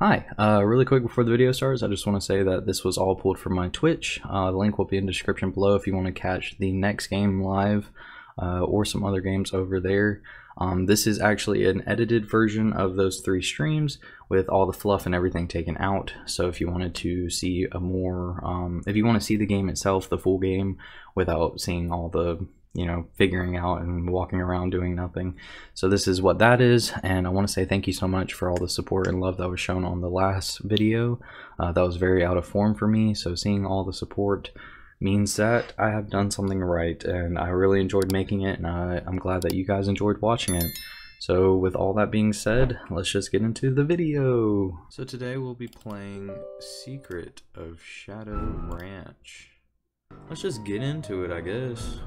Hi, really quick before the video starts, I just want to say that this was all pulled from my Twitch. The link will be in the description below if you want to catch the next game live or some other games over there. This is actually an edited version of those three streams with all the fluff and everything taken out. So if you wanted to see a more, if you want to see the game itself, the full game, without seeing all the, you know, figuring out and walking around doing nothing. So this is what that is, and I want to say thank you so much for all the support and love that was shown on the last video. That was very out of form for me, so seeing all the support means that I have done something right, and I really enjoyed making it, and I'm glad that you guys enjoyed watching it. So with all that being said, let's just get into the video. So today we'll be playing Secret of Shadow Ranch. Let's just get into it, I guess.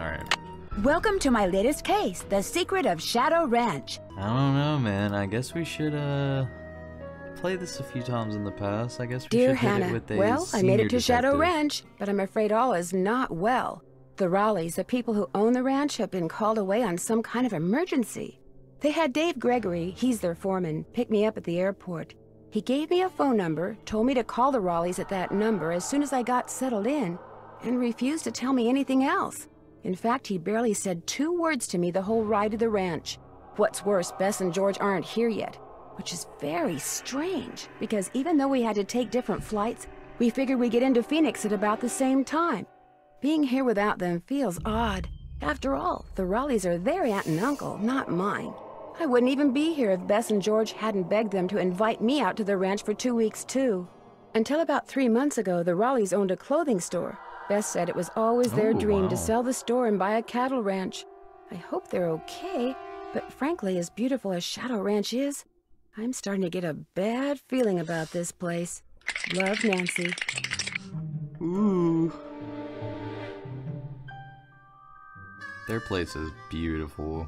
Alright. Welcome to my latest case, The Secret of Shadow Ranch. I don't know, man. I guess we should, play this a few times in the past. I guess we should hit it with a senior detective. Dear Hannah, well, I made it to Shadow Ranch, but I'm afraid all is not well. The Raleighs, the people who own the ranch, have been called away on some kind of emergency. They had Dave Gregory, he's their foreman, pick me up at the airport. He gave me a phone number, told me to call the Raleighs at that number as soon as I got settled in, and refused to tell me anything else. In fact, he barely said two words to me the whole ride to the ranch. What's worse, Bess and George aren't here yet, which is very strange, because even though we had to take different flights, we figured we'd get into Phoenix at about the same time. Being here without them feels odd. After all, the Raleighs are their aunt and uncle, not mine. I wouldn't even be here if Bess and George hadn't begged them to invite me out to the ranch for 2 weeks, too. Until about 3 months ago, the Raleighs owned a clothing store. Bess said it was always their dream to sell the store and buy a cattle ranch. I hope they're okay, but frankly, as beautiful as Shadow Ranch is, I'm starting to get a bad feeling about this place. Love, Nancy. Ooh. Their place is beautiful.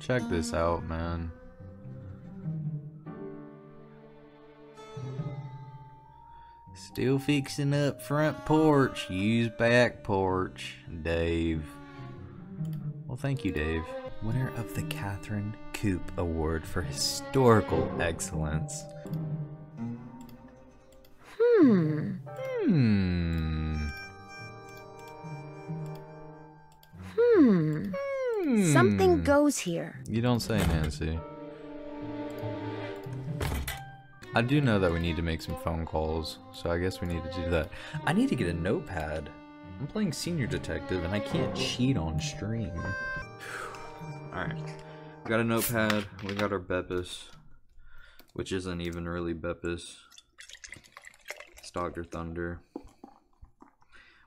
Check this out, man. Still fixing up front porch. Use back porch, Dave. Well, thank you, Dave. Winner of the Katherine Cooper Award for Historical Excellence. Something goes here. You don't say, Nancy. I do know that we need to make some phone calls, so I guess we need to do that. I need to get a notepad. I'm playing senior detective, and I can't cheat on stream. Alright. We got a notepad, we got our Beppis, which isn't even really Beppis. It's Dr. Thunder,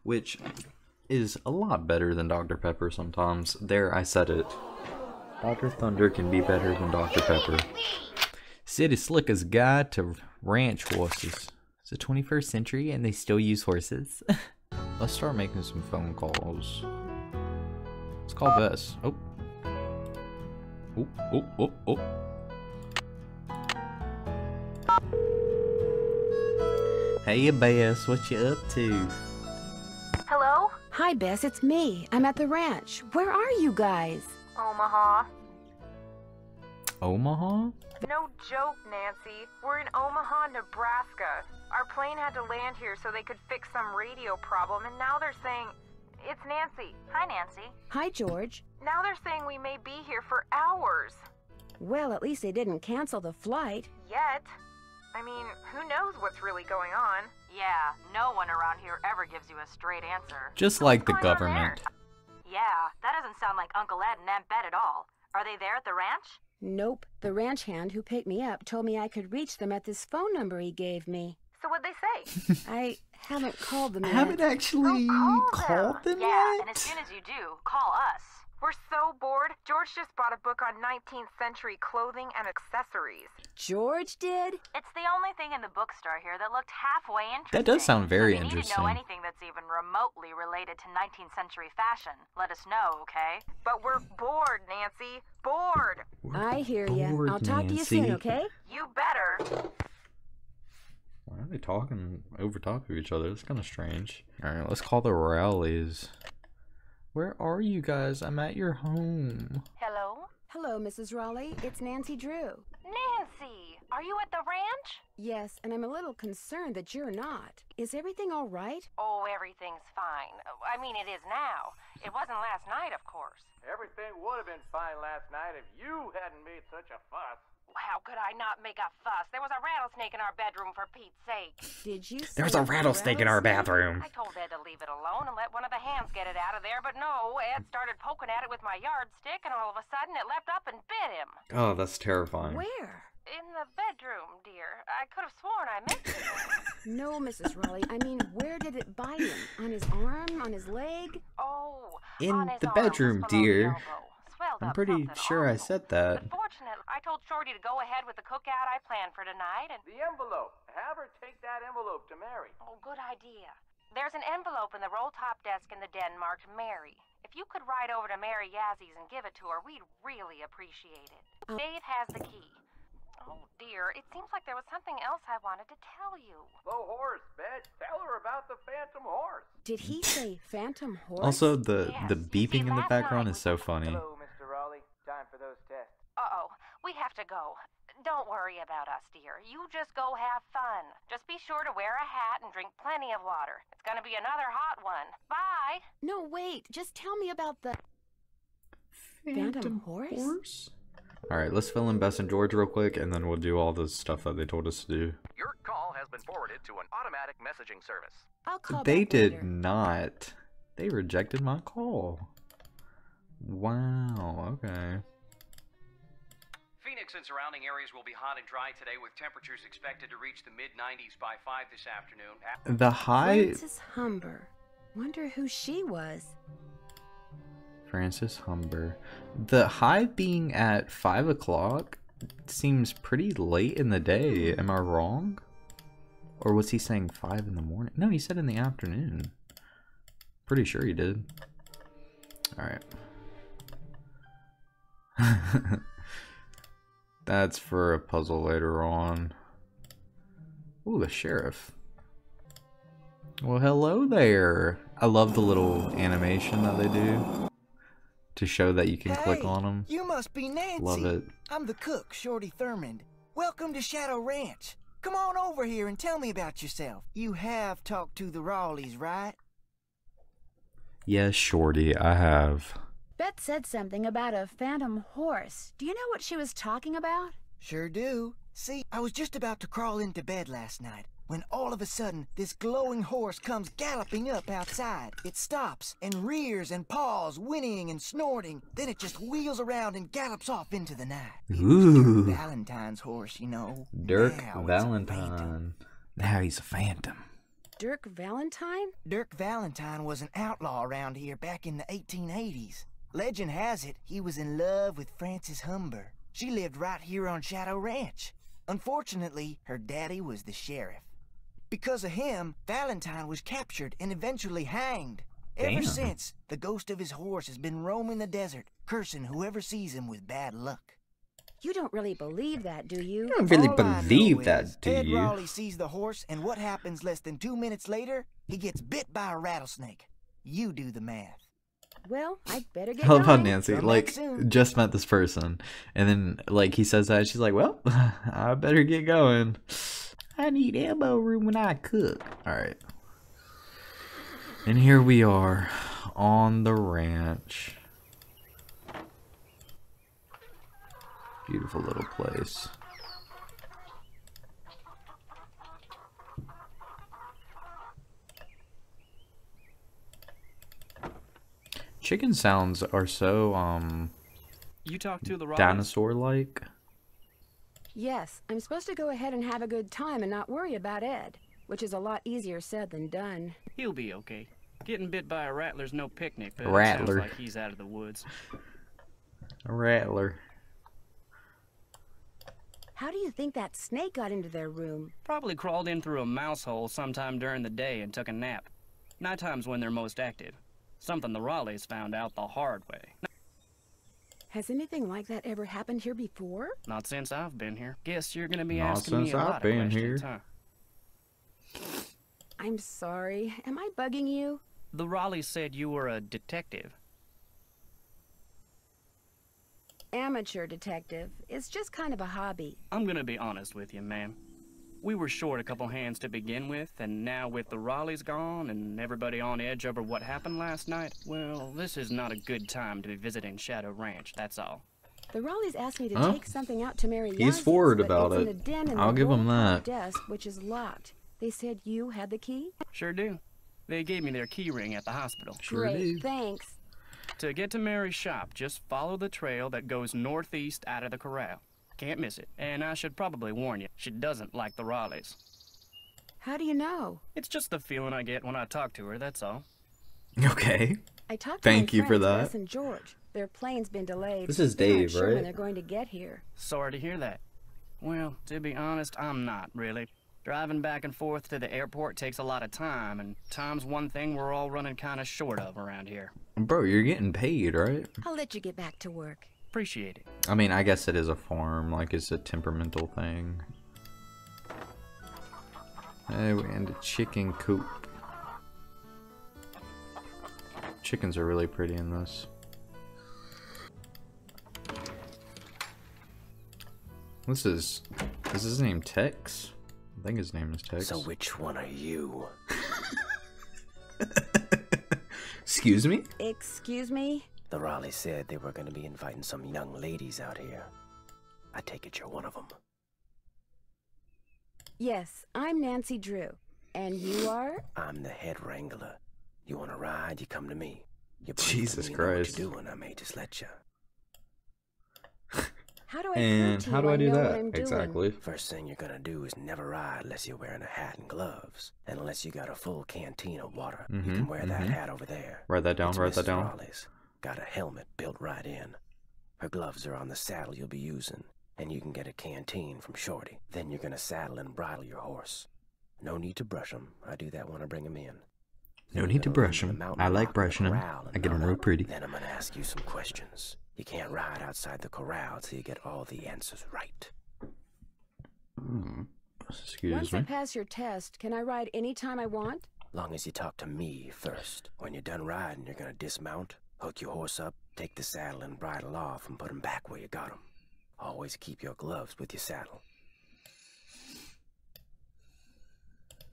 which is a lot better than Dr. Pepper sometimes. There, I said it. Dr. Thunder can be better than Dr. Pepper. City Slicker's Guide to Ranch Horses. It's the 21st century and they still use horses. Let's start making some phone calls. Let's call Bess. Oh. Oh, oh, oh, oh. Hey, Bess, what you up to? Hello? Hi, Bess, it's me. I'm at the ranch. Where are you guys? Omaha. Omaha? No joke, Nancy. We're in Omaha, Nebraska. Our plane had to land here so they could fix some radio problem, and now they're saying... It's Nancy. Hi, Nancy. Hi, George. Now they're saying we may be here for hours. Well, at least they didn't cancel the flight. Yet. I mean, who knows what's really going on? Yeah, no one around here ever gives you a straight answer. Just like the government. Yeah, that doesn't sound like Uncle Ed and Aunt Bet at all. Are they there at the ranch? Nope. The ranch hand who picked me up told me I could reach them at this phone number he gave me. So what'd they say? I haven't called them yet. I haven't actually called them yeah, yet? And as soon as you do, call us. We're so bored. George just bought a book on 19th century clothing and accessories. George did? It's the only thing in the bookstore here that looked halfway interesting. That does sound very interesting. If you need to know anything that's even remotely related to 19th century fashion, let us know, okay? But we're bored, Nancy. Bored. I hear you. I'll talk to you soon, okay? You better. Why are they talking over top of each other? That's kind of strange. All right, let's call the Raleighs. Where are you guys? I'm at your home. Hello? Hello, Mrs. Raleigh. It's Nancy Drew. Nancy! Are you at the ranch? Yes, and I'm a little concerned that you're not. Is everything all right? Oh, everything's fine. I mean, it is now. It wasn't last night, of course. Everything would have been fine last night if you hadn't made such a fuss. How could I not make a fuss? There was a rattlesnake in our bedroom, for Pete's sake. Did you? There's a rattlesnake in our bathroom. I told Ed to leave it alone and let one of the hands get it out of there, but no, Ed started poking at it with my yardstick, and all of a sudden it leapt up and bit him. Oh, that's terrifying. Where? In the bedroom, dear. I could have sworn I missed it. No, Mrs. Raleigh. I mean, where did it bite him? On his arm? On his leg? Oh, in the bedroom, dear. I'm pretty sure I said that. But fortunately, I told Shorty to go ahead with the cookout I planned for tonight and... The envelope. Have her take that envelope to Mary. Oh, good idea. There's an envelope in the roll-top desk in the den marked Mary. If you could ride over to Mary Yazzie's and give it to her, we'd really appreciate it. Dave has the key. Oh, dear. It seems like there was something else I wanted to tell you. The horse, Beth. Tell her about the phantom horse. Did he say phantom horse? Also, the beeping in the background is so funny. For those tests. Uh-oh, we have to go. Don't worry about us, dear. You just go have fun. Just be sure to wear a hat and drink plenty of water. It's gonna be another hot one. Bye! No, wait. Just tell me about the... Phantom horse? Alright, let's fill in Bess and George real quick, and then we'll do all the stuff that they told us to do. Your call has been forwarded to an automatic messaging service. I'll call they did later. Not. They rejected my call. Wow, okay. Phoenix and surrounding areas will be hot and dry today with temperatures expected to reach the mid-90s by 5 this afternoon. The high... Frances Humber. Wonder who she was. Frances Humber. The high being at 5 o'clock seems pretty late in the day. Am I wrong? Or was he saying 5 in the morning? No, he said in the afternoon. Pretty sure he did. Alright. That's for a puzzle later on. Ooh, the sheriff. Well, hello there. I love the little animation that they do to show that you can click on them. You must be Nancy. Love it. I'm the cook, Shorty Thurman. Welcome to Shadow Ranch. Come on over here and tell me about yourself. You have talked to the Raleighs, right? Yes, Shorty, I have. Beth said something about a phantom horse. Do you know what she was talking about? Sure do. See, I was just about to crawl into bed last night when all of a sudden this glowing horse comes galloping up outside. It stops and rears and paws, whinnying and snorting. Then it just wheels around and gallops off into the night. Ooh. Dirk Valentine's horse, you know. Dirk Valentine. Now he's a phantom. Dirk Valentine? Dirk Valentine was an outlaw around here back in the 1880s. Legend has it, he was in love with Frances Humber. She lived right here on Shadow Ranch. Unfortunately, her daddy was the sheriff. Because of him, Valentine was captured and eventually hanged. Damn. Ever since, the ghost of his horse has been roaming the desert, cursing whoever sees him with bad luck. You don't really believe that, do you? You don't really believe that, do you? Ed Raleigh sees the horse, and what happens less than 2 minutes later? He gets bit by a rattlesnake. You do the math. Well, I'd better get going. How about Nancy? Like, just met this person. And then, like, he says that, and she's like, well, I better get going. I need elbow room when I cook. Alright. And here we are on the ranch. Beautiful little place. Chicken sounds are so, you talk to the dinosaur-like. Yes, I'm supposed to go ahead and have a good time and not worry about Ed, which is a lot easier said than done. He'll be okay. Getting bit by a rattler's no picnic, but rattler. It sounds like he's out of the woods. A rattler. How do you think that snake got into their room? Probably crawled in through a mouse hole sometime during the day and took a nap. Nighttime's when they're most active. Something the Raleighs found out the hard way. Has anything like that ever happened here before? Not since I've been here. Guess you're gonna be asking me a lot of questions, huh? I'm sorry. Am I bugging you? The Raleighs said you were a detective. amateur detective. It's just kind of a hobby. I'm gonna be honest with you, ma'am. We were short a couple hands to begin with, and now with the Raleighs gone and everybody on edge over what happened last night, well, this is not a good time to be visiting Shadow Ranch, that's all. The Raleighs asked me to take something out to Mary Yazzie. He's forward about it. I'll give him that. Desk, which is locked. They said you had the key? Sure do. They gave me their key ring at the hospital. Sure do. Thanks. To get to Mary's shop, just follow the trail that goes northeast out of the corral. Can't miss it. And I should probably warn you, she doesn't like the Raleighs. How do you know? It's just the feeling I get when I talk to her, that's all. Okay. I talked to Thank you for that. Bess and George. Their plane's been delayed. This is Dave, sure, right? When they're going to get here. Sorry to hear that. Well, to be honest, I'm not really. Driving back and forth to the airport takes a lot of time, and time's one thing we're all running kind of short of around here. Bro, you're getting paid, right? I'll let you get back to work. Appreciate it. I mean, I guess it is a farm. Like, it's a temperamental thing. Hey, we end a chicken coop. Chickens are really pretty in this. Is his name Tex? I think his name is Tex. So which one are you? Excuse me? Excuse me? The Raleigh said they were going to be inviting some young ladies out here. I take it you're one of them. Yes, I'm Nancy Drew. And you are? I'm the head wrangler. You want a ride, you come to me. Jesus Christ. You know what you're doing, I may just let you. How do I do that exactly? First thing you're gonna do is never ride unless you're wearing a hat and gloves, and unless you got a full canteen of water. You can wear that hat over there. Write that down. Write that down. Raleigh's got a helmet built right in. Her gloves are on the saddle you'll be using, and you can get a canteen from Shorty. Then you're gonna saddle and bridle your horse. No need to brush him. I do that when I bring him in. No need to brush him. I like brushing him. I get him real pretty. Then I'm gonna ask you some questions. You can't ride outside the corral till you get all the answers right. Excuse me. Once I pass your test, can I ride any time I want? Long as you talk to me first. When you're done riding, you're gonna dismount, hook your horse up, take the saddle and bridle off, and put him back where you got him. Always keep your gloves with your saddle.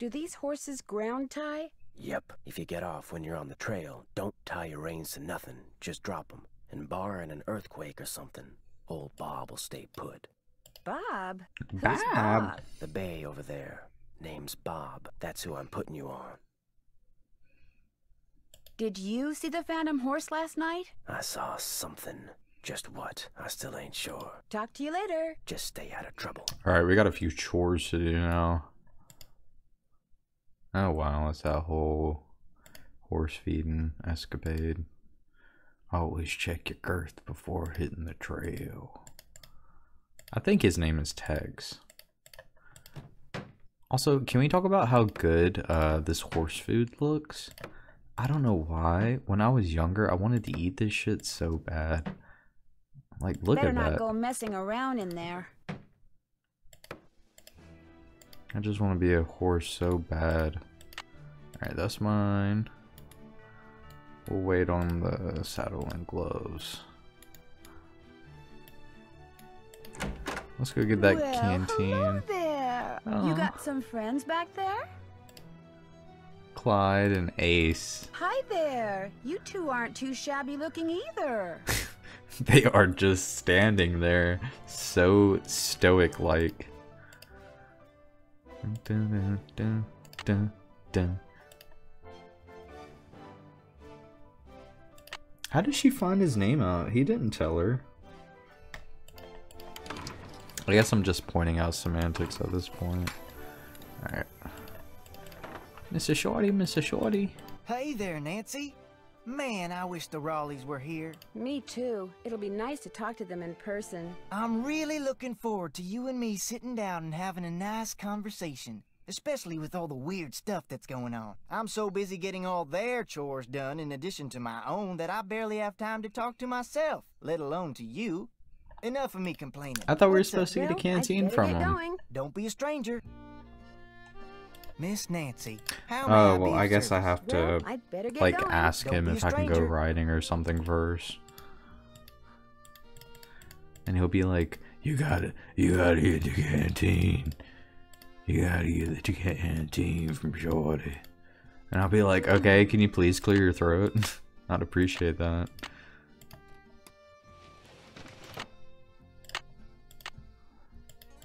Do these horses ground tie? Yep. If you get off when you're on the trail, don't tie your reins to nothing. Just drop them. And barring an earthquake or something, old Bob will stay put. Bob? Who's Bob? The bay over there. Name's Bob. That's who I'm putting you on. Did you see the phantom horse last night? I saw something. Just what? I still ain't sure. Talk to you later. Just stay out of trouble. Alright, we got a few chores to do now. Oh wow, that's that whole horse feeding escapade. Always check your girth before hitting the trail. I think his name is Tex. Also, can we talk about how good this horse food looks? I don't know why. When I was younger, I wanted to eat this shit so bad. Like, look at that. Better not go messing around in there. I just want to be a horse so bad. Alright, that's mine. We'll wait on the saddle and gloves. Let's go get that canteen. Hello there. You got some friends back there? Clyde and Ace. Hi there. You two aren't too shabby looking either. They are just standing there, so stoic-like. Dun, dun, dun, dun, dun. How did she find his name out? He didn't tell her. I guess I'm just pointing out semantics at this point. Alright. Mr. Shorty, Mr. Shorty. Hey there, Nancy. Man, I wish the Raleighs were here. Me too. It'll be nice to talk to them in person. I'm really looking forward to you and me sitting down and having a nice conversation. Especially with all the weird stuff that's going on. I'm so busy getting all their chores done in addition to my own that I barely have time to talk to myself, let alone to you. Enough of me complaining. I thought we were supposed to get a canteen from him. Don't be a stranger. Miss Nancy, how may I be of service? I guess I have to, like, ask him if I can go riding or something first. and he'll be like, you gotta get the canteen. You gotta get the canteen from Shorty. And I'll be like, okay, can you please clear your throat? I'd appreciate that.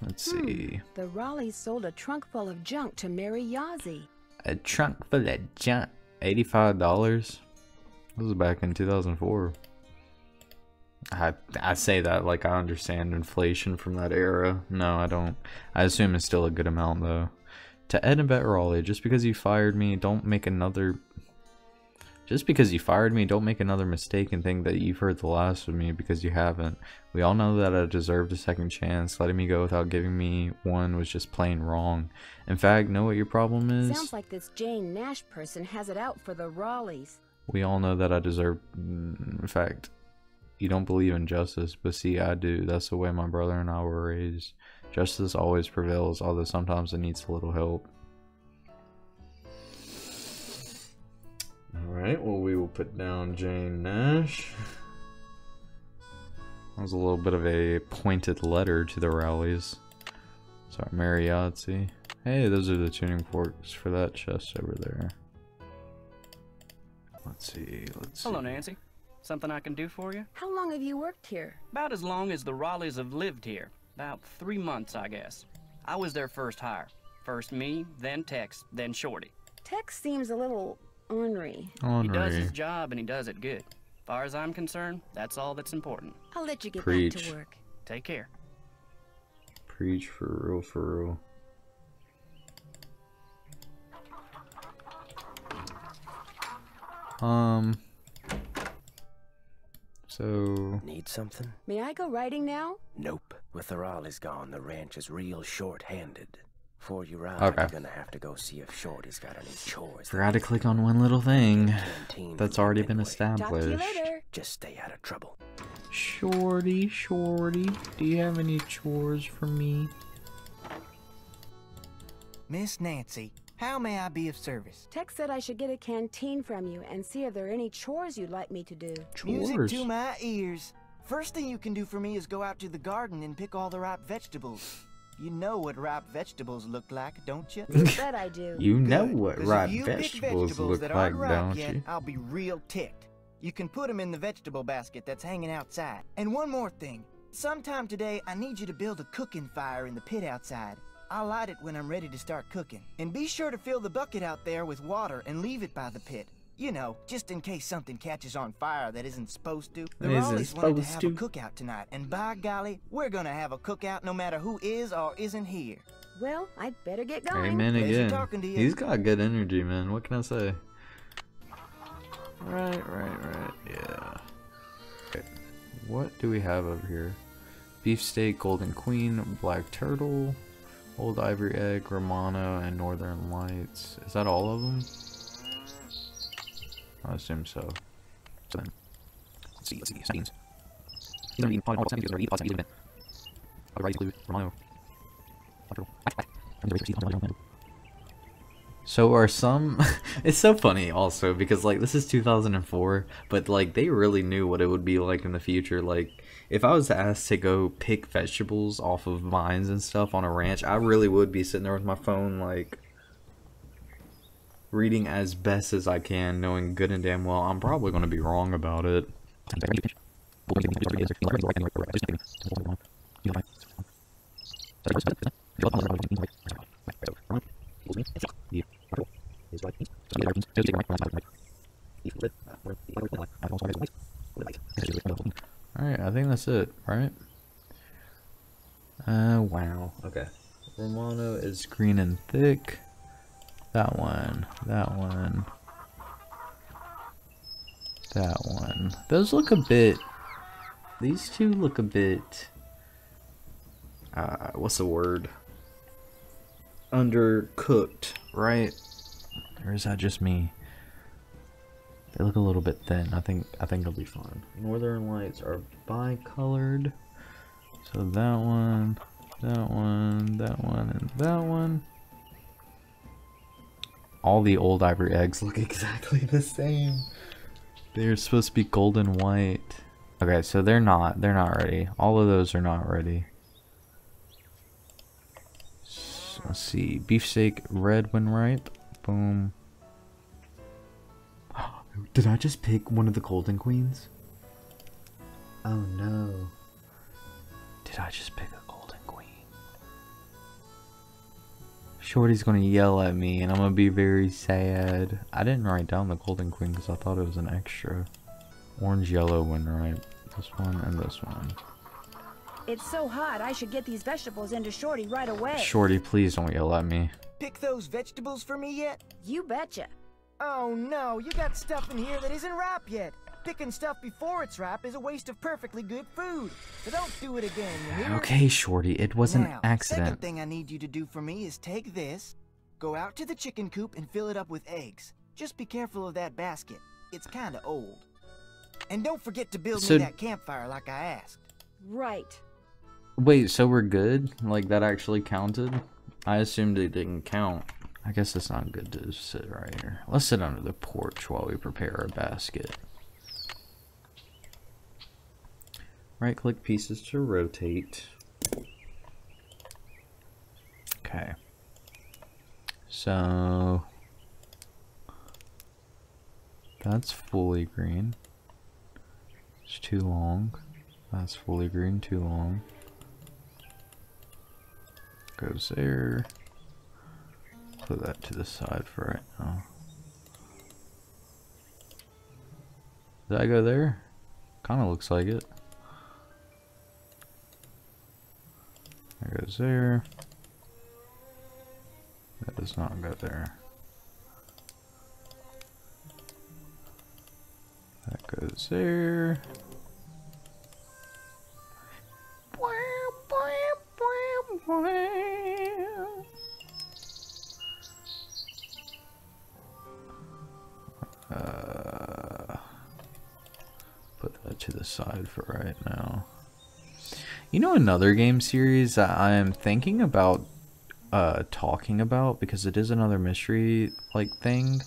Let's see. The Raleighs sold a trunk full of junk to Mary Yazzie. A trunk full of junk. $85. This was back in 2004. I say that like I understand inflation from that era. No, I don't. I assume it's still a good amount though. To Ed and Beth Raleigh, just because you fired me, don't make another. Just because you fired me, don't make another mistake and think that you've heard the last of me, because you haven't. We all know that I deserved a second chance. Letting me go without giving me one was just plain wrong. In fact, know what your problem is? Sounds like this Jane Nash person has it out for the Raleighs. We all know that I deserve... In fact, you don't believe in justice, but see, I do. That's the way my brother and I were raised. Justice always prevails, although sometimes it needs a little help. Alright, well, we will put down Jane Nash. That was a little bit of a pointed letter to the Raleighs. Sorry, Mary Yazzie. Hey, those are the tuning forks for that chest over there. Let's see, Hello, Nancy. Something I can do for you? How long have you worked here? About as long as the Raleighs have lived here. About 3 months, I guess. I was their first hire. First me, then Tex, then Shorty. Tex seems a little... ornery. He does his job and he does it good. Far as I'm concerned, that's all that's important. I'll let you get back to work. Take care. Preach for real, for real. So... Need something? May I go riding now? Nope. With the Raleighs gone, the ranch is real short-handed. Before you ride, okay. You're gonna have to go see if Shorty's got any chores. Forgot to click on one little thing that's already been established. Just stay out of trouble. Shorty, Shorty, do you have any chores for me? Miss Nancy, how may I be of service? Tex said I should get a canteen from you and see if there are any chores you'd like me to do. Chores? Music to my ears. First thing you can do for me is go out to the garden and pick all the ripe vegetables. You know what ripe vegetables look like, don't you? That I do. You know what ripe vegetables look like, don't you? I'll be real ticked. You can put them in the vegetable basket that's hanging outside. And one more thing. Sometime today, I need you to build a cooking fire in the pit outside. I'll light it when I'm ready to start cooking. And be sure to fill the bucket out there with water and leave it by the pit. You know, just in case something catches on fire that isn't supposed to. The Raleighs wanted to have a cookout tonight, and by golly, we're gonna have a cookout no matter who is or isn't here. Well, I'd better get going. Amen again. He's got good energy, man. What can I say? Right. Yeah. Okay. What do we have over here? Beefsteak, Golden Queen, Black Turtle, Old Ivory Egg, Romano, and Northern Lights. Is that all of them? I assume so. Let's see, Beans. So are some... It's so funny also, because like, this is 2004, but like, they really knew what it would be like in the future. Like, if I was asked to go pick vegetables off of vines and stuff on a ranch, I really would be sitting there with my phone like... reading as best as I can, knowing good and damn well I'm probably going to be wrong about it. Alright, I think that's it, right? Wow. Okay. Romano is green and thick. That one. Those look a bit, these two look a bit, what's the word? Undercooked, right? Or is that just me? They look a little bit thin. I think it'll be fine. Northern Lights are bicolored. So that one, and that one. All the Old Ivory Eggs look exactly the same. They're supposed to be golden white. Okay, so they're not ready. All of those are not ready. So let's see. Beefsteak red when ripe. Boom. Did I just pick one of the Golden Queens? Oh no. Did I just pick a Golden Queen? Shorty's gonna yell at me and I'm gonna be very sad. I didn't write down the Golden Queen because I thought it was an extra. Orange yellow one, right? This one and this one. It's so hot, I should get these vegetables into Shorty right away. Shorty, please don't yell at me. Pick those vegetables for me yet? You betcha. Oh no, you got stuff in here that isn't ripe yet. Picking stuff before it's ripe is a waste of perfectly good food. So don't do it again, you hear? Okay, Shorty, it was an accident. Second thing I need you to do for me is take this, go out to the chicken coop and fill it up with eggs. Just be careful of that basket. It's kind of old. And don't forget to build me that campfire like I asked. Right. Wait, so we're good? Like that actually counted? I assumed it didn't count. I guess it's not good to sit right here. Let's sit under the porch while we prepare our basket. Right click pieces to rotate. Okay. So that's fully green. It's too long. That's fully green, too long. Goes there. Put that to the side for right now. Did I go there? Kinda looks like it. That goes there. That does not go there. That goes there. Put that to the side for right now. You know, another game series I am thinking about talking about, because it is another mystery like thing,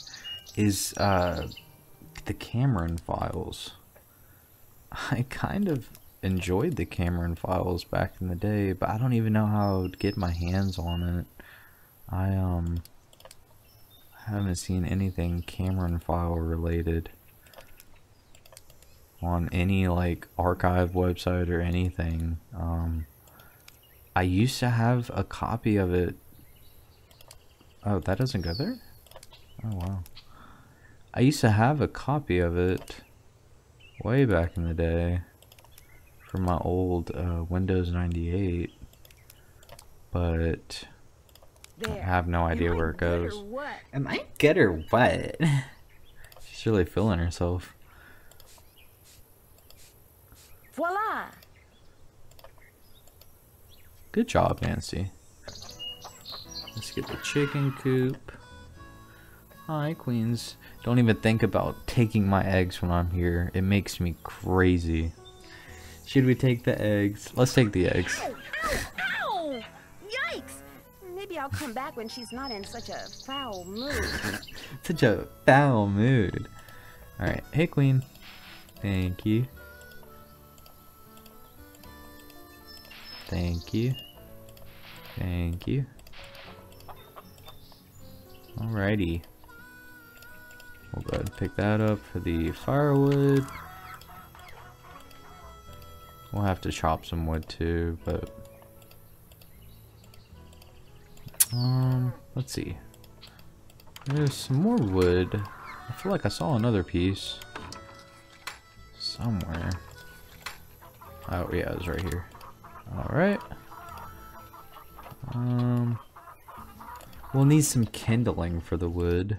is the Cameron Files. I kind of enjoyed the Cameron Files back in the day, but I don't even know how to get my hands on it. I haven't seen anything Cameron File related on any like archive website or anything. I used to have a copy of it. Oh, that doesn't go there? Oh wow. I used to have a copy of it way back in the day from my old Windows 98, but I have no idea where it goes. Am I good or what? She's really feeling herself. Voila! Good job, Nancy. Let's get the chicken coop. Hi, Queens. Don't even think about taking my eggs when I'm here. It makes me crazy. Should we take the eggs? Let's take the eggs. Ow, ow, ow. Yikes! Maybe I'll come back when she's not in such a foul mood. Such a foul mood. Alright, hey Queen. Thank you. Thank you. Thank you. Alrighty. We'll go ahead and pick that up for the firewood. We'll have to chop some wood too, but let's see. There's some more wood. I feel like I saw another piece somewhere. Oh yeah, it was right here. Alright. We'll need some kindling for the wood.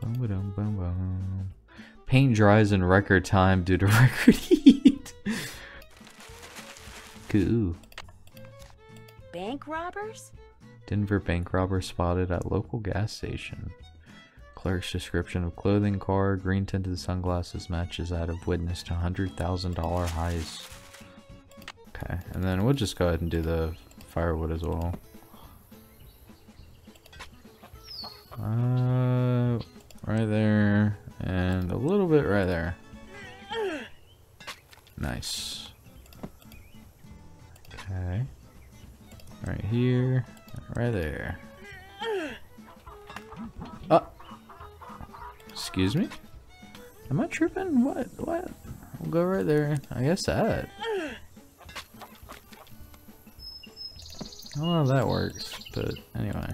Bum -ba-dum, bum -bum. Paint dries in record time due to record heat. Cool. Bank robbers? Denver bank robber spotted at local gas station. Clerk's description of clothing, car, green tinted sunglasses matches that of witness to $100,000 heist. Okay, and then we'll just go ahead and do the firewood as well. Right there, And a little bit right there. Nice. Okay. Right here. Right there. Oh! Excuse me? Am I tripping? What? What? We'll go right there. I guess that. I don't know if that works, but anyway.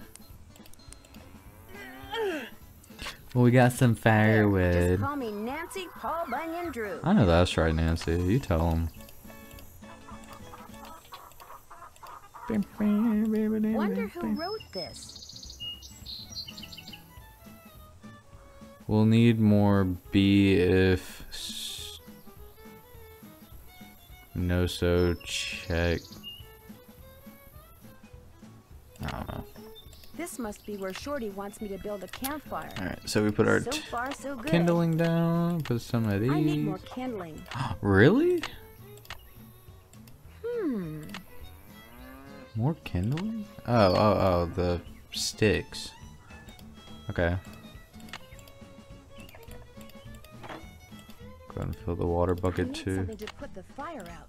Well, we got some firewood. Just call me Nancy Paul Bunyan Drew. I know that's right, Nancy. You tell him. Wonder who wrote this. We'll need more B if no so check. I don't know. This must be where Shorty wants me to build a campfire. All right, so we put our kindling down. Put some of these. I need more kindling. Really? Hmm. More kindling? Oh, the sticks. Okay. Go ahead and fill the water bucket too. Something to put the fire out.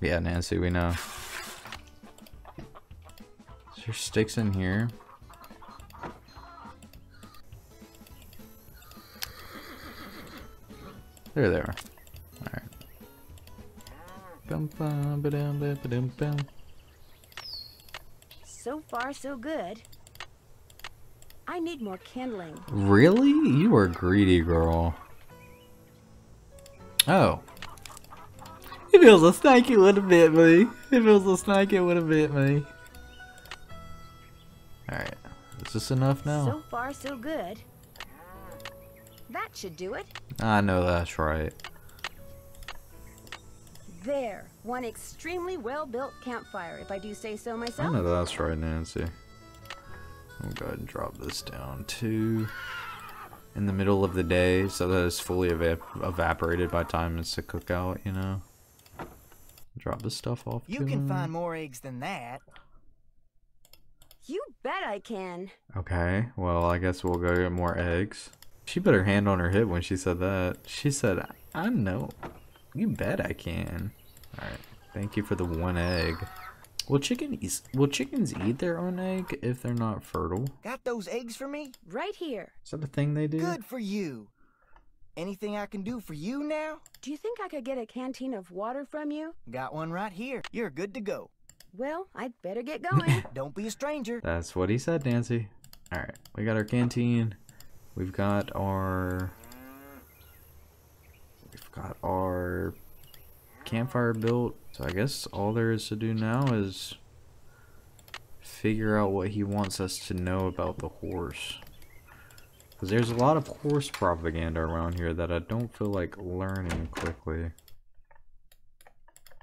Yeah, Nancy, we know. Is there sticks in here? There they are. All right. Bum, bum, ba-dum, ba-dum, bum. So far, so good. I need more kindling. Really? You are greedy, girl. Oh. If it was a snake, it would have bit me. If it was a snake, it would have bit me. Alright. Is this enough now? So far, so good. That should do it. I know that's right. There. One extremely well-built campfire, if I do say so myself. I know that's right, Nancy. I'll go ahead and drop this down too. In the middle of the day, so that it's fully evaporated by time it's a cookout, you know. Drop this stuff off. You can find more eggs than that. You bet I can. Okay, well, I guess we'll go get more eggs. She put her hand on her hip when she said that. She said, I know. You bet I can. Alright, thank you for the one egg. Will chickens eat their own egg if they're not fertile? Got those eggs for me? Right here. Is that a thing they do? Good for you. Anything I can do for you now? Do you think I could get a canteen of water from you? Got one right here. You're good to go. Well, I'd better get going. Don't be a stranger. That's what he said, Nancy. Alright, we got our canteen. We've got our campfire built. So I guess all there is to do now is figure out what he wants us to know about the horse. Because there's a lot of horse propaganda around here that I don't feel like learning quickly.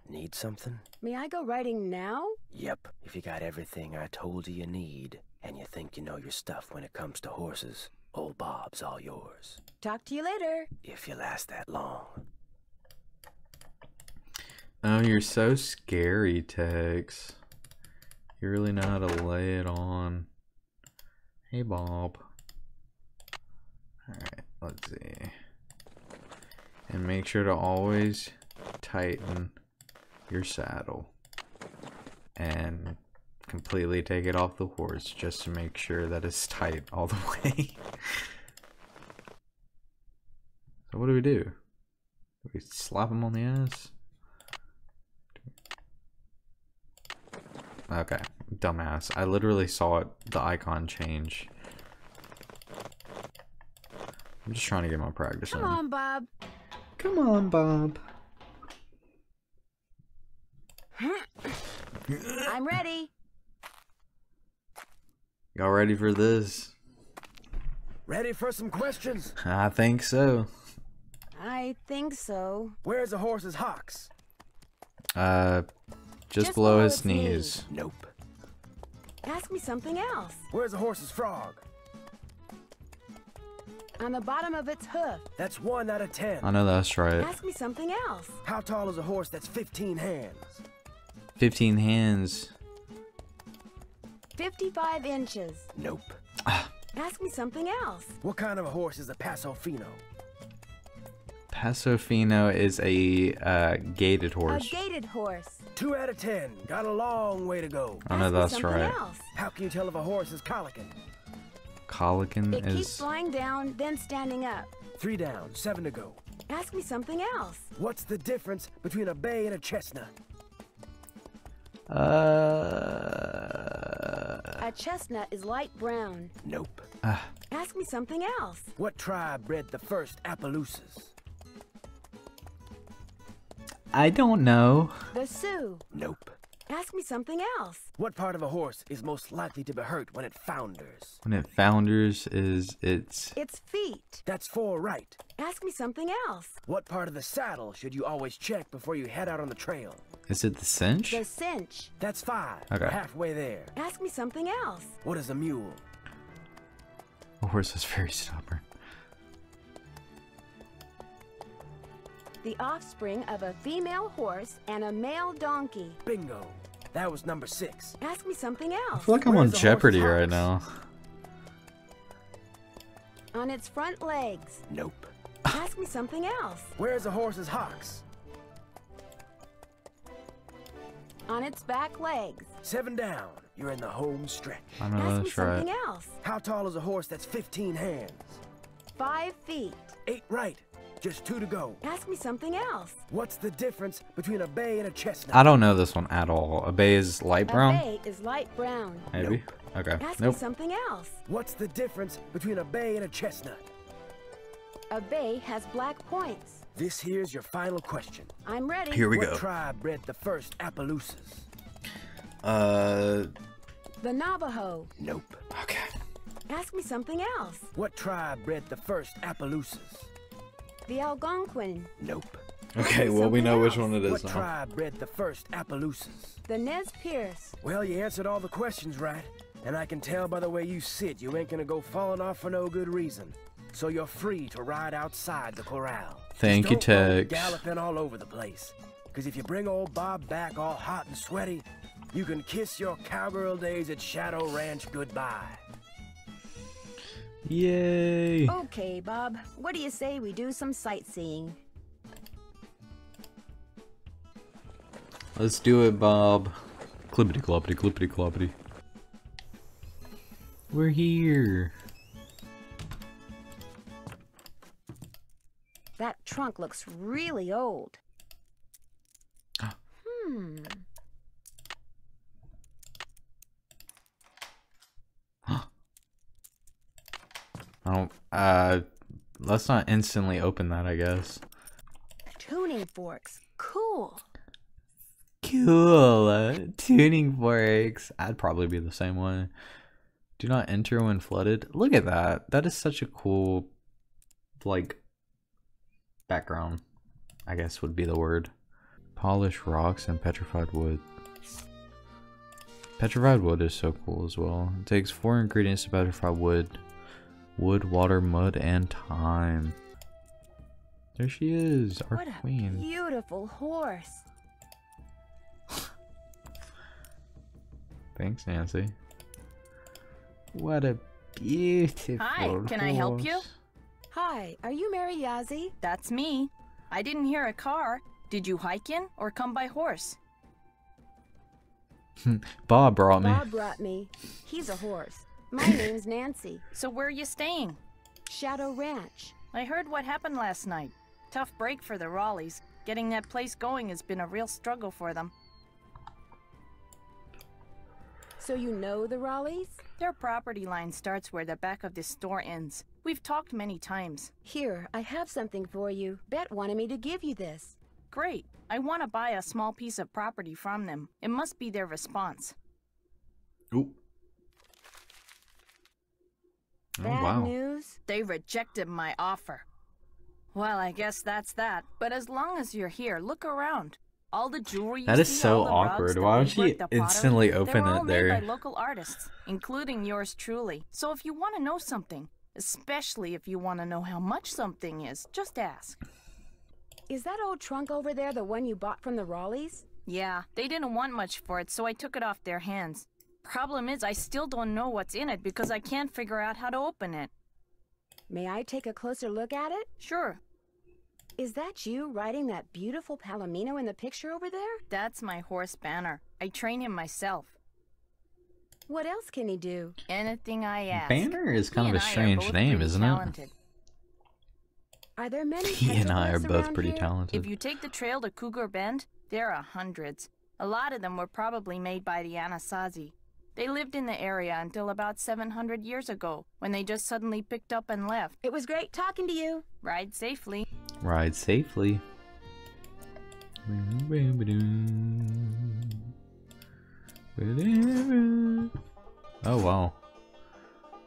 Need something? May I go riding now? Yep. If you got everything I told you need, and you think you know your stuff when it comes to horses, old Bob's all yours. Talk to you later. If you last that long. Oh, you're so scary, Tex. You really know how to lay it on. Hey, Bob. Alright, let's see. And make sure to always tighten your saddle. And completely take it off the horse just to make sure that it's tight all the way. So what do? We slap him on the ass? Okay, dumbass. I literally saw it, the icon change. I'm just trying to get my practice in. Come on, Bob. Come on, Bob. I'm ready. Y'all ready for this? Ready for some questions? I think so. I think so. Where's the horse's hocks? Just below his knees. Nope. Ask me something else. Where's the horse's frog? On the bottom of its hoof. That's 1 out of 10. I know that's right. Ask me something else. How tall is a horse that's 15 hands? 15 hands. 55 inches. Nope. Ask me something else. What kind of a horse is a Paso Fino? Paso Fino is a gaited horse. A gaited horse. 2 out of 10. Got a long way to go. I know that's right. Else. How can you tell if a horse is colicking? Colicking is... It keeps lying down, then standing up. 3 down, 7 to go. Ask me something else. What's the difference between a bay and a chestnut? A chestnut is light brown. Nope. Ask me something else. What tribe bred the first Appaloosas? I don't know. The Sioux. Nope. Ask me something else. What part of a horse is most likely to be hurt when it founders? When it founders is its feet. That's 4 right. Ask me something else. What part of the saddle should you always check before you head out on the trail? Is it the cinch? The cinch. That's 5. Okay. Halfway there. Ask me something else. What is a mule? A horse is very stubborn. The offspring of a female horse and a male donkey. Bingo. That was number 6. Ask me something else. I feel like I'm on Jeopardy right now. On its front legs. Nope. Ask me something else. Where's a horse's hocks? On its back legs. 7 down. You're in the home stretch. I know that's something else. How tall is a horse that's 15 hands? 5 feet. 8 right. Just 2 to go. Ask me something else. What's the difference between a bay and a chestnut? I don't know this one at all. A bay is light brown? A bay is light brown. Maybe. Nope. Okay. Ask me something else. What's the difference between a bay and a chestnut? A bay has black points. This here's your final question. I'm ready. Here we go. What tribe bred the first Appaloosas? The Navajo. Nope. Okay. Ask me something else. What tribe bred the first Appaloosas? The Algonquin. Nope. Okay, well we know which one it is now. What tribe bred the first Appaloosas? The Nez Perce. Well, you answered all the questions right, and I can tell by the way you sit you ain't gonna go falling off for no good reason. So you're free to ride outside the corral. Thank you, Tex. Galloping all over the place, because if you bring old Bob back all hot and sweaty, you can kiss your cowgirl days at Shadow Ranch goodbye. Yay! Okay, Bob. What do you say we do some sightseeing? Let's do it, Bob. Clippity cloppity, clippity cloppity. We're here. That trunk looks really old. I don't, let's not instantly open that, I guess. Tuning forks. Cool. Cool. Tuning forks. I'd probably be the same one. Do not enter when flooded. Look at that. That is such a cool, like, background, I guess would be the word. Polished rocks and petrified wood. Petrified wood is so cool as well. It takes 4 ingredients to petrify wood. Wood, water, mud, and time. There she is, our queen. What a beautiful horse. Thanks, Nancy. What a beautiful horse. Hi, can I help you? Hi, are you Mary Yazzie? That's me. I didn't hear a car. Did you hike in or come by horse? Bob brought me. Bob brought me. He's a horse. My name's Nancy. So where are you staying? Shadow Ranch. I heard what happened last night. Tough break for the Raleighs. Getting that place going has been a real struggle for them. So you know the Raleighs? Their property line starts where the back of this store ends. We've talked many times. Here, I have something for you. Bet wanted me to give you this. Great. I want to buy a small piece of property from them. It must be their response. Ooh. Bad news? They rejected my offer. Well, I guess that's that. But as long as you're here, look around. All the jewelry you see, is so awkward. Why would she instantly open it there? They're all made by local artists, including yours truly. So if you want to know something, especially if you want to know how much something is, just ask. Is that old trunk over there the one you bought from the Raleighs? Yeah, they didn't want much for it, so I took it off their hands. Problem is, I still don't know what's in it because I can't figure out how to open it. May I take a closer look at it? Sure. Is that you riding that beautiful palomino in the picture over there? That's my horse, Banner. I train him myself. What else can he do? Anything I ask. Banner is kind of a strange name, isn't it? Are there many? He and I are both pretty talented. If you take the trail to Cougar Bend, there are hundreds. A lot of them were probably made by the Anasazi. They lived in the area until about 700 years ago, when they just suddenly picked up and left. It was great talking to you. Ride safely. Ride safely. Oh wow.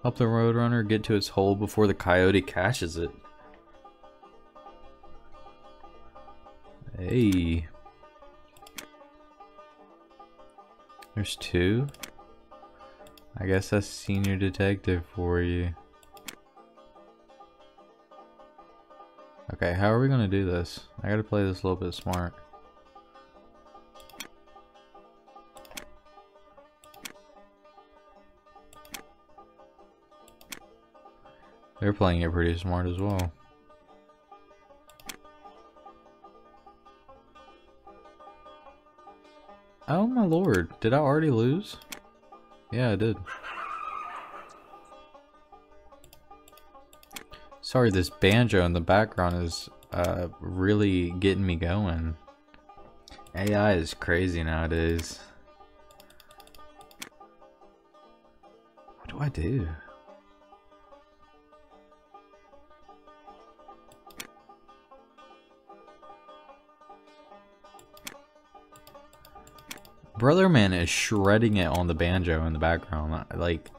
Help the roadrunner get to its hole before the coyote caches it. Hey. There's two. I guess that's senior detective for you. Okay, how are we gonna do this? I gotta play this a little bit smart. They're playing it pretty smart as well. Oh my lord, did I already lose? Yeah, I did. Sorry, this banjo in the background is really getting me going. AI is crazy nowadays. What do I do? Brotherman is shredding it on the banjo in the background, like,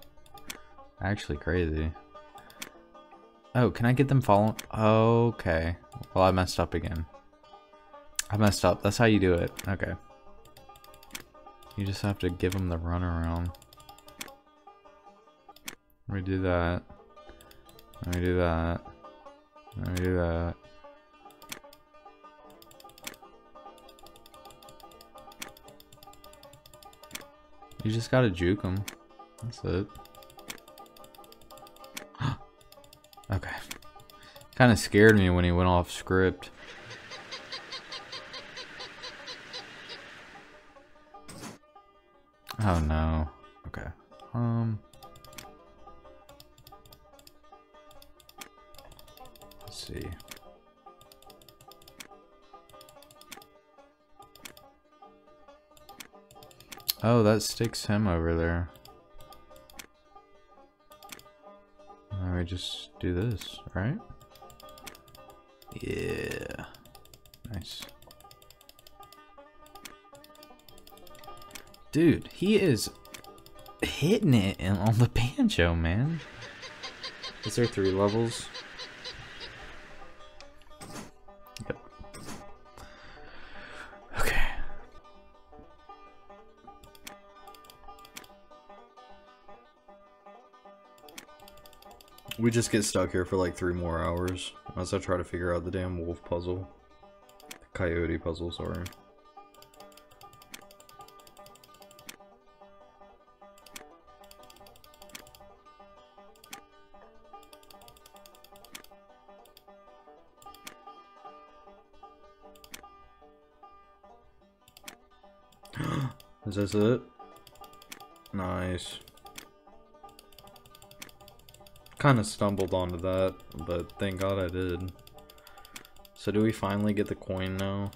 actually crazy. Oh, can I get them following? Okay. Well, I messed up again. I messed up. That's how you do it. Okay. You just have to give them the runaround. Let me do that. Let me do that. Let me do that. You just gotta juke them. That's it. Okay. Kind of scared me when he went off script. Oh no. Okay. Let's see. Oh, that sticks him over there. Let me just do this, right? Yeah. Nice. Dude, he is hitting it on the banjo, man. Is there 3 levels? We just get stuck here for like 3 more hours as I try to figure out the damn wolf puzzle. The coyote puzzle, sorry. Is this it? Nice. Kind of stumbled onto that, but thank God I did. So do we finally get the coin now?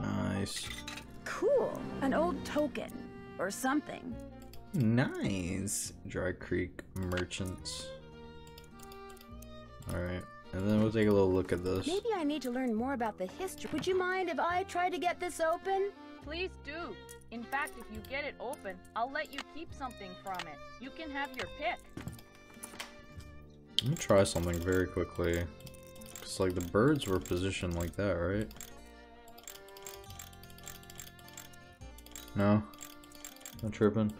Nice. Cool. An old token or something. Nice. Dry Creek merchants. All right. And then we'll take a little look at this. Maybe I need to learn more about the history. Would you mind if I try to get this open? Please do. In fact, if you get it open, I'll let you keep something from it. You can have your pick. Let me try something very quickly. It's like the birds were positioned like that, right? No? I'm tripping.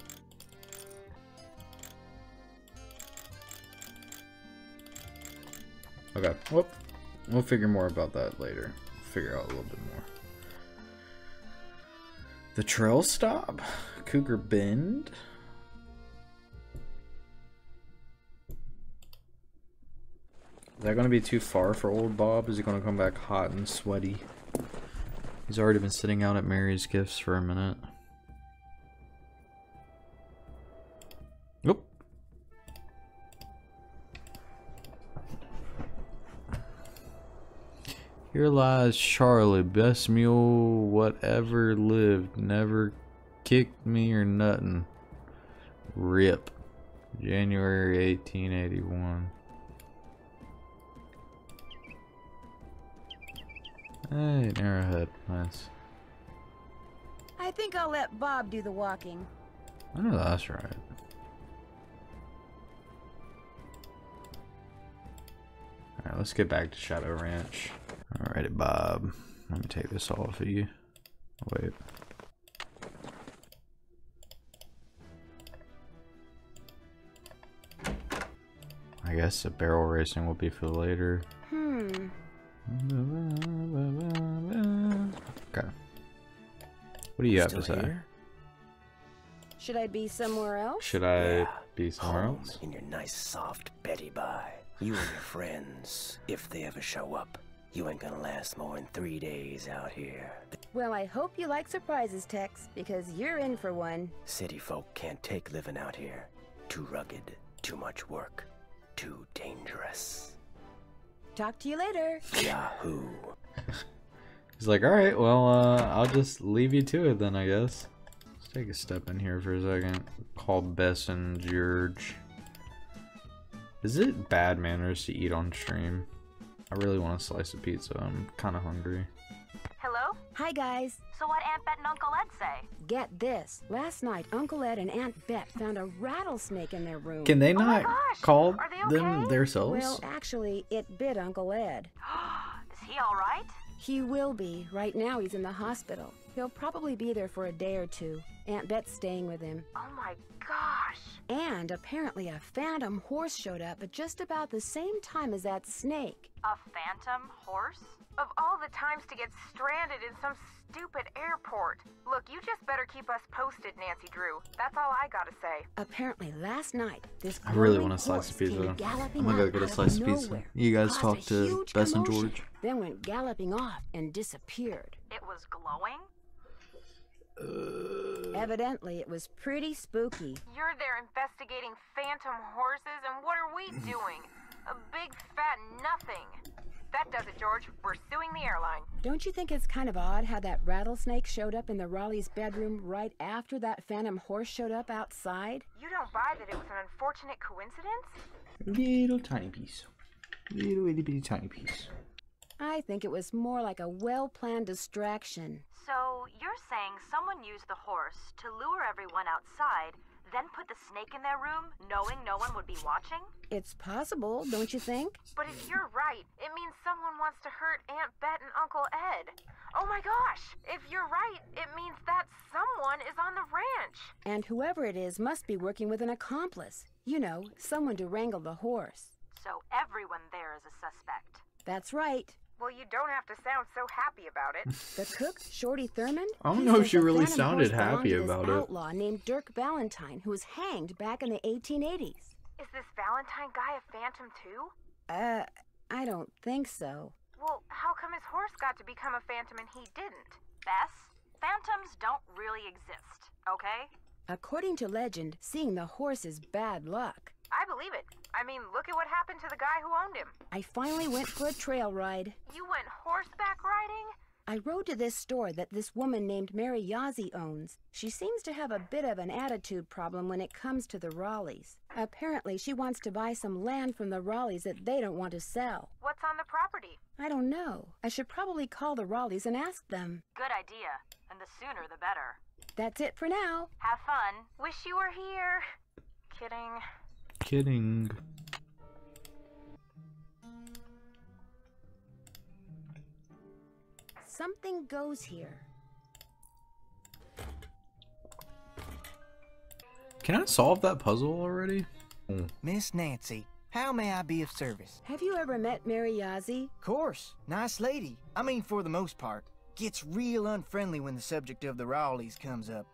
Okay, whoop. We'll figure more about that later. Figure out a little bit more. The trail stop? Cougar Bend? Is that going to be too far for old Bob? Is he going to come back hot and sweaty? He's already been sitting out at Mary's Gifts for a minute. Nope. Here lies Charlie, best mule whatever lived, never kicked me or nothing. RIP. January 1881. Hey, Arrowhead, nice. I think I'll let Bob do the walking. I know that's right. Alright, let's get back to Shadow Ranch. Alrighty, Bob. Let me take this off of you. Wait. I guess the barrel racing will be for later. Hmm. Okay. What do you have to say? Should I be somewhere else? Should I be somewhere else? In your nice soft Betty Bye. You and your friends, if they ever show up. You ain't gonna last more than 3 days out here. Well, I hope you like surprises, Tex, because you're in for one. City folk can't take living out here. Too rugged, too much work, too dangerous. Talk to you later. Yahoo. He's like, alright, well, I'll just leave you to it then, I guess. Let's take a step in here for a second. Call Bess and George. Is it bad manners to eat on stream? I really want a slice of pizza. I'm kind of hungry. Hello? Hi, guys. So what Aunt Bet and Uncle Ed say? Get this. Last night, Uncle Ed and Aunt Bet found a rattlesnake in their room. Can they not call them themselves? Well, actually, it bit Uncle Ed. Is he all right? He will be. Right now, he's in the hospital. He'll probably be there for a day or two. Aunt Bet's staying with him. Oh my gosh! And apparently a phantom horse showed up at just about the same time as that snake. A phantom horse? Of all the times to get stranded in some stupid airport. Look, you just better keep us posted, Nancy Drew. That's all I gotta say. Apparently last night, this I really want a slice of pizza. I'm gonna go get a slice of pizza. You guys talk to Bess and George. Then went galloping off and disappeared. It was glowing? Evidently, it was pretty spooky. You're there investigating phantom horses, and what are we doing? A big fat nothing. That does it, George. We're suing the airline. Don't you think it's kind of odd how that rattlesnake showed up in the Raleigh's bedroom right after that phantom horse showed up outside? You don't buy that it was an unfortunate coincidence? Little tiny piece. Little itty bitty tiny piece. I think it was more like a well-planned distraction. So, you're saying someone used the horse to lure everyone outside, then put the snake in their room, knowing no one would be watching? It's possible, don't you think? But if you're right, it means someone wants to hurt Aunt Bet and Uncle Ed. Oh my gosh! If you're right, it means that someone is on the ranch! And whoever it is must be working with an accomplice. You know, someone to wrangle the horse. So everyone there is a suspect. That's right. Well, you don't have to sound so happy about it. The cook, Shorty Thurman? I don't know if she really sounded happy about it. Outlaw named Dirk Valentine, who was hanged back in the 1880s. Is this Valentine guy a phantom too? I don't think so. Well, how come his horse got to become a phantom and he didn't? Bess, phantoms don't really exist, okay? According to legend, seeing the horse is bad luck. I believe it. I mean, look at what happened to the guy who owned him. I finally went for a trail ride. You went horseback riding? I rode to this store that this woman named Mary Yazzie owns. She seems to have a bit of an attitude problem when it comes to the Raleighs. Apparently, she wants to buy some land from the Raleighs that they don't want to sell. What's on the property? I don't know. I should probably call the Raleighs and ask them. Good idea. And the sooner the better. That's it for now. Have fun. Wish you were here. Kidding. Kidding. Something goes here. Can I solve that puzzle already? Miss Nancy, How may I be of service? Have you ever met Mary Yazzie? Of course. Nice lady. I mean, for the most part. Gets real unfriendly when the subject of the Raleighs comes up.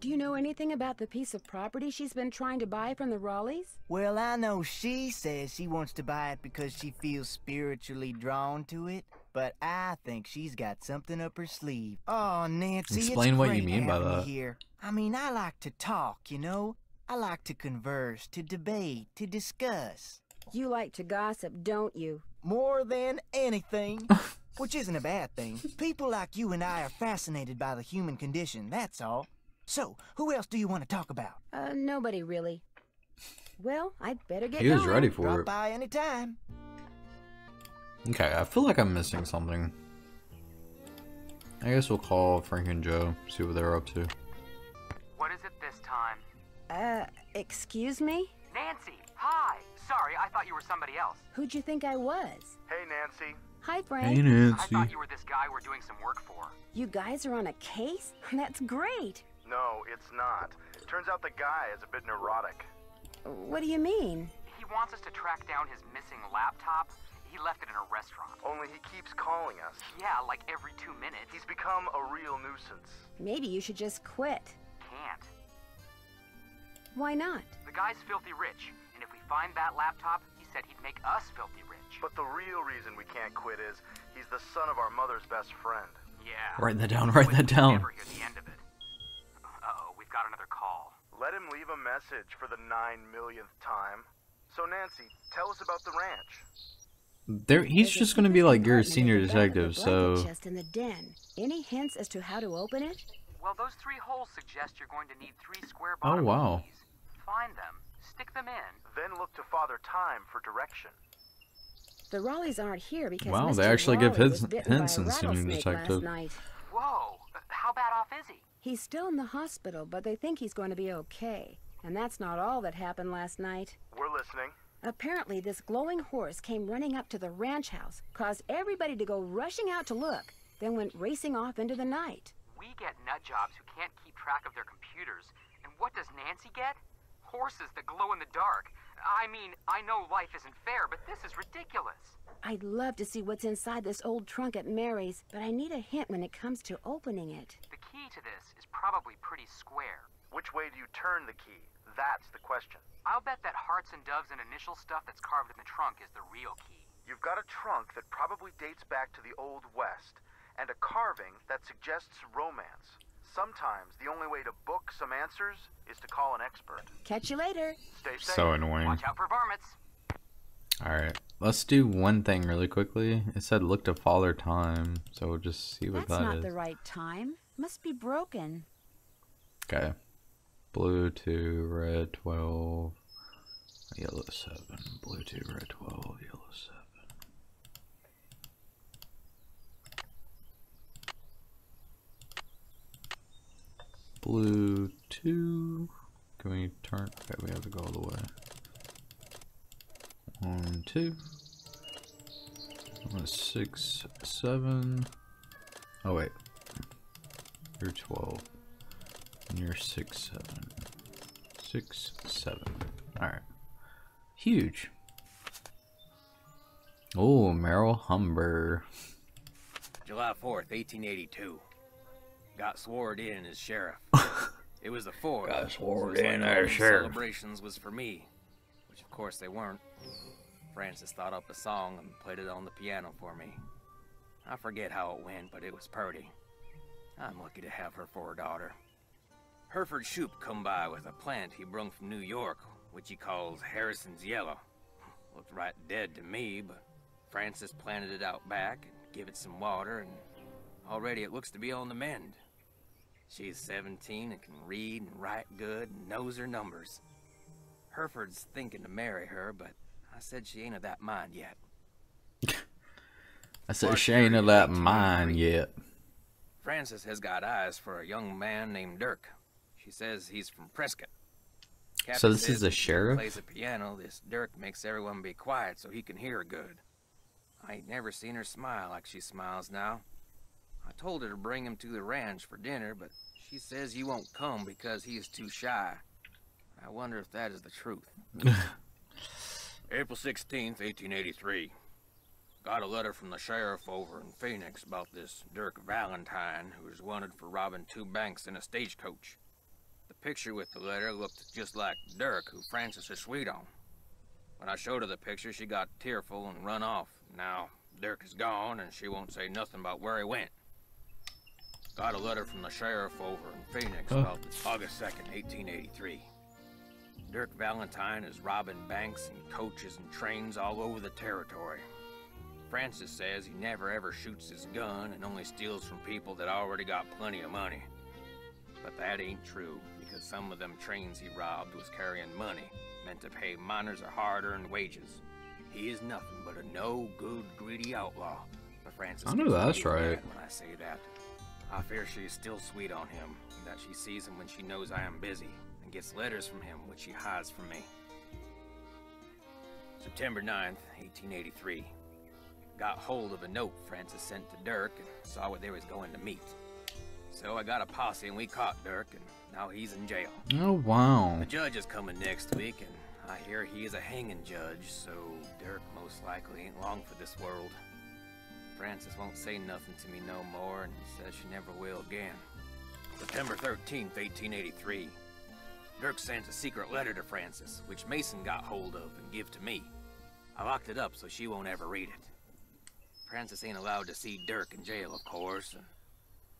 Do you know anything about the piece of property she's been trying to buy from the Raleighs? Well, I know she says she wants to buy it because she feels spiritually drawn to it. But I think she's got something up her sleeve. Oh, Nancy, explain what you mean by that. Here. I mean, I like to talk, you know. I like to converse, to debate, to discuss. You like to gossip, don't you? More than anything. Which isn't a bad thing. People like you and I are fascinated by the human condition, that's all. So, who else do you want to talk about? Nobody really. Well, I'd better get going. He was ready for it. Drop by any time. Okay, I feel like I'm missing something. I guess we'll call Frank and Joe, see what they're up to. What is it this time? Excuse me? Nancy, hi! Sorry, I thought you were somebody else. Who'd you think I was? Hey, Nancy. Hi, Frank. Hey, Nancy. I thought you were this guy we're doing some work for. You guys are on a case? That's great. No, it's not. Turns out the guy is a bit neurotic. What do you mean? He wants us to track down his missing laptop. He left it in a restaurant. Only he keeps calling us. Yeah, like every 2 minutes. He's become a real nuisance. Maybe you should just quit. Can't. Why not? The guy's filthy rich, and if we find that laptop, he said he'd make us filthy rich. But the real reason we can't quit is he's the son of our mother's best friend. Yeah. Write that down, write that down. Never hear the end of it. Uh-oh, we've got another call. Let him leave a message for the 9 millionth time. So Nancy, tell us about the ranch. There, he's just going to be like your senior detective, so... Just in the den. Any hints as to how to open it? Well, those 3 holes suggest you're going to need 3 square boxes. Oh, wow. Find them, stick them in, then look to Father Time for direction. The Raleighs aren't here because Mr. they actually give hints in senior detective. Whoa, how bad off is he? He's still in the hospital, but they think he's going to be okay. And that's not all that happened last night. We're listening. Apparently, this glowing horse came running up to the ranch house, caused everybody to go rushing out to look, then went racing off into the night. We get nutjobs who can't keep track of their computers, and what does Nancy get? Horses that glow in the dark. I mean, I know life isn't fair, but this is ridiculous. I'd love to see what's inside this old trunk at Mary's, but I need a hint when it comes to opening it. The key to this is probably pretty square. Which way do you turn the key? That's the question. I'll bet that hearts and doves and initial stuff that's carved in the trunk is the real key. You've got a trunk that probably dates back to the Old West, and a carving that suggests romance. Sometimes the only way to book some answers is to call an expert. Catch you later. Stay safe. So annoying. Watch out for varmints. Alright, let's do one thing really quickly. It said look to Father Time, so we'll just see what that is. That's not the right time. Must be broken. Okay. Blue 2, red 12, yellow 7, blue 2, red 12, yellow 7. Blue 2, can we turn? Okay, we have to go all the way. 1, 2, 6, 7, oh wait, you're 12. Near 6, 7. 6, 7. Alright. Huge. Oh, Merrill Humber. July 4th, 1882. Got sworn in as sheriff. It was the 4th. Got sworn in as sheriff. Celebrations was for me. Which, of course, they weren't. Frances thought up a song and played it on the piano for me. I forget how it went, but it was purty. I'm lucky to have her for a daughter. Hereford Shoop come by with a plant he brung from New York, which he calls Harrison's Yellow. Looked right dead to me, but Frances planted it out back and give it some water, and already it looks to be on the mend. She's 17 and can read and write good and knows her numbers. Hereford's thinking to marry her, but I said she ain't of that mind yet. I said she ain't of that mind yet. Frances has got eyes for a young man named Dirk. She says he's from Prescott. Captain so this is a sheriff? Plays the piano. This Dirk makes everyone be quiet so he can hear her good. I ain't never seen her smile like she smiles now. I told her to bring him to the ranch for dinner, but she says he won't come because he is too shy. I wonder if that is the truth. April 16th, 1883. Got a letter from the sheriff over in Phoenix about this Dirk Valentine, who was wanted for robbing two banks in a stagecoach. The picture with the letter looked just like Dirk, who Frances is sweet on. When I showed her the picture, she got tearful and run off. Now, Dirk is gone, and she won't say nothing about where he went. Got a letter from the sheriff over in Phoenix about August 2nd, 1883. Dirk Valentine is robbing banks and coaches and trains all over the territory. Frances says he never ever shoots his gun and only steals from people that already got plenty of money. But that ain't true, because some of them trains he robbed was carrying money, meant to pay miners a hard-earned wages. He is nothing but a no-good, greedy outlaw. But Frances, I know that's right. When I say that, I fear she is still sweet on him, and that she sees him when she knows I am busy, and gets letters from him which she hides from me. September 9th, 1883. Got hold of a note Frances sent to Dirk and saw what they was going to meet. So I got a posse and we caught Dirk, and now he's in jail. Oh, wow. The judge is coming next week, and I hear he is a hanging judge, so Dirk most likely ain't long for this world. Frances won't say nothing to me no more, and says she never will again. September 13th, 1883. Dirk sends a secret letter to Frances, which Mason got hold of and give to me. I locked it up so she won't ever read it. Frances ain't allowed to see Dirk in jail, of course. And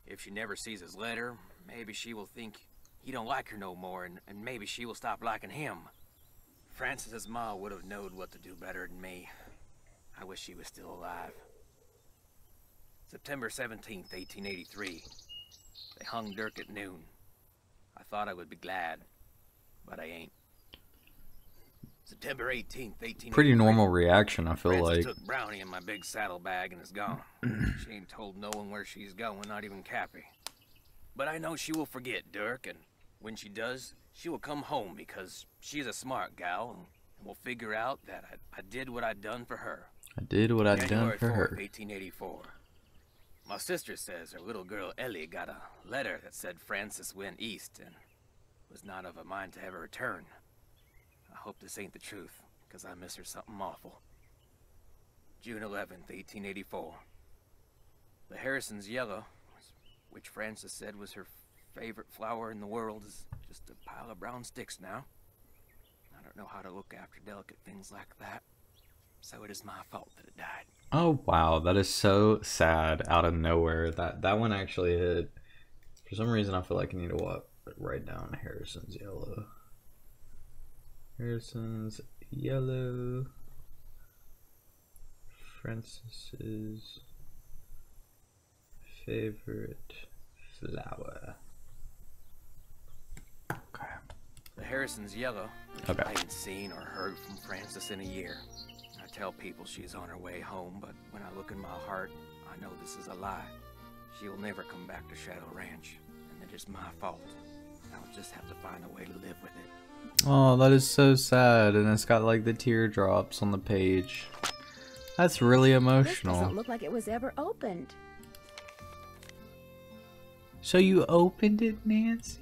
if she never sees his letter, maybe she will think he don't like her no more, and maybe she will stop liking him. Frances's ma would have known what to do better than me. I wish she was still alive. September 17th, 1883. They hung Dirk at noon. I thought I would be glad, but I ain't. September 18th, 1883. Pretty normal reaction, I feel like. Took Brownie in my big saddlebag and is gone. She ain't told no one where she's going, not even Cappy. But I know she will forget Dirk, and when she does, she will come home because she's a smart gal and will figure out that I did what I done for her. I did what I done for her. 1884. My sister says her little girl Ellie got a letter that said Frances went east and was not of a mind to ever return. I hope this ain't the truth, because I miss her something awful. June 11th, 1884. The Harrison's yellow, which Frances said was her favorite flower in the world, is just a pile of brown sticks now. I don't know how to look after delicate things like that, so it is my fault that it died. Oh, wow, that is so sad out of nowhere. That one actually hit. For some reason, I feel like I need to write down Harrison's yellow. Harrison's yellow. Frances's favorite flower. Okay. The Harrison's yellow, which I hadn't seen or heard from Frances in a year. I tell people she's on her way home, but when I look in my heart, I know this is a lie. She will never come back to Shadow Ranch, and it is my fault. I'll just have to find a way to live with it. Oh, that is so sad, and it's got like the teardrops on the page. That's really emotional. This doesn't look like it was ever opened. So you opened it, Nancy?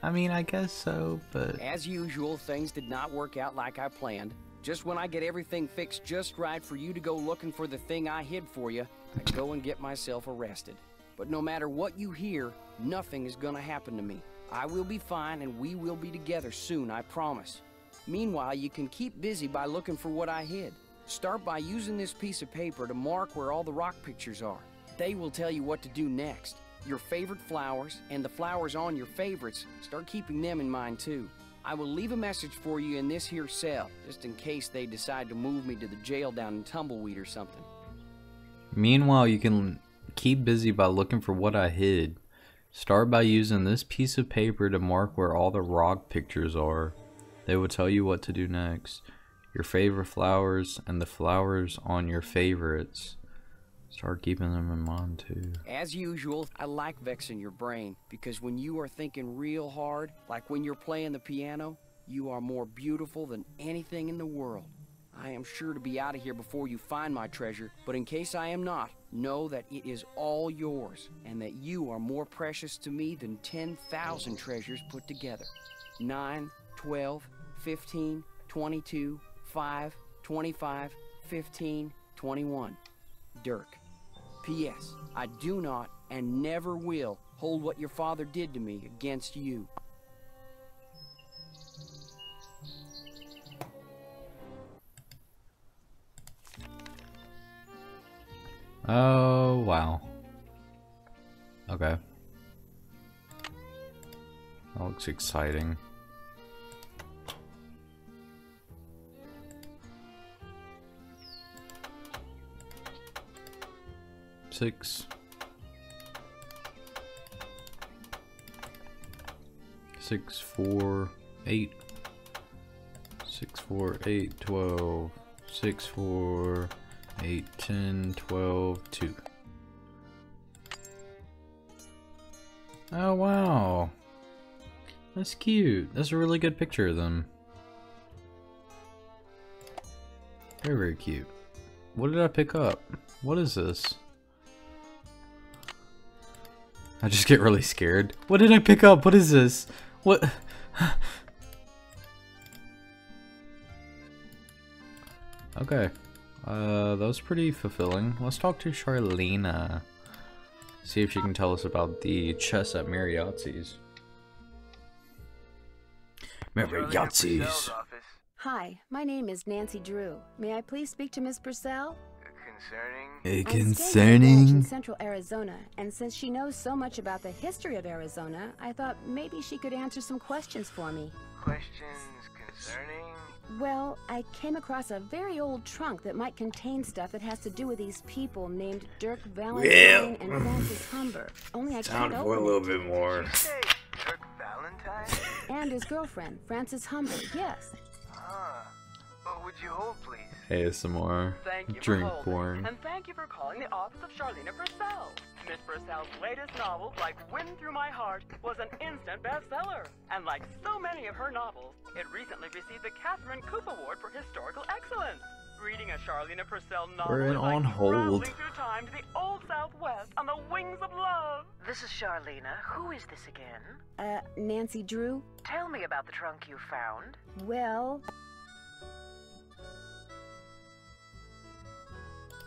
I mean, I guess so, but... As usual, things did not work out like I planned. Just when I get everything fixed just right for you to go looking for the thing I hid for you, I go and get myself arrested. But no matter what you hear, nothing is gonna happen to me. I will be fine, and we will be together soon, I promise. Meanwhile, you can keep busy by looking for what I hid. Start by using this piece of paper to mark where all the rock pictures are. They will tell you what to do next. Your favorite flowers, and the flowers on your favorites, start keeping them in mind too. I will leave a message for you in this here cell, just in case they decide to move me to the jail down in Tumbleweed or something. Meanwhile, you can keep busy by looking for what I hid. Start by using this piece of paper to mark where all the rock pictures are. They will tell you what to do next. Your favorite flowers and the flowers on your favorites. Start keeping them in mind too. As usual, I like vexing your brain, because when you are thinking real hard, like when you're playing the piano, you are more beautiful than anything in the world. I am sure to be out of here before you find my treasure, but in case I am not, know that it is all yours, and that you are more precious to me than 10,000 treasures put together. 9, 12, 15, 22, 5, 25, 15, 21. Dirk. P.S. I do not and never will hold what your father did to me against you. Oh, wow. Okay. That looks exciting. Six, 4, 8. 6, 4, 8, 12. 6, 4, 8, 10, 12, 2. Oh wow. That's cute. That's a really good picture of them. Very, very cute. What did I pick up? What is this? I just get really scared. What did I pick up? What is this? What? Okay. That was pretty fulfilling. Let's talk to Charlena. See if she can tell us about the chess at Mary Yazzie's. Mary Yazzie's. Hi, my name is Nancy Drew. May I please speak to Miss Purcell? Concerning in Central Arizona, and since she knows so much about the history of Arizona, I thought maybe she could answer some questions for me. Questions concerning? Well, I came across a very old trunk that might contain stuff that has to do with these people named Dirk Valentine and Frances Humber. Only I can't open it. A little bit more. Did you say Dirk Valentine? And his girlfriend, Frances Humber. Yes. Ah. Oh, would you hold, please? ASMR. Thank you drink for porn. And thank you for calling the office of Charlena Purcell. Miss Purcell's latest novel, Like Wind Through My Heart, was an instant bestseller. And like so many of her novels, it recently received the Katherine Cooper Award for Historical Excellence. Reading a Charlena Purcell novel is like traveling through time to the old Southwest on the wings of love. This is Charlena. Who is this again? Nancy Drew. Tell me about the trunk you found. Well...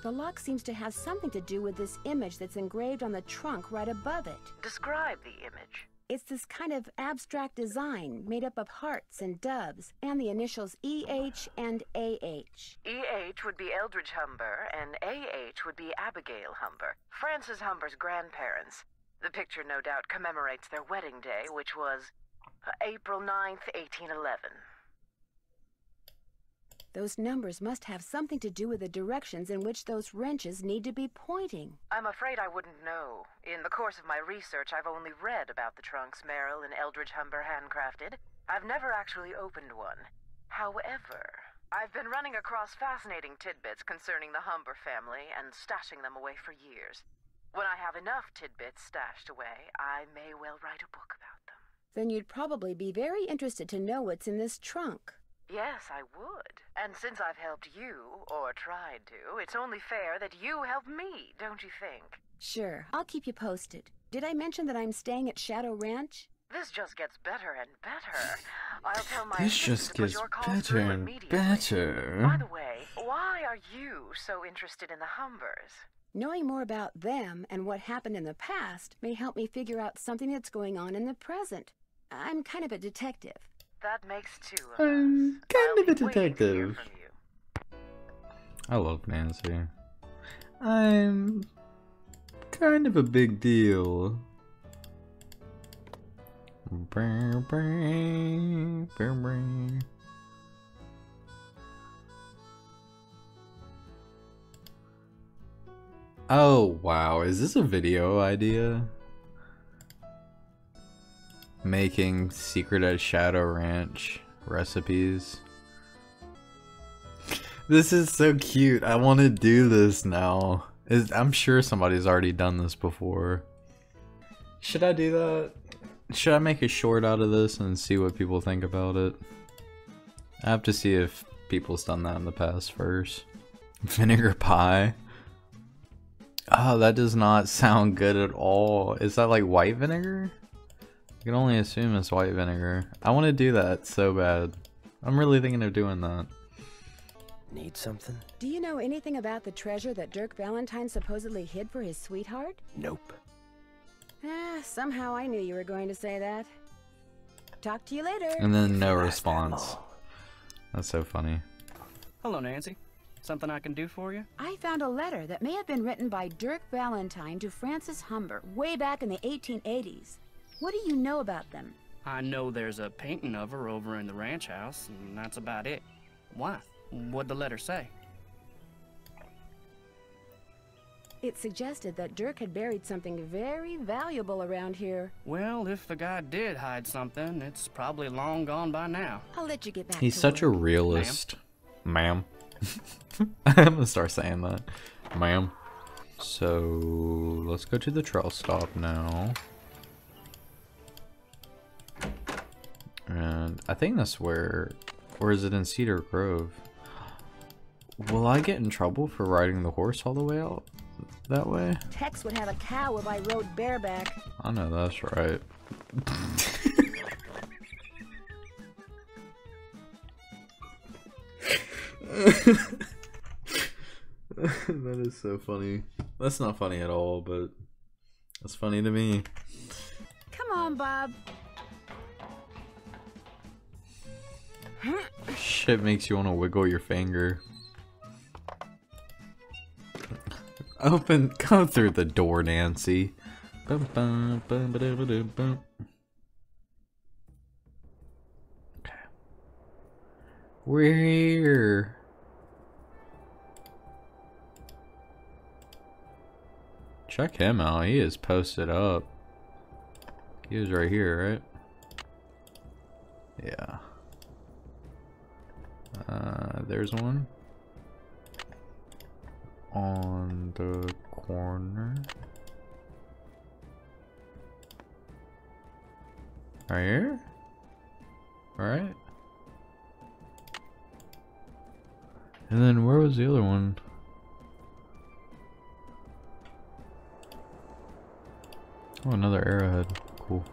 the lock seems to have something to do with this image that's engraved on the trunk right above it. Describe the image. It's this kind of abstract design made up of hearts and doves and the initials E.H. and A.H. E.H. would be Eldridge Humber and A.H. would be Abigail Humber, Frances Humber's grandparents. The picture no doubt commemorates their wedding day, which was April 9th, 1811. Those numbers must have something to do with the directions in which those wrenches need to be pointing. I'm afraid I wouldn't know. In the course of my research, I've only read about the trunks Merrill and Eldridge Humber handcrafted. I've never actually opened one. However, I've been running across fascinating tidbits concerning the Humber family and stashing them away for years. When I have enough tidbits stashed away, I may well write a book about them. Then you'd probably be very interested to know what's in this trunk. Yes, I would. And since I've helped you, or tried to, it's only fair that you help me, don't you think? Sure, I'll keep you posted. Did I mention that I'm staying at Shadow Ranch? This just gets better and better. I'll tell my assistant to put your call through immediately. By the way, why are you so interested in the Humbers? Knowing more about them and what happened in the past may help me figure out something that's going on in the present. I'm kind of a detective. That makes two of us. I'm kind of a detective. I love Nancy. I'm kind of a big deal. Oh wow, is this a video idea? Making Secret of Shadow Ranch recipes. This is so cute. I want to do this now. I'm sure somebody's already done this before. Should I do that? Should I make a short out of this and see what people think about it? I have to see if people's done that in the past first. Vinegar pie. Oh, that does not sound good at all. Is that like white vinegar? I can only assume it's white vinegar. I want to do that so bad. I'm really thinking of doing that. Need something? Do you know anything about the treasure that Dirk Valentine supposedly hid for his sweetheart? Nope. Somehow I knew you were going to say that. Talk to you later. And then no response. That's so funny. Hello, Nancy. Something I can do for you? I found a letter that may have been written by Dirk Valentine to Frances Humber way back in the 1880s. What do you know about them? I know there's a painting of her over in the ranch house, and that's about it. Why? What'd the letter say? It suggested that Dirk had buried something very valuable around here. Well, if the guy did hide something, it's probably long gone by now. I'll let you get back to work. He's such a realist. Ma'am. I'm gonna start saying that. Ma'am. So, let's go to the trail stop now. And I think that's where... Or is it in Cedar Grove? Will I get in trouble for riding the horse all the way out that way? Tex would have a cow if I rode bareback. I know that's right. That is so funny. That's not funny at all, but that's funny to me. Come on, Bob. Shit makes you want to wiggle your finger. Open, come through the door, Nancy. Okay. We're here. Check him out. He is posted up. He was right here, right? Yeah. There's one on the corner right here. All right, and then where was the other one? Oh, another arrowhead. Cool.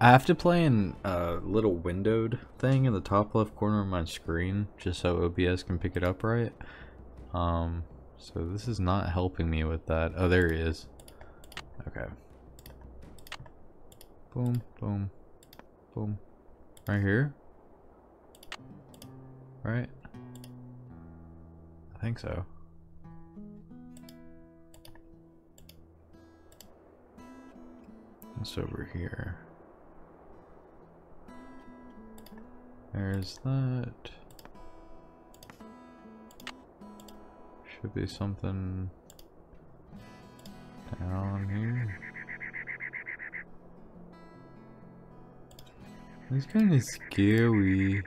I have to play in a little windowed thing in the top left corner of my screen just so OBS can pick it up right. So this is not helping me with that. Oh, there he is. Okay. Boom, boom, boom. Right here? Right? I think so. It's over here. There's that. Should be something down here. It's kind of scary.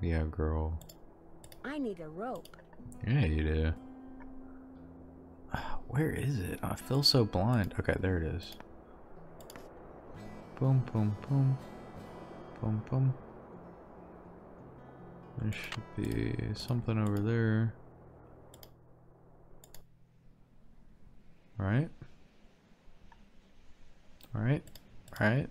Yeah, girl. I need a rope. Yeah, you do. Where is it? I feel so blind. Okay, there it is. Boom, boom, boom. Boom, boom. There should be something over there. Alright. Alright. Alright.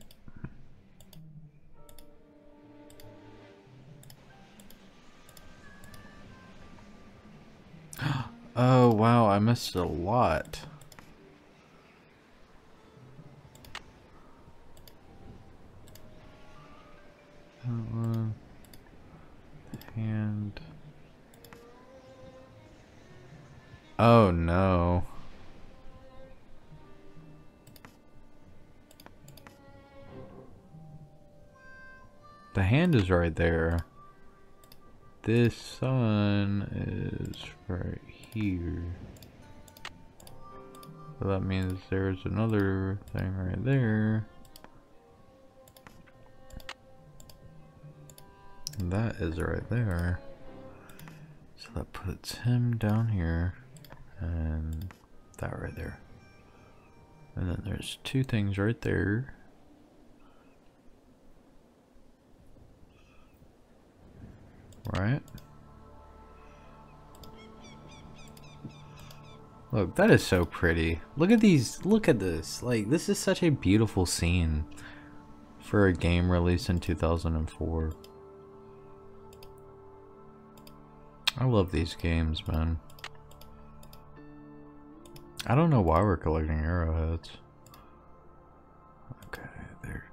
Oh wow, I missed a lot. And oh no. The hand is right there. This sun is right here. So that means there's another thing right there. And that is right there. So that puts him down here and that right there. And then there's two things right there. Right. Look, that is so pretty. Look at these. Look at this. Like, this is such a beautiful scene for a game released in 2004. I love these games, man. I don't know why we're collecting arrowheads. Okay, there.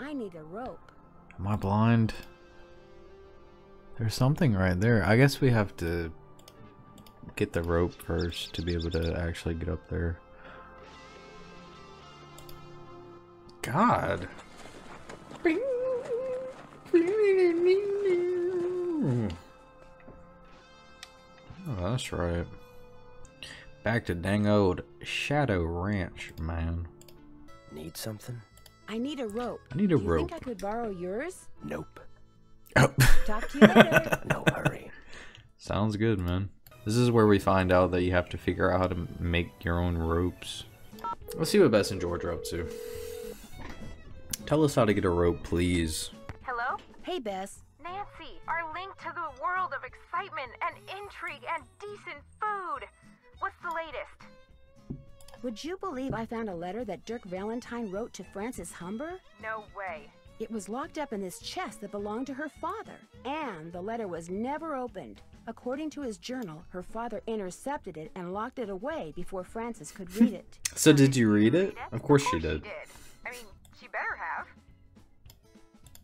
I need a rope. Am I blind? There's something right there. I guess we have to get the rope first to be able to actually get up there. God. Oh, that's right. Back to dang old Shadow Ranch, man. Need something? I need a rope. I need a rope. Do you think I could borrow yours? Nope. Oh. Talk to you later. No hurry. Sounds good, man. This is where we find out that you have to figure out how to make your own ropes. Let's see what Bess and George are up to. Tell us how to get a rope, please. Hello? Hey, Bess. Nancy, our link to the world of excitement and intrigue and decent food. What's the latest? Would you believe I found a letter that Dirk Valentine wrote to Frances Humber? No way. It was locked up in this chest that belonged to her father, and the letter was never opened. According to his journal, her father intercepted it and locked it away before Frances could read it. So did you read it? Of course she did. I mean, she better have.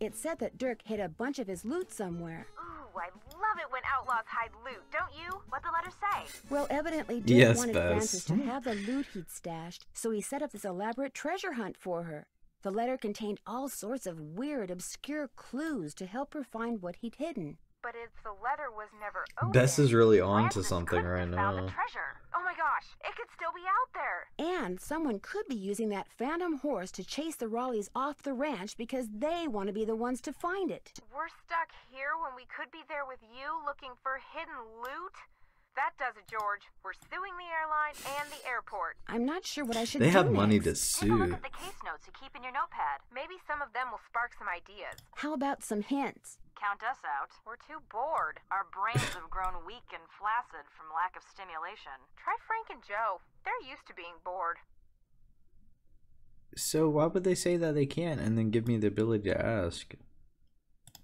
It said that Dirk hid a bunch of his loot somewhere. Ooh, I love it when outlaws hide loot, don't you? What'd the letter say? Well, evidently Dirk wanted Frances to have the loot he'd stashed, so he set up this elaborate treasure hunt for her. The letter contained all sorts of weird, obscure clues to help her find what he'd hidden. But if the letter was never opened, Bess is really on to something right now. The treasure. Oh my gosh, it could still be out there. And someone could be using that phantom horse to chase the Raleighs off the ranch because they want to be the ones to find it. We're stuck here when we could be there with you looking for hidden loot? That does it, George. We're suing the airline and the airport. I'm not sure what I should do. They have money to sue. Take a look at the case notes you keep in your notepad. Maybe some of them will spark some ideas. How about some hints? Count us out. We're too bored. Our brains have grown weak and flaccid from lack of stimulation. Try Frank and Joe. They're used to being bored. So why would they say that they can't and then give me the ability to ask?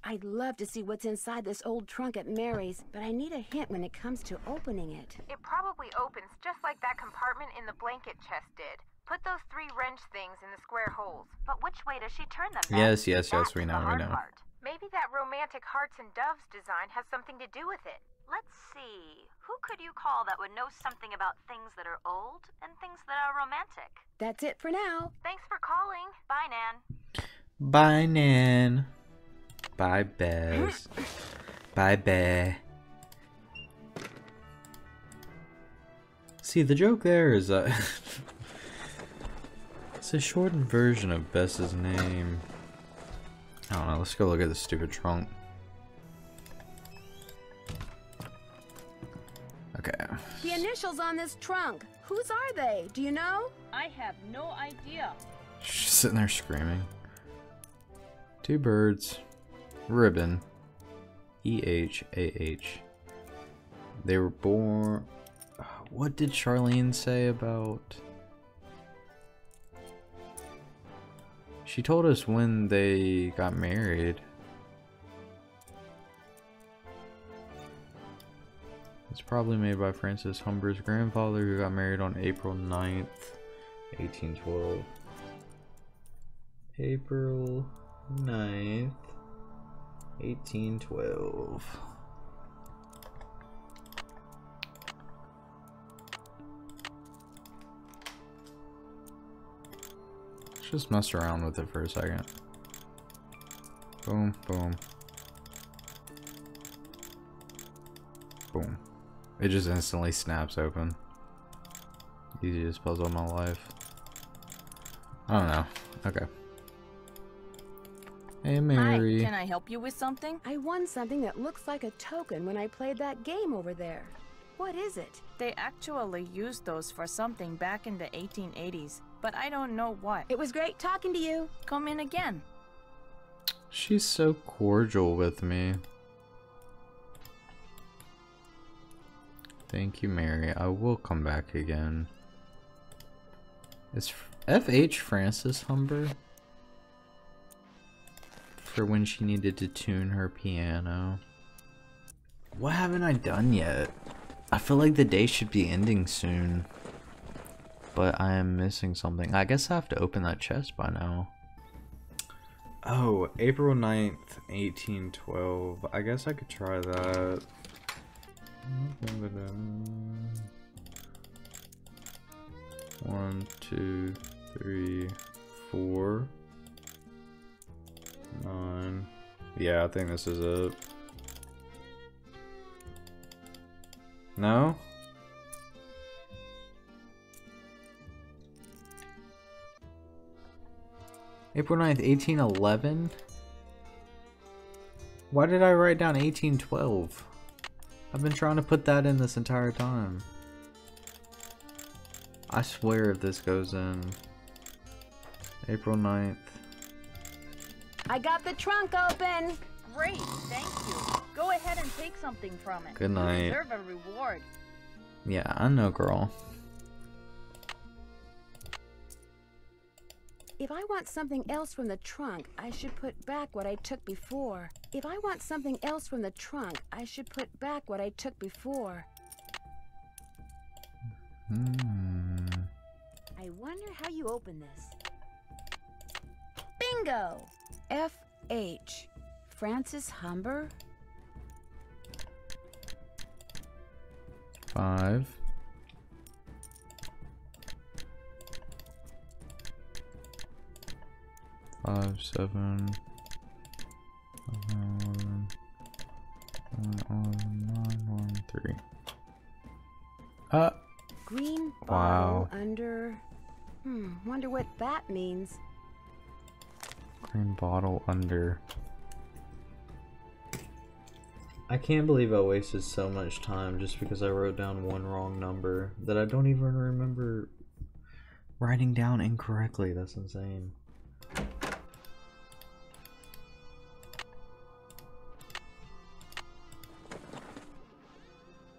I'd love to see what's inside this old trunk at Mary's, but I need a hint when it comes to opening it. It probably opens just like that compartment in the blanket chest did. Put those three wrench things in the square holes. But which way does she turn them? Yes, yes, yes, we know, we know. Maybe that romantic hearts and doves design has something to do with it. Let's see. Who could you call that would know something about things that are old and things that are romantic? That's it for now. Thanks for calling. Bye, Nan. Bye, Nan. Bye, Bess. Bye, Bess. See, the joke there is that it's a shortened version of Bess's name. I don't know, let's go look at the stupid trunk. Okay. The initials on this trunk. Whose are they? Do you know? I have no idea. She's sitting there screaming. Two birds. Ribbon. E-H-A-H. They were born... What did Charlene say about... She told us when they got married. It's probably made by Frances Humber's grandfather, who got married on April 9th, 1812. April 9th. 1812. Let's just mess around with it for a second. Boom, boom. Boom. It just instantly snaps open. Easiest puzzle of my life. I don't know. Okay. Hey, Mary. Hi, can I help you with something? I won something that looks like a token when I played that game over there. What is it? They actually used those for something back in the 1880s, but I don't know what. It was great talking to you. Come in again. She's so cordial with me. Thank you, Mary. I will come back again. It's F.H. Frances Humber. For when she needed to tune her piano. What haven't I done yet? I feel like the day should be ending soon. But I am missing something. I guess I have to open that chest by now. Oh, April 9th, 1812. I guess I could try that. One, two, three, 4, 9. Yeah, I think this is it. No? April 9th, 1811? Why did I write down 1812? I've been trying to put that in this entire time. I swear if this goes in. April 9th. I got the trunk open! Great, thank you. Go ahead and take something from it. Good night. You deserve a reward. Yeah, I know, girl. If I want something else from the trunk, I should put back what I took before. If I want something else from the trunk, I should put back what I took before. Hmm. I wonder how you open this. Bingo! F.H. Frances Humber? 5. Five, 7, 11, 1, 9, 1, 3. Green bottle under. Wonder what that means. Green bottle under. I can't believe I wasted so much time just because I wrote down one wrong number that I don't even remember writing down incorrectly. That's insane.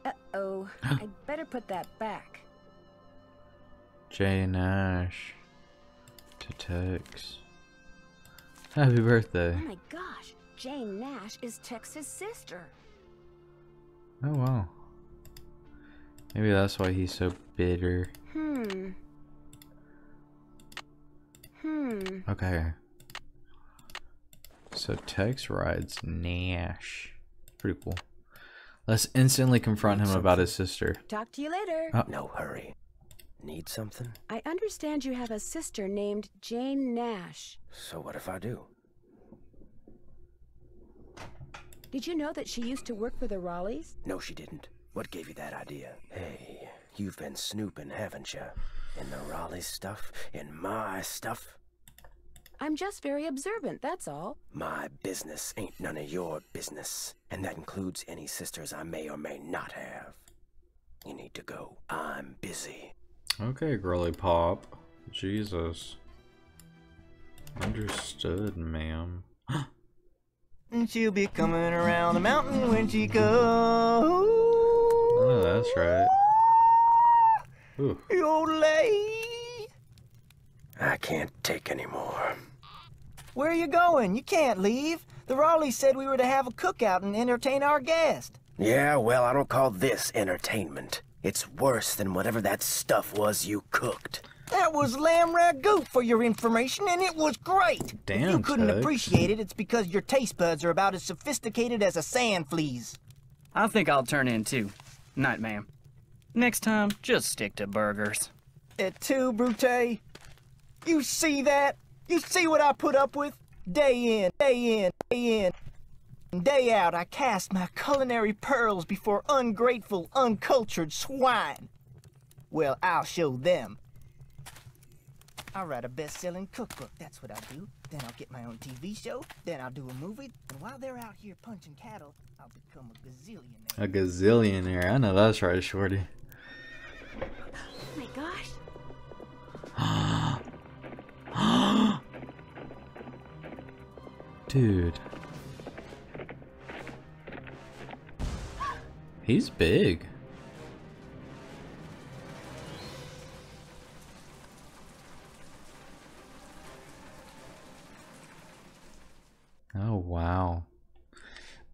Uh-oh, I'd better put that back. Jane Nash to Tex. Happy birthday. Oh my gosh, Jane Nash is Tex's sister. Oh wow. Maybe that's why he's so bitter. Okay. So Tex rides Nash. Pretty cool. Let's instantly confront him about his sister. Talk to you later. Oh. No hurry. Need something? I understand you have a sister named Jane Nash. So what if I do? Did you know that she used to work for the Raleighs? No, she didn't. What gave you that idea? Hey, you've been snooping, haven't you? In the Raleigh stuff? In my stuff? I'm just very observant, that's all. My business ain't none of your business, and that includes any sisters I may or may not have. You need to go. I'm busy. Okay, girly pop. Jesus. Understood, ma'am. And she'll be coming around the mountain when she goes. Oh, that's right. Ooh. The old lady. I can't take any more. Where are you going? You can't leave. The Raleigh said we were to have a cookout and entertain our guest. Yeah, well, I don't call this entertainment. It's worse than whatever that stuff was you cooked. That was lamb ragout for your information, and it was great. Damn, if you couldn't appreciate it, it's because your taste buds are about as sophisticated as a sand flea's. I think I'll turn in too. Night, ma'am. Next time, just stick to burgers. Et tu, Brute? You see that? You see what I put up with? Day in, day in, day in, day out, I cast my culinary pearls before ungrateful, uncultured swine. Well, I'll show them. I'll write a best-selling cookbook, that's what I'll do. Then I'll get my own TV show, then I'll do a movie. And while they're out here punching cattle, I'll become a gazillionaire. A gazillionaire? I know that's right, Shorty. Oh my gosh. Dude, he's big. Oh, wow.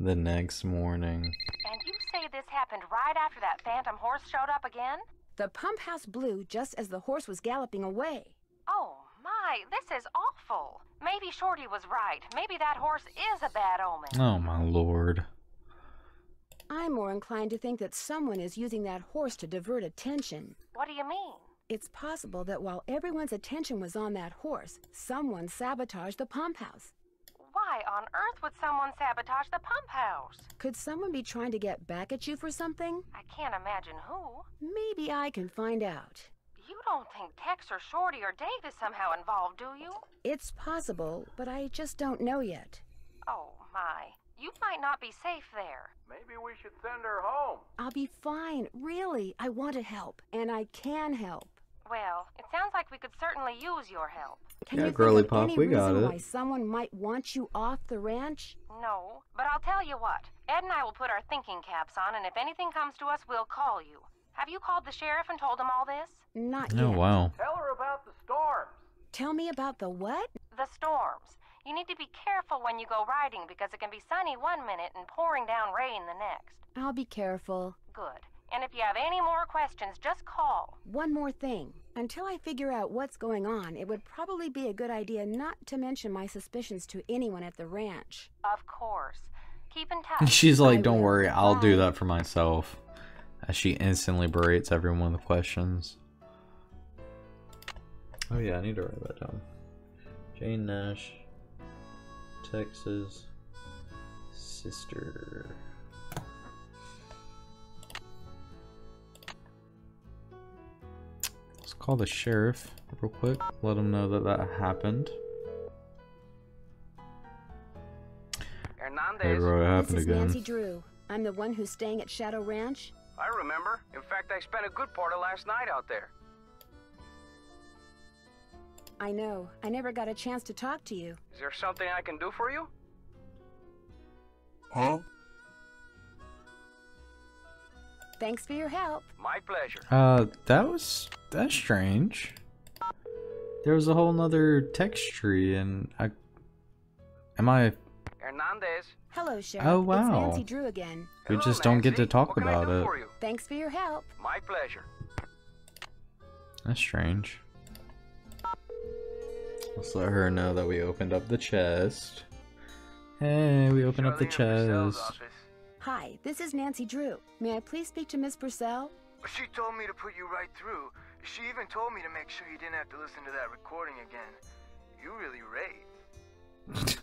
The next morning. And you say this happened right after that phantom horse showed up again? The pump house blew just as the horse was galloping away. Oh, my, this is awful. Maybe Shorty was right. Maybe that horse is a bad omen. Oh, my lord. I'm more inclined to think that someone is using that horse to divert attention. What do you mean? It's possible that while everyone's attention was on that horse, someone sabotaged the pump house. Why on earth would someone sabotage the pump house? Could someone be trying to get back at you for something? I can't imagine who. Maybe I can find out. You don't think Tex or Shorty or Dave is somehow involved, do you? It's possible, but I just don't know yet. Oh, my. You might not be safe there. Maybe we should send her home. I'll be fine. Really, I want to help, and I can help. Well, it sounds like we could certainly use your help. Can you think of any reason why someone might want you off the ranch? No, but I'll tell you what. Ed and I will put our thinking caps on, and if anything comes to us, we'll call you. Have you called the sheriff and told him all this? Not yet. Oh, wow. Tell her about the storms. Tell me about the what? The storms. You need to be careful when you go riding because it can be sunny one minute and pouring down rain the next. I'll be careful. Good. And if you have any more questions, just call. One more thing. Until I figure out what's going on, it would probably be a good idea not to mention my suspicions to anyone at the ranch. Of course. Keep in touch. She's like, don't worry, I'll do that for myself. As she instantly berates everyone with questions. Oh yeah, I need to write that down. Jane Nash, Texas, sister. Call the sheriff real quick, let him know that that happened. Hernandez. Hey bro, it happened again. This is Nancy Drew. I'm the one who's staying at Shadow Ranch. I remember. In fact, I spent a good part of last night out there. I know. I never got a chance to talk to you. Is there something I can do for you? Huh? Thanks for your help. My pleasure. That's strange. There was a whole nother text tree and Hernandez. Hello, Sheriff. Oh wow. It's Nancy Drew again. Hello, we just don't get to talk about it. Thanks for your help. My pleasure. That's strange. Let's let her know that we opened up the chest. Hey, we opened up the chest. Hi, this is Nancy Drew. May I please speak to Miss Purcell? She told me to put you right through. She even told me to make sure you didn't have to listen to that recording again. You really raved.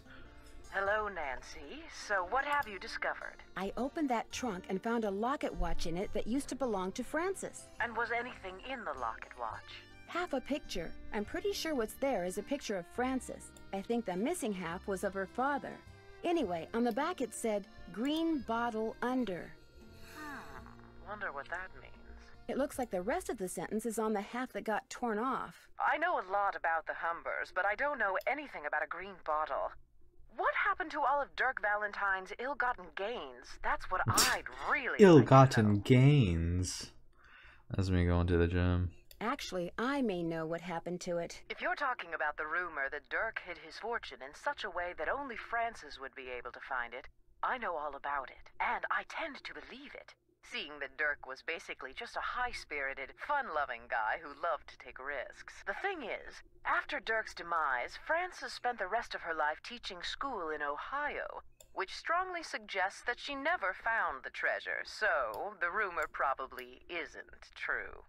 Hello, Nancy. So what have you discovered? I opened that trunk and found a locket watch in it that used to belong to Frances. And was anything in the locket watch? Half a picture. I'm pretty sure what's there is a picture of Frances. I think the missing half was of her father. Anyway, on the back it said, green bottle under. Wonder what that means. It looks like the rest of the sentence is on the half that got torn off. I know a lot about the Humbers, but I don't know anything about a green bottle. What happened to all of Dirk Valentine's ill-gotten gains? That's what I'd really ill-gotten gains. That's me going to the gym. Actually, I may know what happened to it. If you're talking about the rumor that Dirk hid his fortune in such a way that only Frances would be able to find it, I know all about it, and I tend to believe it, seeing that Dirk was basically just a high-spirited, fun-loving guy who loved to take risks. The thing is, after Dirk's demise, Frances spent the rest of her life teaching school in Ohio, which strongly suggests that she never found the treasure, so the rumor probably isn't true.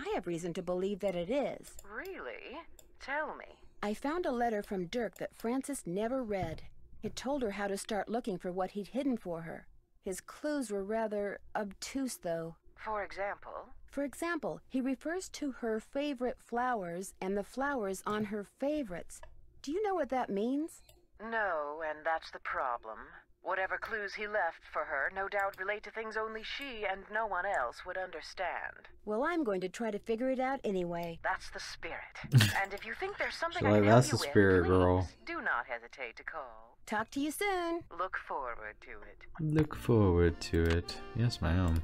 I have reason to believe that it is. Really? Tell me. I found a letter from Dirk that Frances never read. It told her how to start looking for what he'd hidden for her. His clues were rather obtuse, though. For example? For example, he refers to her favorite flowers and the flowers on her favorites. Do you know what that means? No, and that's the problem. Whatever clues he left for her no doubt relate to things only she and no one else would understand. Well, I'm going to try to figure it out anyway. That's the spirit. And if you think there's something I can help you with, please do not hesitate to call. Talk to you soon. Look forward to it. Look forward to it. Yes, ma'am.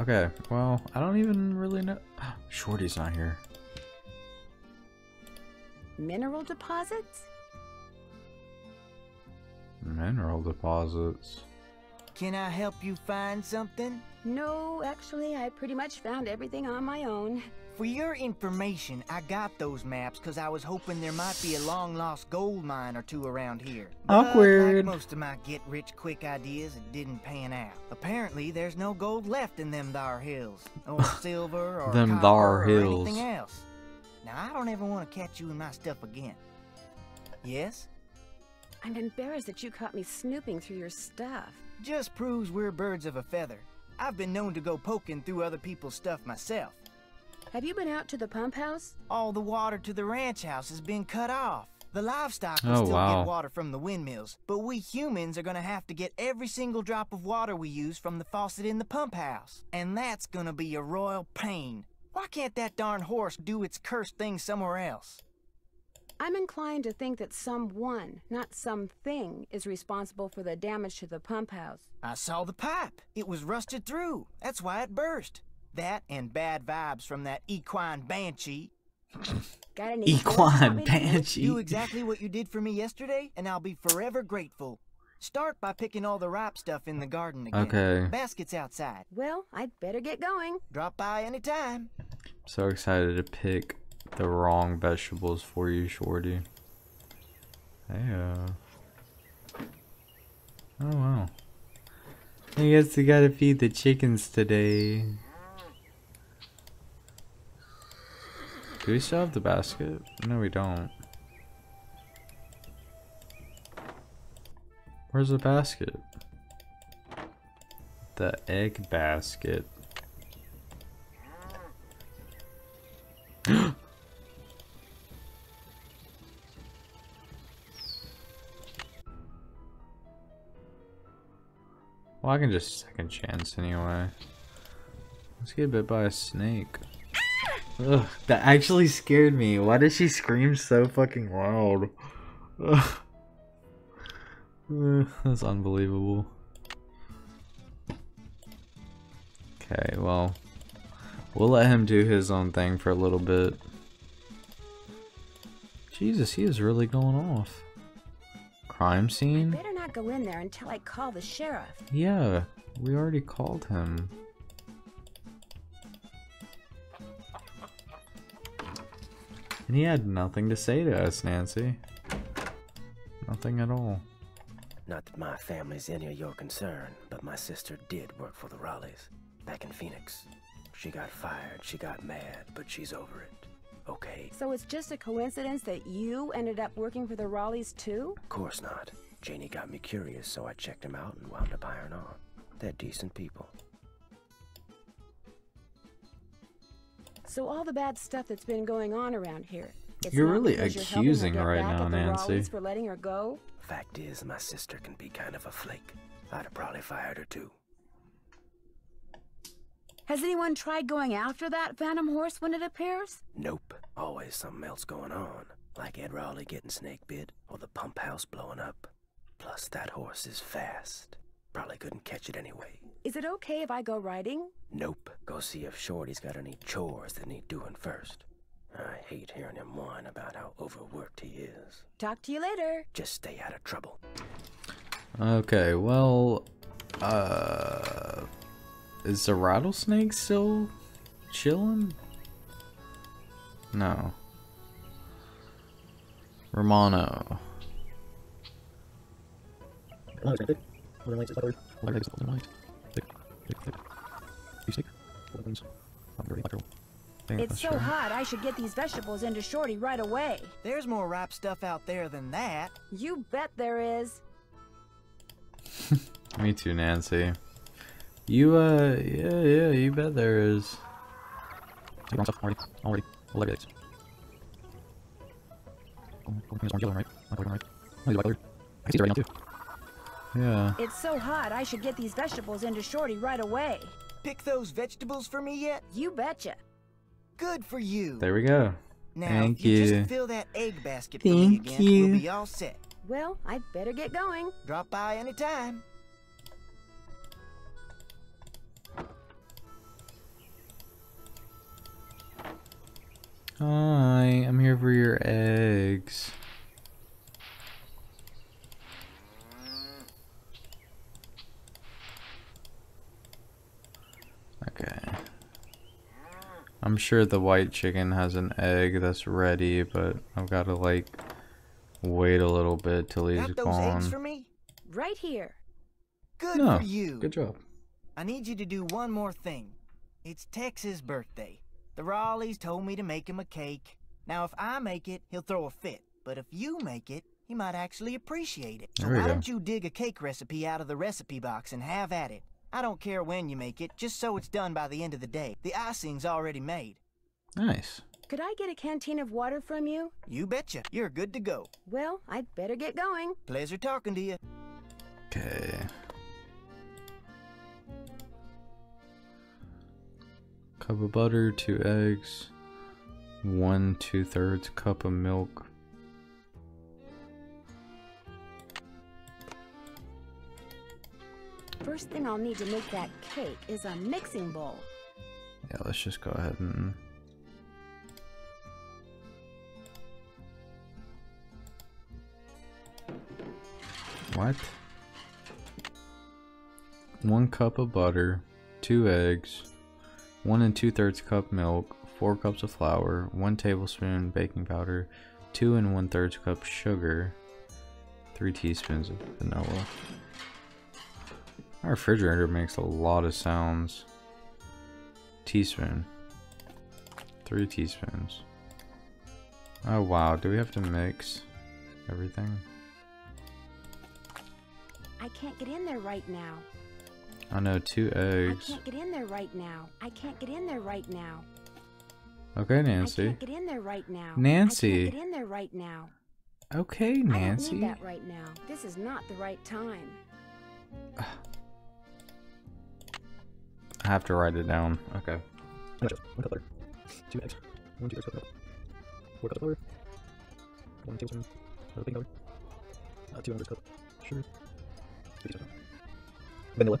Okay. Well, I don't even really know. Shorty's not here. Mineral deposits? Mineral deposits. Can I help you find something? No, actually, I pretty much found everything on my own. For your information, I got those maps because I was hoping there might be a long-lost gold mine or two around here. Awkward. But like most of my get-rich-quick ideas, it didn't pan out. Apparently, there's no gold left in them thar hills. Or silver or them copper or anything else. Now, I don't ever want to catch you in my stuff again. Yes? I'm embarrassed that you caught me snooping through your stuff. Just proves we're birds of a feather. I've been known to go poking through other people's stuff myself. Have you been out to the pump house? All the water to the ranch house has been cut off. The livestock can still get water from the windmills, but we humans are going to have to get every single drop of water we use from the faucet in the pump house. And that's going to be a royal pain. Why can't that darn horse do its cursed thing somewhere else? I'm inclined to think that someone, not something, is responsible for the damage to the pump house. I saw the pipe. It was rusted through. That's why it burst. That and bad vibes from that equine banshee. Got an equine banshee. Do exactly what you did for me yesterday, and I'll be forever grateful. Start by picking all the ripe stuff in the garden again. Okay. Basket's outside. Well, I'd better get going. Drop by anytime. So excited to pick the wrong vegetables for you, Shorty. Yeah. Oh wow. I guess we gotta feed the chickens today. Do we still have the basket? No, we don't. Where's the basket? The egg basket. Well, I can just second chance anyway. Let's get bit by a snake. Ugh, that actually scared me. Why did she scream so fucking loud? That's unbelievable. Okay, well, we'll let him do his own thing for a little bit. Jesus, he is really going off. Crime scene? I better not go in there until I call the sheriff. Yeah, we already called him. And he had nothing to say to us, Nancy. Nothing at all. Not that my family's any of your concern, but my sister did work for the Raleighs back in Phoenix. She got fired, she got mad, but she's over it. Okay. So it's just a coincidence that you ended up working for the Raleighs too? Of course not. Janie got me curious, so I checked him out and wound up hiring on. They're decent people. So all the bad stuff that's been going on around here. You're really accusing her right now, Nancy. For letting her go. Fact is, my sister can be kind of a flake. I'd have probably fired her too. Has anyone tried going after that phantom horse when it appears? Nope. Always something else going on, like Ed Raleigh getting snake bit or the pump house blowing up. Plus, that horse is fast. Probably couldn't catch it anyway. Is it okay if I go riding? Nope. Go see if Shorty's got any chores that need doing first. I hate hearing him whine about how overworked he is. Talk to you later. Just stay out of trouble. Okay, well, is the rattlesnake still chilling? No. Romano. It's so hot, I should get these vegetables into Shorty right away. There's more ripe stuff out there than that. You bet there is. Me too, Nancy. You, yeah, you bet there is. Yeah. It's so hot, I should get these vegetables into Shorty right away. Pick those vegetables for me yet? You betcha. Good for you. There we go. Now, thank you. Just fill that egg basket for me again. We'll be all set. Well, I'd better get going. Drop by anytime. Hi, I'm here for your eggs. I'm sure the white chicken has an egg that's ready, but I've got to, like, wait a little bit till he's gone. Got those eggs for me? Right here. Good for you. Good job. I need you to do one more thing. It's Tex's birthday. The Raleighs told me to make him a cake. Now, if I make it, he'll throw a fit. But if you make it, he might actually appreciate it. So why don't you dig a cake recipe out of the recipe box and have at it? I don't care when you make it, just so it's done by the end of the day. The icing's already made. Nice. Could I get a canteen of water from you? You betcha. You're good to go. Well, I'd better get going. Pleasure talking to you. Okay. Cup of butter, 2 eggs, 1 2/3 cup of milk. First thing I'll need to make that cake is a mixing bowl. Yeah, let's just go ahead and... What? 1 cup of butter, 2 eggs, 1 2/3 cup milk, 4 cups of flour, 1 tablespoon baking powder, 2 1/3 cup sugar, 3 teaspoons of vanilla. Our refrigerator makes a lot of sounds. Teaspoon. 3 teaspoons. Oh wow, do we have to mix everything? I can't get in there right now. I know, 2 eggs. I can't get in there right now. I can't get in there right now. Okay, Nancy. I can't get in there right now. Nancy. I can't get in there right now. Okay, Nancy. I don't need that right now. This is not the right time. I have to write it down. Okay. 1 cup of butter, 2 eggs, 1 2/3 cup, 4 cups of butter, 1 tablespoon of baking powder, 2 1/4 cup sugar, 3 teaspoons vanilla.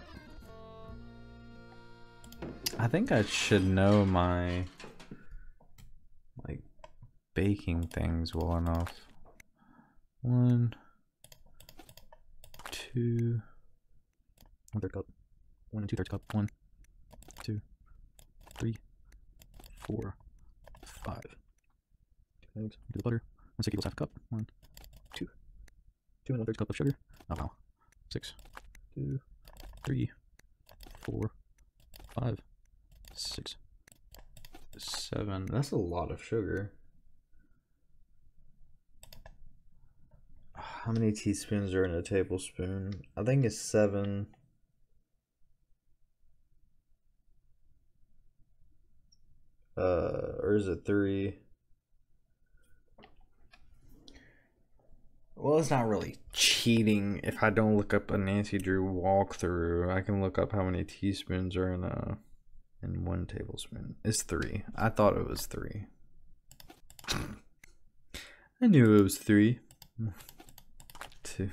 I think I should know my like baking things well enough. 1 2 1/3 cup, 1 2/3 cup, 1 2 3 4 5 eggs, do the butter, 1 6/4 cup, 1 2 2 1/3 cup of sugar, 6 2 3 4 5 6 7. That's a lot of sugar. How many teaspoons are in a tablespoon? I think it's 7. Or is it 3? Well, it's not really cheating if I don't look up a Nancy Drew walkthrough. I can look up how many teaspoons are in a 1 tablespoon. It's 3. I thought it was 3. I knew it was 3. 2.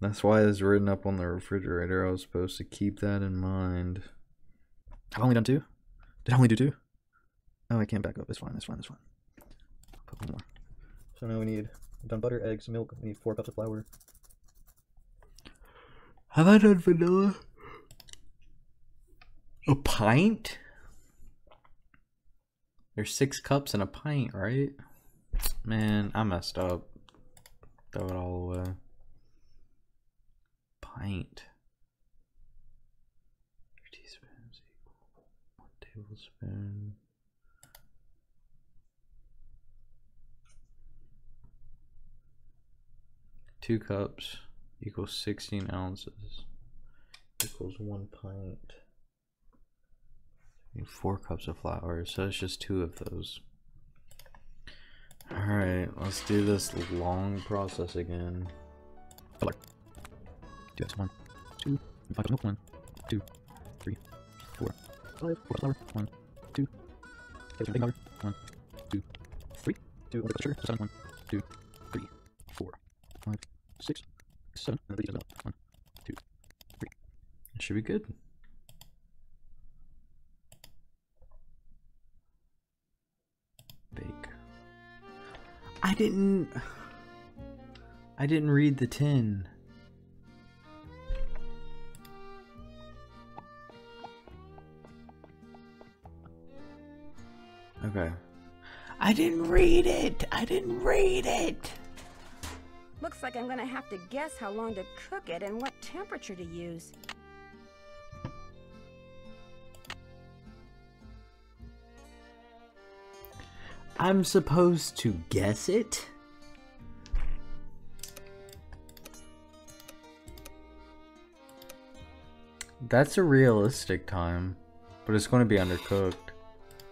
That's why it's written up on the refrigerator. I was supposed to keep that in mind. I've only done 2. Did I only do 2? Oh, I can't back up. It's fine. It's fine. It's fine. Put 1 more. So now we need done butter, eggs, milk. We need 4 cups of flour. Have I done vanilla? A pint? There's 6 cups in a pint, right? Man, I messed up. Throw it all away. Pint. 3 teaspoons equal 1 tablespoon. Two cups equals 16 ounces. Equals 1 pint. 4 cups of flour, so it's just 2 of those. Alright, let's do this long process again. Butter. 2 eggs, 1, 2, 5 cups of milk, 1, 2, 3, 4, 5, 4 cups of flour, 1, 2, 3 cups of baking powder, 1, 2, 3, 2 1/4 cups of sugar, 1, 2, 3, 4, 5, 6, 7, and these are 1, 2, 3. It should be good. Bake. I didn't read the tin. Okay. I didn't read it. Looks like I'm gonna have to guess how long to cook it and what temperature to use. I'm supposed to guess it? That's a realistic time, but it's going to be undercooked.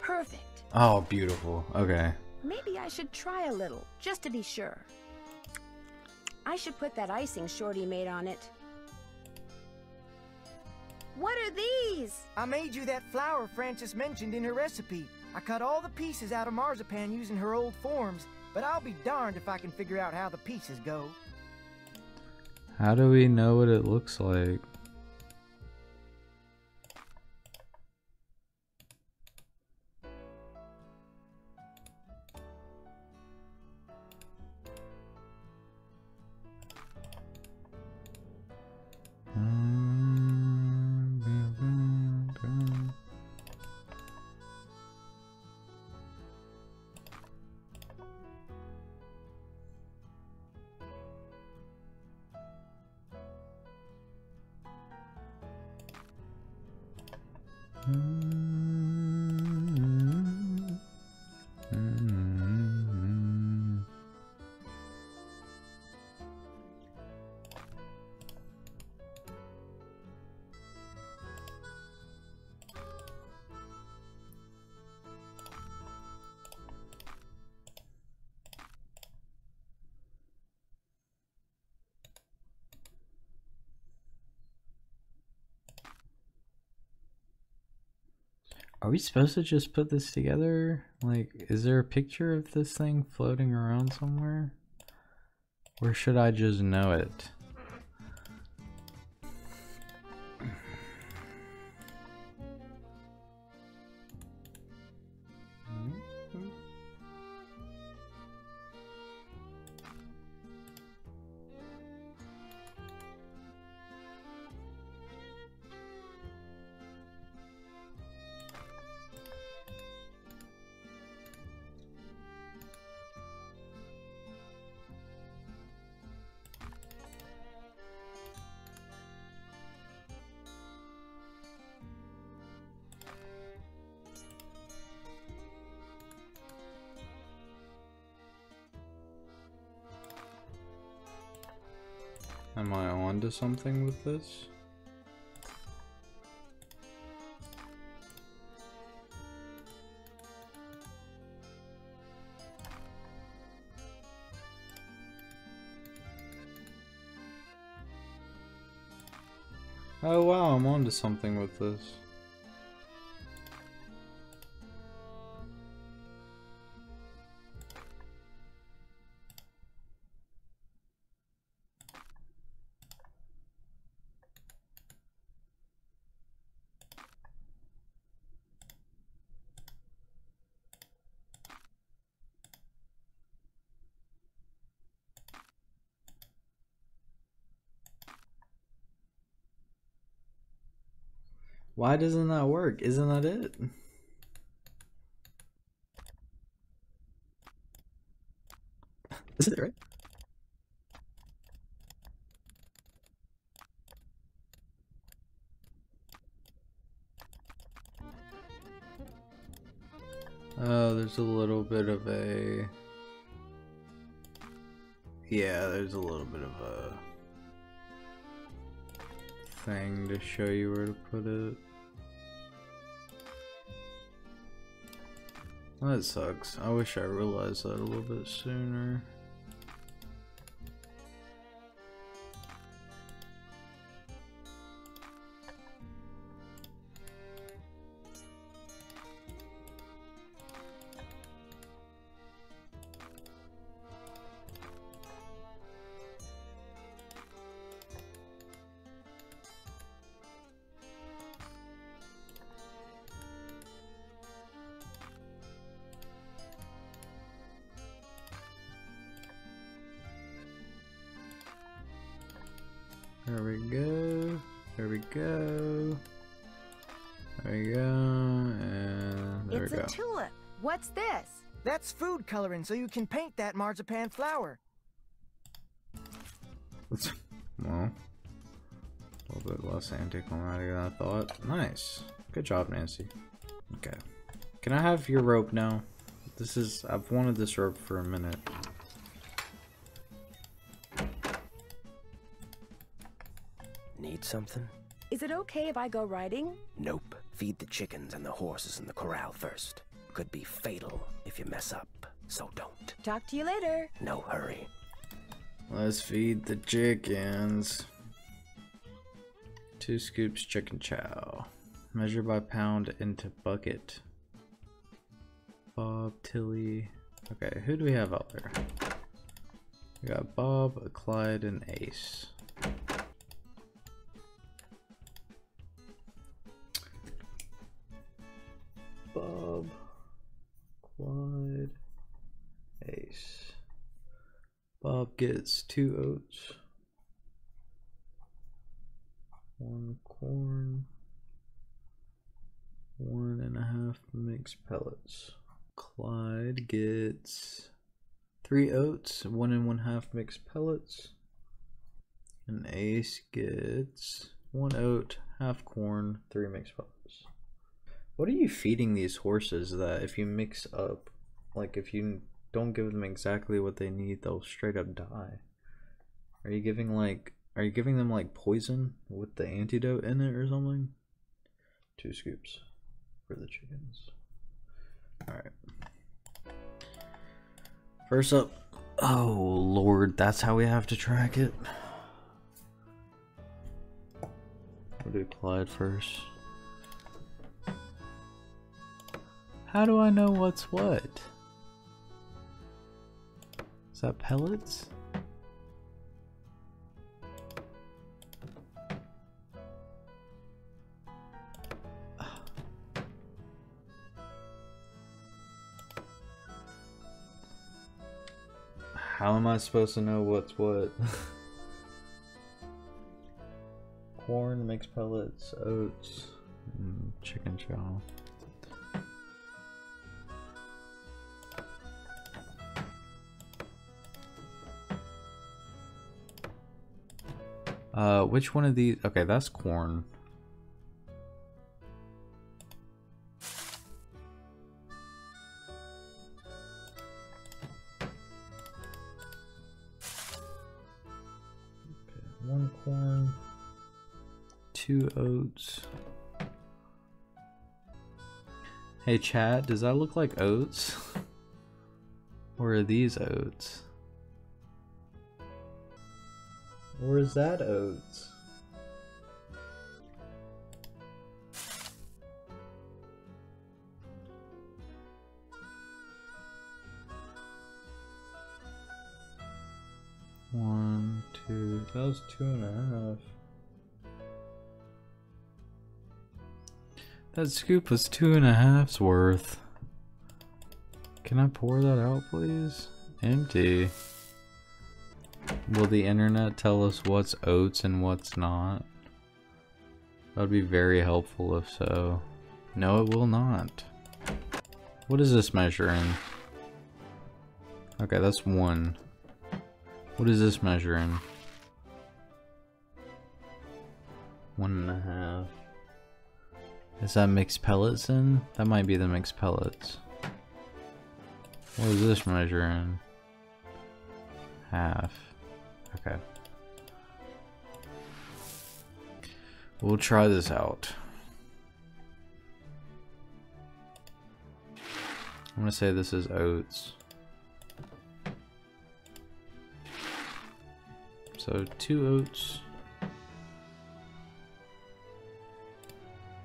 Perfect. Oh, beautiful. Okay. Maybe I should try a little, just to be sure. I should put that icing Shorty made on it. What are these? I made you that flour Frances mentioned in her recipe. I cut all the pieces out of marzipan using her old forms, but I'll be darned if I can figure out how the pieces go. How do we know what it looks like? Are we supposed to just put this together? Like, is there a picture of this thing floating around somewhere? Or should I just know it? Am I on to something with this? Oh wow, I'm on to something with this. Why doesn't that work? Isn't that it? Is it right? Oh, there's a little bit of a... Yeah, there's a little bit of a... thing to show you where to put it. That sucks. I wish I realized that a little bit sooner. There we go, there we go, there we go, and there we go. It's a tulip. What's this? That's food coloring, so you can paint that marzipan flower. Well, a little bit less anticlimactic than I thought. Nice. Good job, Nancy. Okay. Can I have your rope now? This is... I've wanted this rope for a minute. Need something? Is it okay if I go riding? Nope. Feed the chickens and the horses in the corral first. Could be fatal if you mess up, so don't. Talk to you later. No hurry. Let's feed the chickens. 2 scoops chicken chow. Measure by pound into bucket. Bob, Tilly. Okay, who do we have out there? We got Bob, Clyde, and Ace. Bob, Clyde, Ace. Bob gets 2 oats, 1 corn, 1.5 mixed pellets. Clyde gets 3 oats, 1.5 mixed pellets. And Ace gets 1 oat, half corn, 3 mixed pellets. What are you feeding these horses that if you mix up, like if you don't give them exactly what they need, they'll straight up die? Are you giving them like poison with the antidote in it or something? 2 scoops for the chickens. Alright. First up. Oh lord, that's how we have to track it. We'll do Clyde first. How do I know what's what? Is that pellets? How am I supposed to know what's what? Corn, mixed pellets, oats, and chicken chow. Which one of these? Okay, that's corn. Okay, 1 corn, 2 oats. Hey chat, does that look like oats? Or are these oats? Or is that oats? One, two, that was 2.5. That scoop was 2.5's worth. Can I pour that out, please? Empty. Will the internet tell us what's oats and what's not? That would be very helpful if so. No, it will not. What is this measuring? Okay, that's 1. What is this measuring? 1.5. Is that mixed pellets in? That might be the mixed pellets. What is this measuring? Half. Okay. We'll try this out. I'm gonna say this is oats. So 2 oats.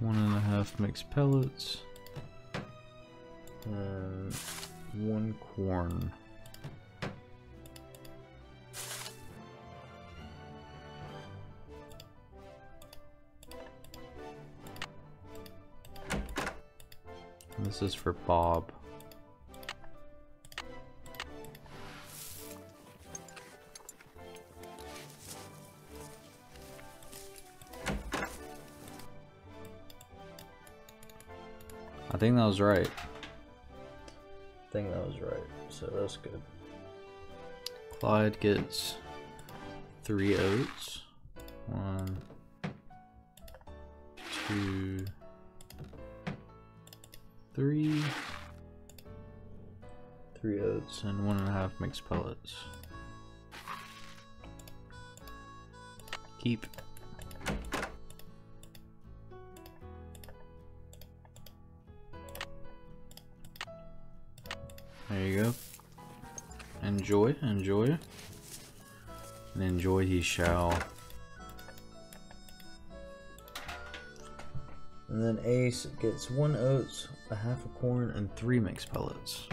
1.5 mixed pellets. And 1 corn. This is for Bob. I think that was right. I think that was right, so that's good. Clyde gets 3 oats. 1, 2, 3. 3 oats and 1.5 mixed pellets. Keep. There you go. Enjoy, enjoy, and enjoy he shall. And then Ace gets 1 oats, 1/2 corn, and 3 mixed pellets.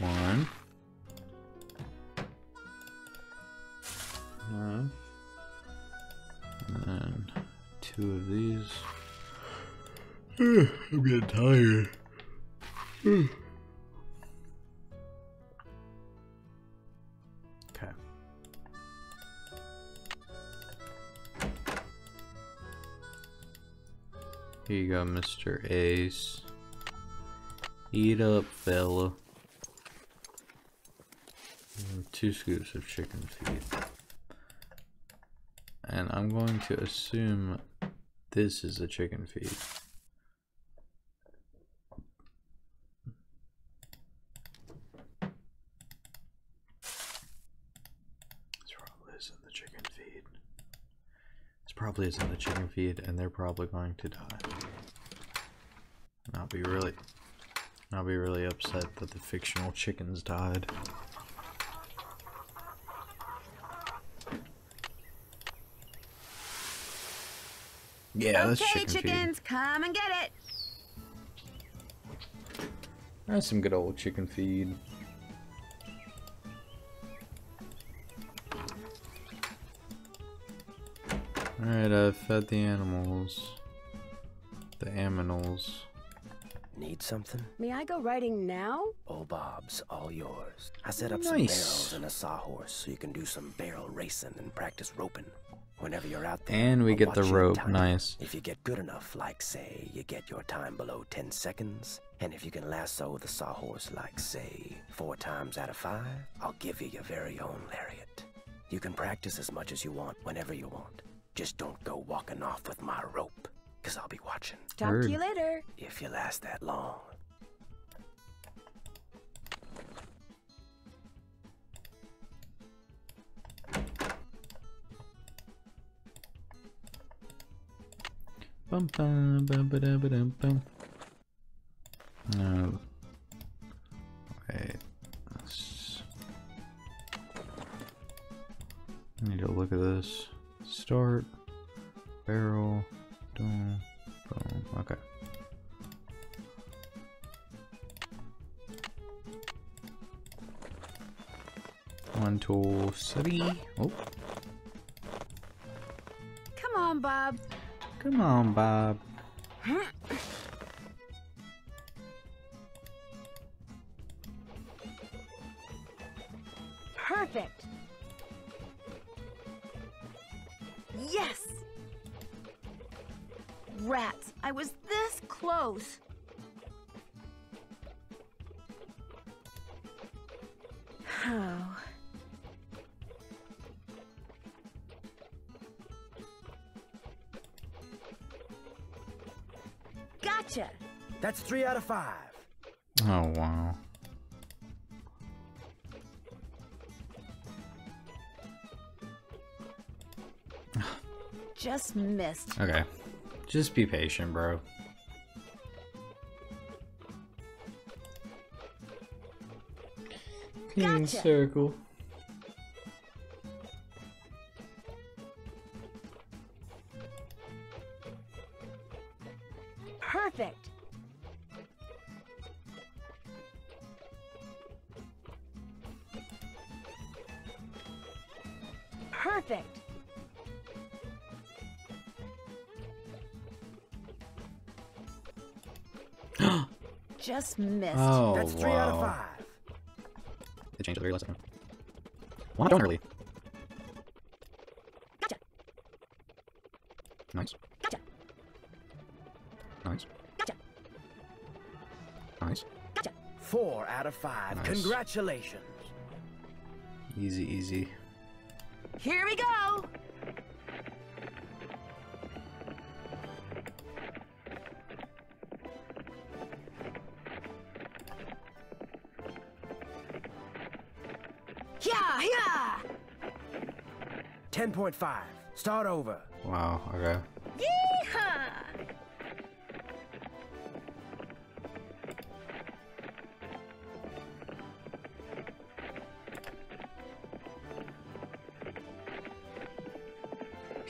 1, 9, and then 2 of these. I'm getting tired. Here you go, Mr. Ace. Eat up, fella. 2 scoops of chicken feed. And I'm going to assume this is a chicken feed. This probably isn't the chicken feed. This probably isn't the chicken feed, and they're probably going to die. I'll be really upset that the fictional chickens died. Yeah, that's chicken feed. Okay, chickens, come and get it. That's some good old chicken feed. All right, I've fed the animals. The aminals. Need something? May I go riding now? Oh, Bob's all yours. I set up nice. Some barrels and a sawhorse so you can do some barrel racing and practice roping whenever you're out there. And we get the rope. Nice. If you get good enough, like say you get your time below 10 seconds, and if you can lasso the sawhorse like say 4 times out of 5, I'll give you your very own lariat. You can practice as much as you want whenever you want. Just don't go walking off with my rope, because I'll be watching. Talk to you later. If you last that long. Bum bum bum bum bum bum. No. Okay. I need to look at this. Start. Barrel. Boom, boom, okay. One tool, city. Oh. Come on, Bob. Come on, Bob. Huh? Perfect. Yes. Rats, I was this close. Oh. Gotcha. That's 3 out of 5. Oh, wow. Just missed. Okay. Just be patient, bro. Clean circle. Perfect. Perfect. Just missed. Oh, that's 3 out of 5. They changed the very last second. Why don't early? Gotcha. Nice. Gotcha. Nice. Gotcha. Nice. Gotcha. 4 out of 5. Nice. Congratulations. Easy, easy. Here we go. Yeah, yeah. 10.5. Start over. Wow. Okay. Yeehaw.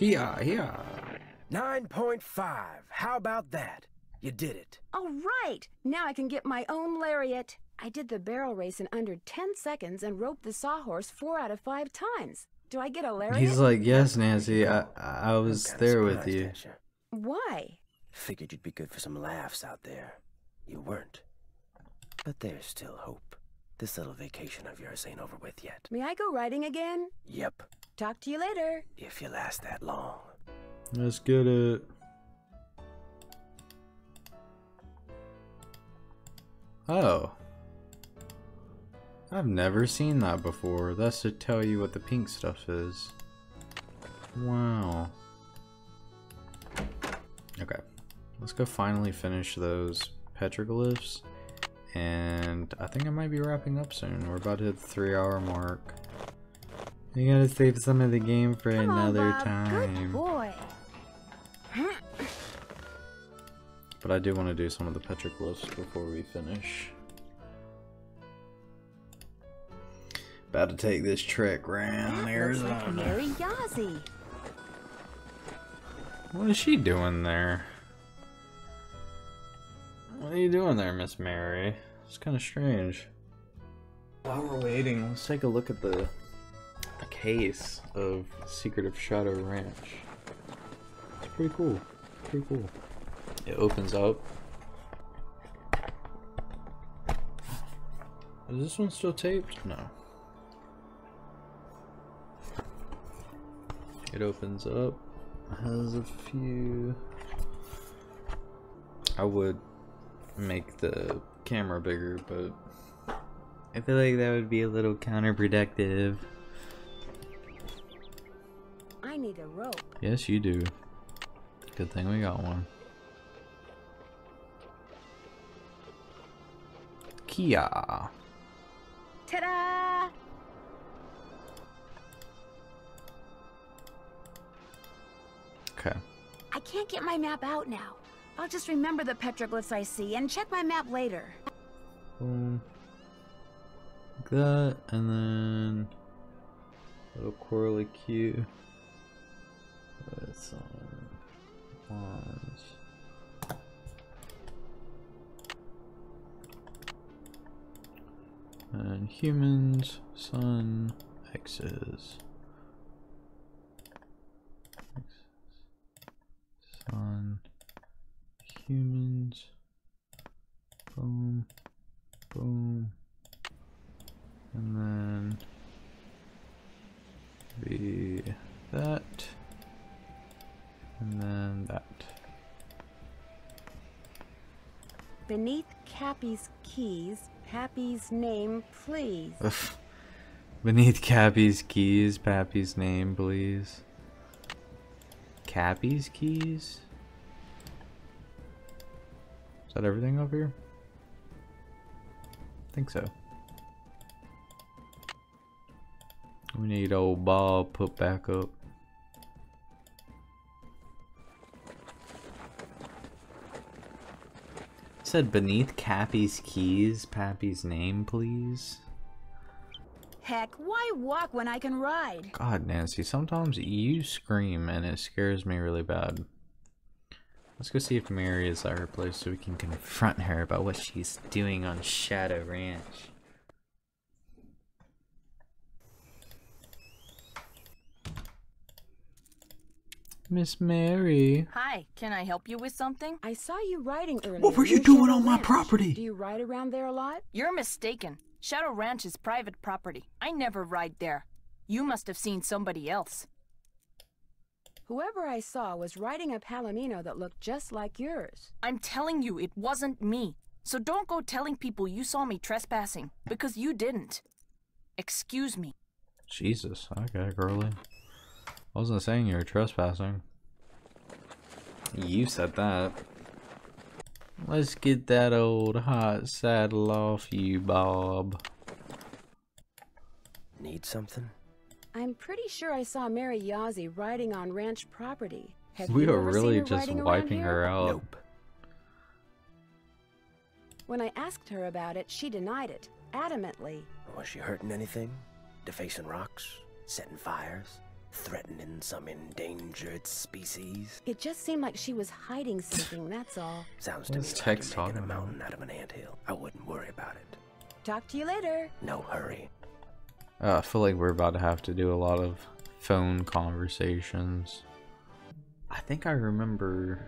Yeah, yeah. 9.5. How about that? You did it. All right. Now I can get my own lariat. I did the barrel race in under 10 seconds and roped the sawhorse 4 out of 5 times. Do I get a lariat? He's like, yes, Nancy, I was there with you. Why? Figured you'd be good for some laughs out there. You weren't. But there's still hope. This little vacation of yours ain't over with yet. May I go riding again? Yep. Talk to you later. If you last that long. Let's get it. Oh. I've never seen that before. That's to tell you what the pink stuff is. Wow. Okay. Let's go finally finish those petroglyphs. And I think I might be wrapping up soon. We're about to hit the 3-hour mark. You gotta save some of the game for another time. Good boy. But I do want to do some of the petroglyphs before we finish. About to take this trek round Arizona. Looks like Mary Yazzie. What is she doing there? What are you doing there, Miss Mary? It's kind of strange. While we're waiting, let's take a look at the case of Secret of Shadow Ranch. It's pretty cool. Pretty cool. It opens up. Is this one still taped? No. It opens up, has a few... I would make the camera bigger, but I feel like that would be a little counterproductive. I need a rope. Yes, you do. Good thing we got one. Kia. Ta-da! Okay. I can't get my map out now. I'll just remember the petroglyphs I see and check my map later. Like that, and then a little corally cue. That's on. And humans, sun, X's. On humans, boom, boom, and then be that, and then that. Beneath Cappy's keys, Pappy's name, please. Beneath Cappy's keys, Pappy's name, please. Cappy's keys? Is that everything over here? I think so. We need old ball put back up. It said beneath Cappy's keys, Pappy's name, please. Heck, why walk when I can ride? God, Nancy, sometimes you scream and it scares me really bad. Let's go see if Mary is at her place so we can confront her about what she's doing on Shadow Ranch. Miss Mary. Hi, can I help you with something? I saw you riding earlier. What were you doing on my property? Do you ride around there a lot? You're mistaken. Shadow Ranch is private property. I never ride there. You must have seen somebody else. Whoever I saw was riding a palomino that looked just like yours. I'm telling you, it wasn't me. So don't go telling people you saw me trespassing, because you didn't. Excuse me. Jesus. Okay, girly. I wasn't saying you were trespassing. You said that. Let's get that old hot saddle off you, Bob. Need something? I'm pretty sure I saw Mary Yazzie riding on ranch property. Have we are really just wiping her out. Nope. When I asked her about it, she denied it, adamantly. Was she hurting anything? Defacing rocks? Setting fires? Threatening some endangered species? It just seemed like she was hiding something, that's all. Sounds to me like you're making a mountain out of an anthill. I wouldn't worry about it. Talk to you later. No hurry. I feel like we're about to have to do a lot of phone conversations. I think I remember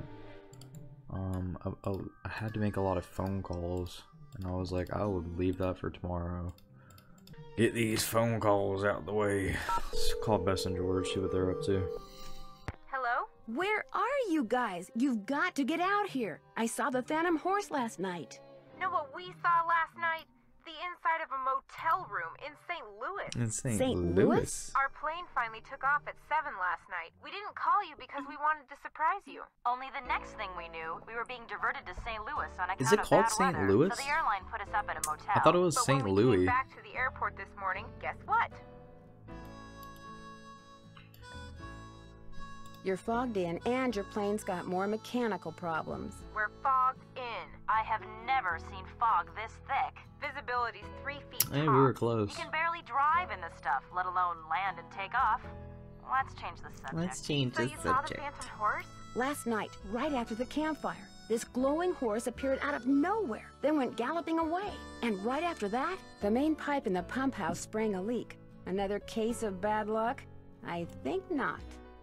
I had to make a lot of phone calls, and I was like, I would leave that for tomorrow. Get these phone calls out of the way. Let's call Bess and George, see what they're up to. Hello? Where are you guys? You've got to get out here. I saw the phantom horse last night. Know what we saw last night? The inside of a motel room in St. Louis. In St. Louis? Our plane finally took off at 7 last night. We didn't call you because we wanted to surprise you. Only the next thing we knew, we were being diverted to St. Louis on account of bad weather. Is it called St. Louis? So the airline put us up at a motel. I thought it was St. Louis. But when we came back to the airport this morning, guess what? You're fogged in, and your plane's got more mechanical problems. We're fogged in. I have never seen fog this thick. Visibility's 3 feet tall. Hey, we were close. You can barely drive in this stuff, let alone land and take off. Let's change the subject. So you saw the phantom horse? Last night, right after the campfire, this glowing horse appeared out of nowhere, then went galloping away. And right after that, the main pipe in the pump house sprang a leak. Another case of bad luck? I think not.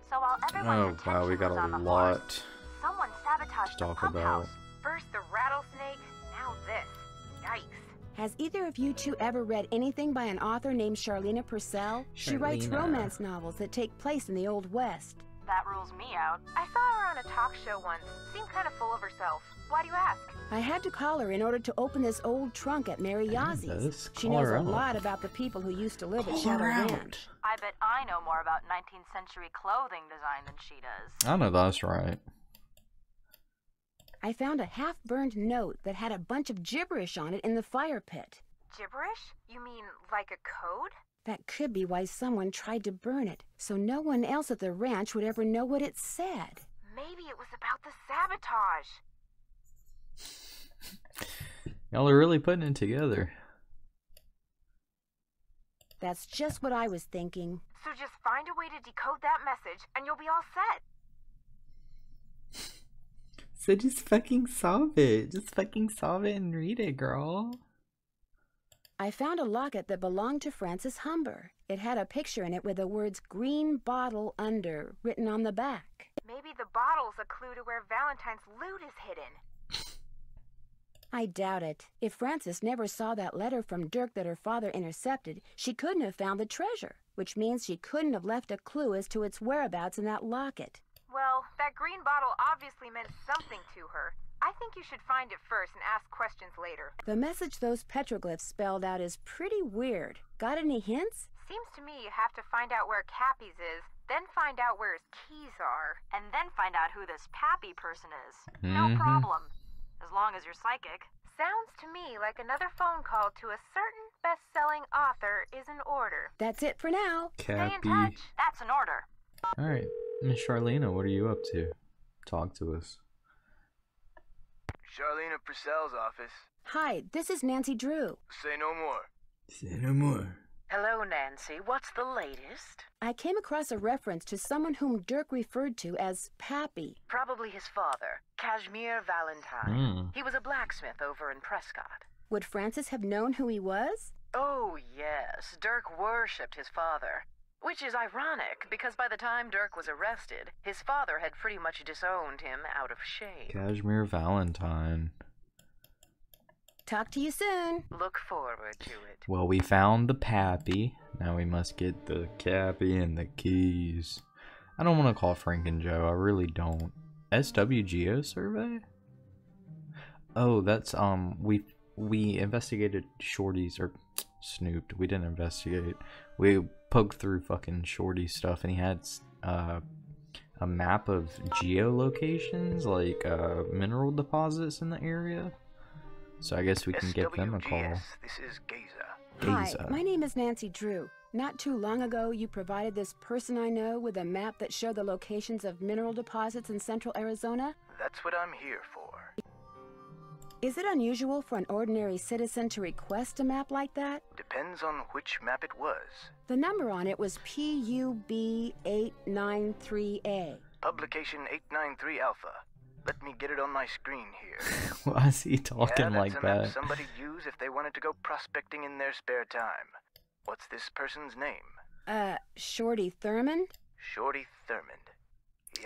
So while everyone's attention was on the horse, someone sabotaged the pump house. First the rattlesnake, now this. Yikes. Has either of you two ever read anything by an author named Charlena Purcell? She writes romance novels that take place in the Old West. That rules me out. I saw her on a talk show once. Seemed kind of full of herself. Why do you ask? I had to call her in order to open this old trunk at Mary Yazzie's. She knows a lot about the people who used to live at Shadow Ranch. I bet I know more about 19th century clothing design than she does. I know that's right. I found a half-burned note that had a bunch of gibberish on it in the fire pit. Gibberish? You mean like a code? That could be why someone tried to burn it, so no one else at the ranch would ever know what it said. Maybe it was about the sabotage. Y'all are really putting it together. That's just what I was thinking. So just find a way to decode that message, and you'll be all set. So just fucking solve it. Just fucking solve it and read it, girl. I found a locket that belonged to Frances Humber. It had a picture in it with the words "green bottle under" written on the back. Maybe the bottle's a clue to where Valentine's loot is hidden. I doubt it. If Frances never saw that letter from Dirk that her father intercepted, she couldn't have found the treasure, which means she couldn't have left a clue as to its whereabouts in that locket. Well, that green bottle obviously meant something to her. I think you should find it first and ask questions later. The message those petroglyphs spelled out is pretty weird. Got any hints? Seems to me you have to find out where Cappy's is, then find out where his keys are, and then find out who this Pappy person is. No problem, as long as you're psychic. Sounds to me like another phone call to a certain best-selling author is in order. That's it for now. Cappy. Stay in touch. That's an order. All right, Miss Charlena, what are you up to? Talk to us. Charlena Purcell's office. Hi, this is Nancy Drew. Say no more. Say no more. Hello, Nancy. What's the latest? I came across a reference to someone whom Dirk referred to as Pappy. Probably his father, Kashmir Valentine. He was a blacksmith over in Prescott. Would Frances have known who he was? Oh, yes. Dirk worshipped his father. Which is ironic, because by the time Dirk was arrested, his father had pretty much disowned him out of shame. Kashmir Valentine. Talk to you soon. Look forward to it. Well, we found the Pappy. Now we must get the Cappy and the keys. I don't want to call Frank and Joe. I really don't. SWGO survey? Oh, that's we investigated Shorty's, or snooped. We didn't investigate. We poked through fucking Shorty's stuff, and he had a map of geolocations, like mineral deposits in the area. So I guess we can give them a call. This is Geza. Hi, my name is Nancy Drew. Not too long ago, you provided this person I know with a map that showed the locations of mineral deposits in central Arizona. That's what I'm here for. Is it unusual for an ordinary citizen to request a map like that? Depends on which map it was. The number on it was PUB 893A. Publication 893 Alpha. Let me get it on my screen here. Why is he talking like that? Map somebody use if they wanted to go prospecting in their spare time. What's this person's name? Shorty Thurman? Shorty Thurman.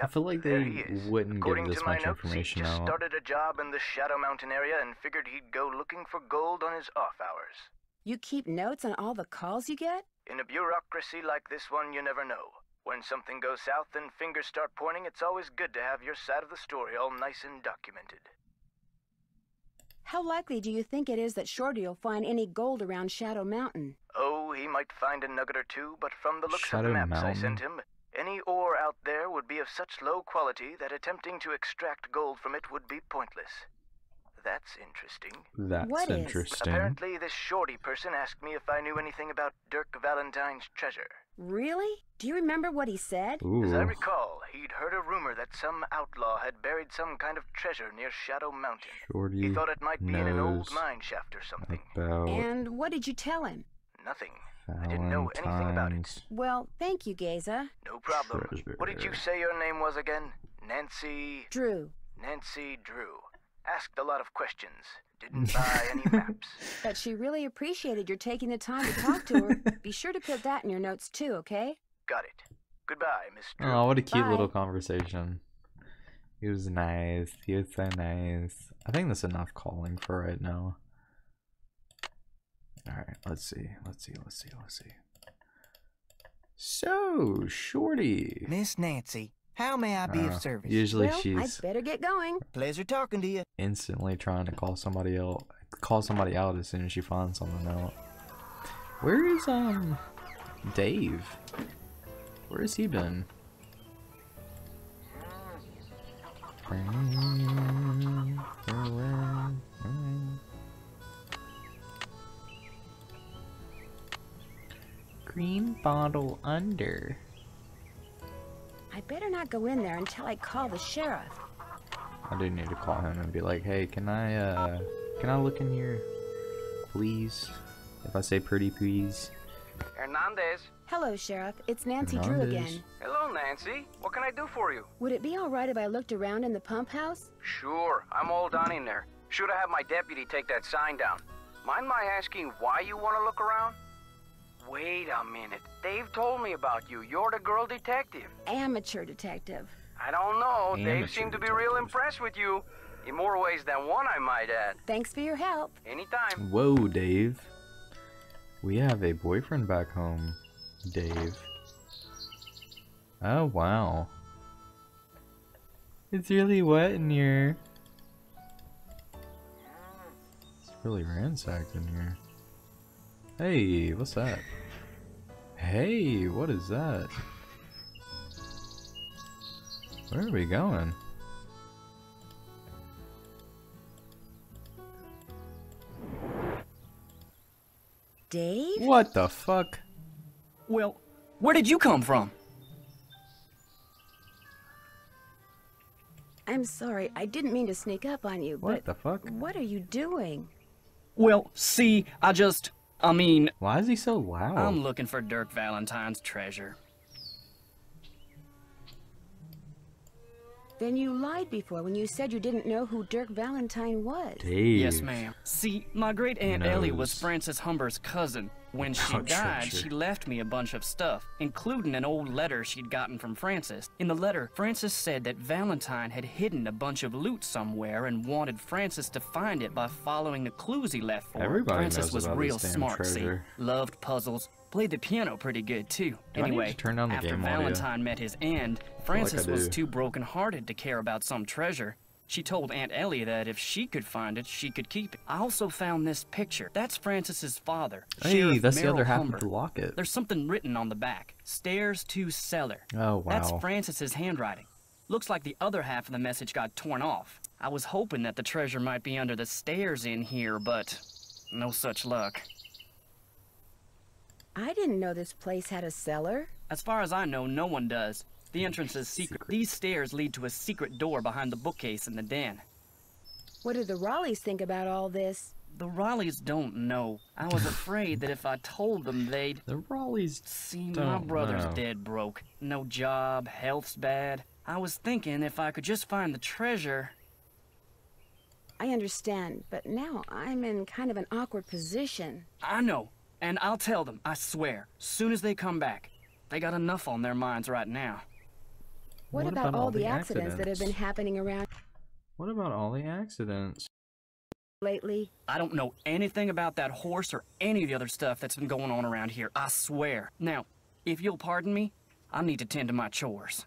I feel like they wouldn't give this much information out. According to my notes, he just started a job in the Shadow Mountain area and figured he'd go looking for gold on his off hours. You keep notes on all the calls you get? In a bureaucracy like this one, you never know. When something goes south and fingers start pointing, it's always good to have your side of the story all nice and documented. How likely do you think it is that Shorty will find any gold around Shadow Mountain? Oh, he might find a nugget or two, but from the looks of the maps I sent him, any ore out there would be of such low quality that attempting to extract gold from it would be pointless. That's interesting. That's interesting. Apparently, this Shorty person asked me if I knew anything about Dirk Valentine's treasure. Really? Do you remember what he said? Ooh. As I recall, he'd heard a rumor that some outlaw had buried some kind of treasure near Shadow Mountain. Shorty, he thought it might be in an old mine shaft or something. And what did you tell him? Nothing. I didn't know anything about it. Well, thank you, Geza. No problem. Treasure. What did you say your name was again? Nancy... Drew. Nancy Drew. Asked a lot of questions. Didn't buy any maps. But she really appreciated your taking the time to talk to her. Be sure to put that in your notes too, okay? Got it. Goodbye, Miss Drew. Oh, what a cute little conversation. He was nice. He was so nice. I think that's enough calling for right now. Alright, let's see. So, Shorty. Miss Nancy, how may I be of service? Usually she's... I'd better get going. Pleasure talking to you. Instantly trying to call somebody out as soon as she finds someone out. Where is, Dave? Where has he been? Green bottle under. I better not go in there until I call the sheriff. I do need to call him and be like, hey, can I look in here, please? If I say pretty please. Hernandez. Hello, Sheriff. It's Nancy Drew again. Hello, Nancy. What can I do for you? Would it be all right if I looked around in the pump house? Sure. I'm all done in there. Should I have my deputy take that sign down? Mind my asking why you want to look around? Wait a minute. Dave told me about you. You're the girl detective. Amateur detective. I don't know. Dave seemed to be real impressed with you. In more ways than one, I might add. Thanks for your help. Anytime. Whoa, Dave. We have a boyfriend back home, Dave. Oh, wow. It's really wet in here. It's really ransacked in here. Hey, what's that? Hey, what is that? Where are we going? Dave? What the fuck? Well, where did you come from? I'm sorry, I didn't mean to sneak up on you, but... What the fuck? What are you doing? Well, see, I mean... Why is he so loud? I'm looking for Dirk Valentine's treasure. Then you lied before when you said you didn't know who Dirk Valentine was. Dave. Yes, ma'am. See, my great-aunt Ellie was Frances Humber's cousin. When she died, she left me a bunch of stuff, including an old letter she'd gotten from Frances. In the letter, Frances said that Valentine had hidden a bunch of loot somewhere and wanted Frances to find it by following the clues he left for her. Frances was real smart, see. Loved puzzles. Played the piano pretty good, too. Anyway, after Valentine met his end, Frances was too broken-hearted to care about some treasure. She told Aunt Ellie that if she could find it, she could keep it. I also found this picture. That's Frances's father. Hey, Sheriff that's Merrill the other half Humber. Of the locket. There's something written on the back. Stairs to cellar. Oh, wow. That's Frances's handwriting. Looks like the other half of the message got torn off. I was hoping that the treasure might be under the stairs in here, but no such luck. I didn't know this place had a cellar. As far as I know, no one does. The entrance is secret. These stairs lead to a secret door behind the bookcase in the den. What do the Raleighs think about all this? The Raleighs don't know. I was afraid that if I told them they'd... The Raleighs see, my brother's dead broke. No job, health's bad. I was thinking if I could just find the treasure... I understand, but now I'm in kind of an awkward position. I know, and I'll tell them, I swear, soon as they come back. They got enough on their minds right now. What about all the accidents that have been happening around? What about all the accidents? Lately? I don't know anything about that horse or any of the other stuff that's been going on around here, I swear. Now, if you'll pardon me, I need to tend to my chores.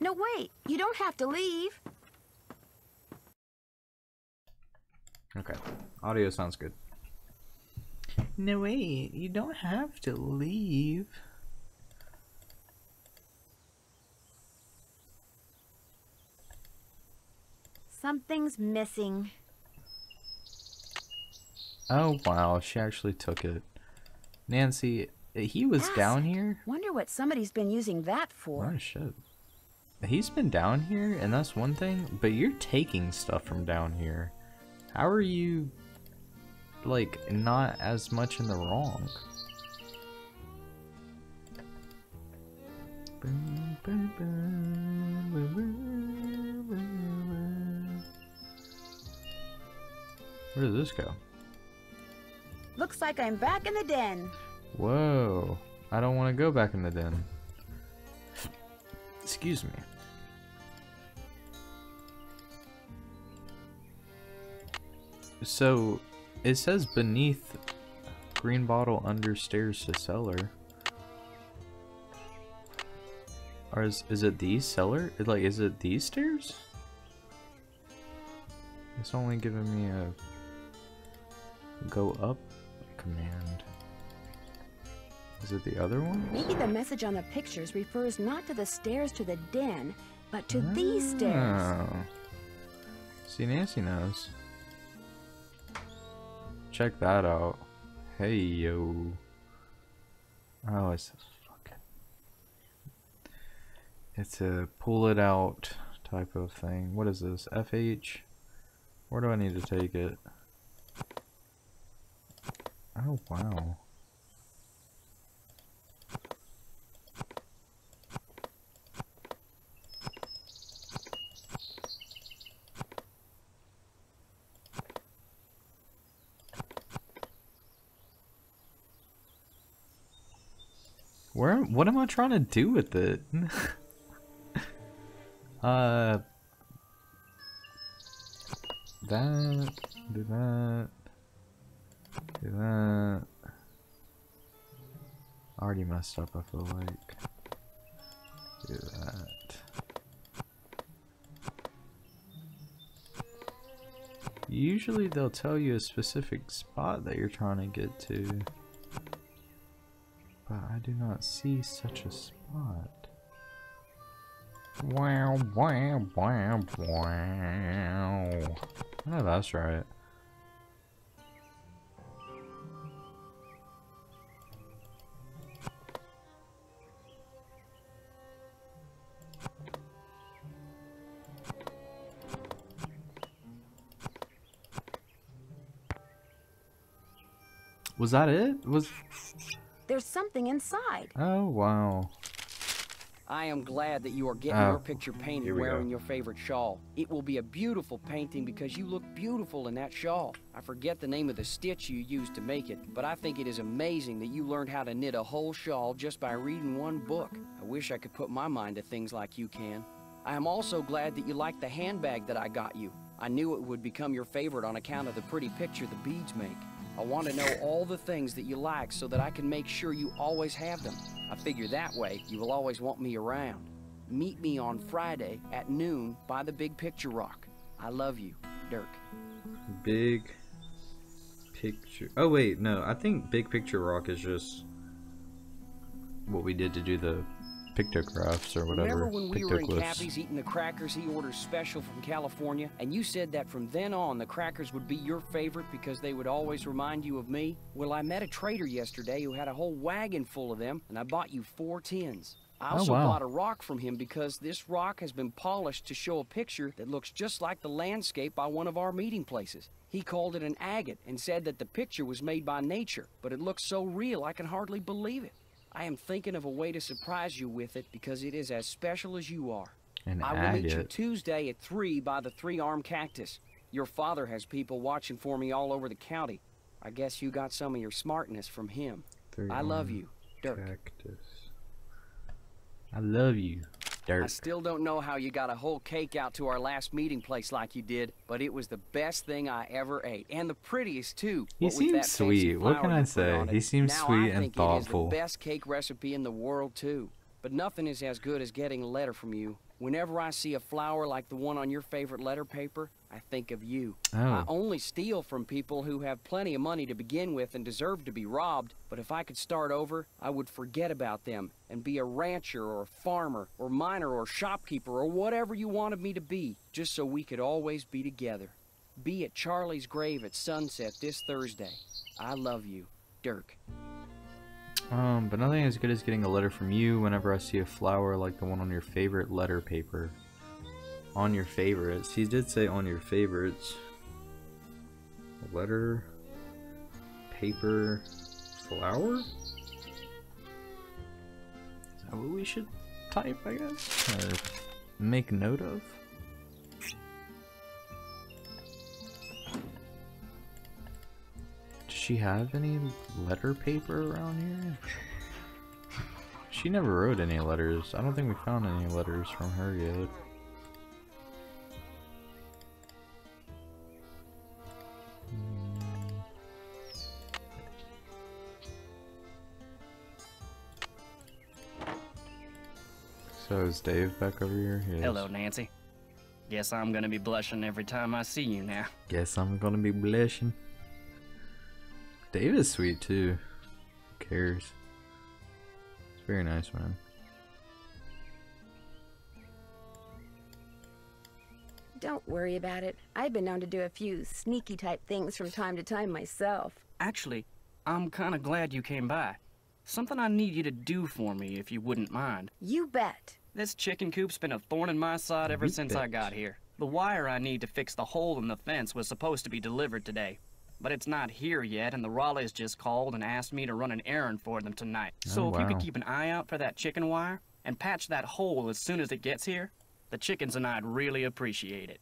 No, wait. You don't have to leave. Okay. Audio sounds good. No, wait. You don't have to leave. Something's missing. Oh, wow. She actually took it. Nancy, he was down here? Wonder what somebody's been using that for. Oh, shit. He's been down here, and that's one thing, but you're taking stuff from down here. How are you, like, not as much in the wrong? Where did this go? Looks like I'm back in the den. Whoa. I don't want to go back in the den. Excuse me. So, it says beneath green bottle under stairs to cellar. Or is it the cellar? Like, is it these stairs? It's only giving me a go up command. Is it the other one? Maybe the message on the pictures refers not to the stairs to the den, but to these stairs. See, Nancy knows. Check that out. Hey, yo. Oh, it's a fucking... It's a pull it out type of thing. What is this? FH? Where do I need to take it? Oh, wow. Where? What am I trying to do with it? That. Do that. Do that. I already messed up, I feel like. Do that. Usually they'll tell you a specific spot that you're trying to get to. I do not see such a spot. Wow, wow, wow, wow. Oh, that's right. Was that it? Was... There's something inside. Oh, wow. I am glad that you are getting your picture painted wearing your favorite shawl. It will be a beautiful painting because you look beautiful in that shawl. I forget the name of the stitch you used to make it, but I think it is amazing that you learned how to knit a whole shawl just by reading one book. I wish I could put my mind to things like you can. I am also glad that you like the handbag that I got you. I knew it would become your favorite on account of the pretty picture the beads make. I want to know all the things that you like so that I can make sure you always have them. I figure that way you will always want me around. Meet me on Friday at noon by the Big Picture Rock. I love you, Dirk. Big Picture... Oh, wait, no. I think Big Picture Rock is just what we did to do the pictographs or whatever. Remember when we were in Cappy's eating the crackers he orders special from California, and you said that from then on the crackers would be your favorite because they would always remind you of me? Well, I met a trader yesterday who had a whole wagon full of them, and I bought you 4 tins. I also bought a rock from him because this rock has been polished to show a picture that looks just like the landscape by one of our meeting places. He called it an agate and said that the picture was made by nature, but it looks so real I can hardly believe it. I am thinking of a way to surprise you with it because it is as special as you are. I will meet you Tuesday at 3 by the 3-arm cactus. Your father has people watching for me all over the county. I guess you got some of your smartness from him. I love you, Dirk. I love you, Dirk. I still don't know how you got a whole cake out to our last meeting place like you did, but it was the best thing I ever ate, and the prettiest too. He seems sweet. What can I say? He seems sweet and thoughtful. It is the best cake recipe in the world too, but nothing is as good as getting a letter from you. Whenever I see a flower like the one on your favorite letter paper, I think of you. Oh. I only steal from people who have plenty of money to begin with and deserve to be robbed, but if I could start over, I would forget about them and be a rancher or a farmer or miner or shopkeeper or whatever you wanted me to be, just so we could always be together. Be at Charlie's grave at sunset this Thursday. I love you, Dirk. But nothing as good as getting a letter from you whenever I see a flower like the one on your favorite letter paper. On your favorites. He did say on your favorites. Letter. Paper. Flower? Is that what we should type, I guess? Or make note of? Does she have any letter paper around here? She never wrote any letters. I don't think we found any letters from her yet. So is Dave back over here? Yes. Hello, Nancy. Guess I'm gonna be blushing every time I see you now. Guess I'm gonna be blushing. Dave is sweet too. Who cares? It's very nice, man. Don't worry about it. I've been known to do a few sneaky type things from time to time myself. Actually, I'm kind of glad you came by. Something I need you to do for me, if you wouldn't mind. You bet. This chicken coop's been a thorn in my side ever since I got here. The wire I need to fix the hole in the fence was supposed to be delivered today. But it's not here yet, and the Raleighs just called and asked me to run an errand for them tonight. So if you could keep an eye out for that chicken wire and patch that hole as soon as it gets here, the chickens and I'd really appreciate it.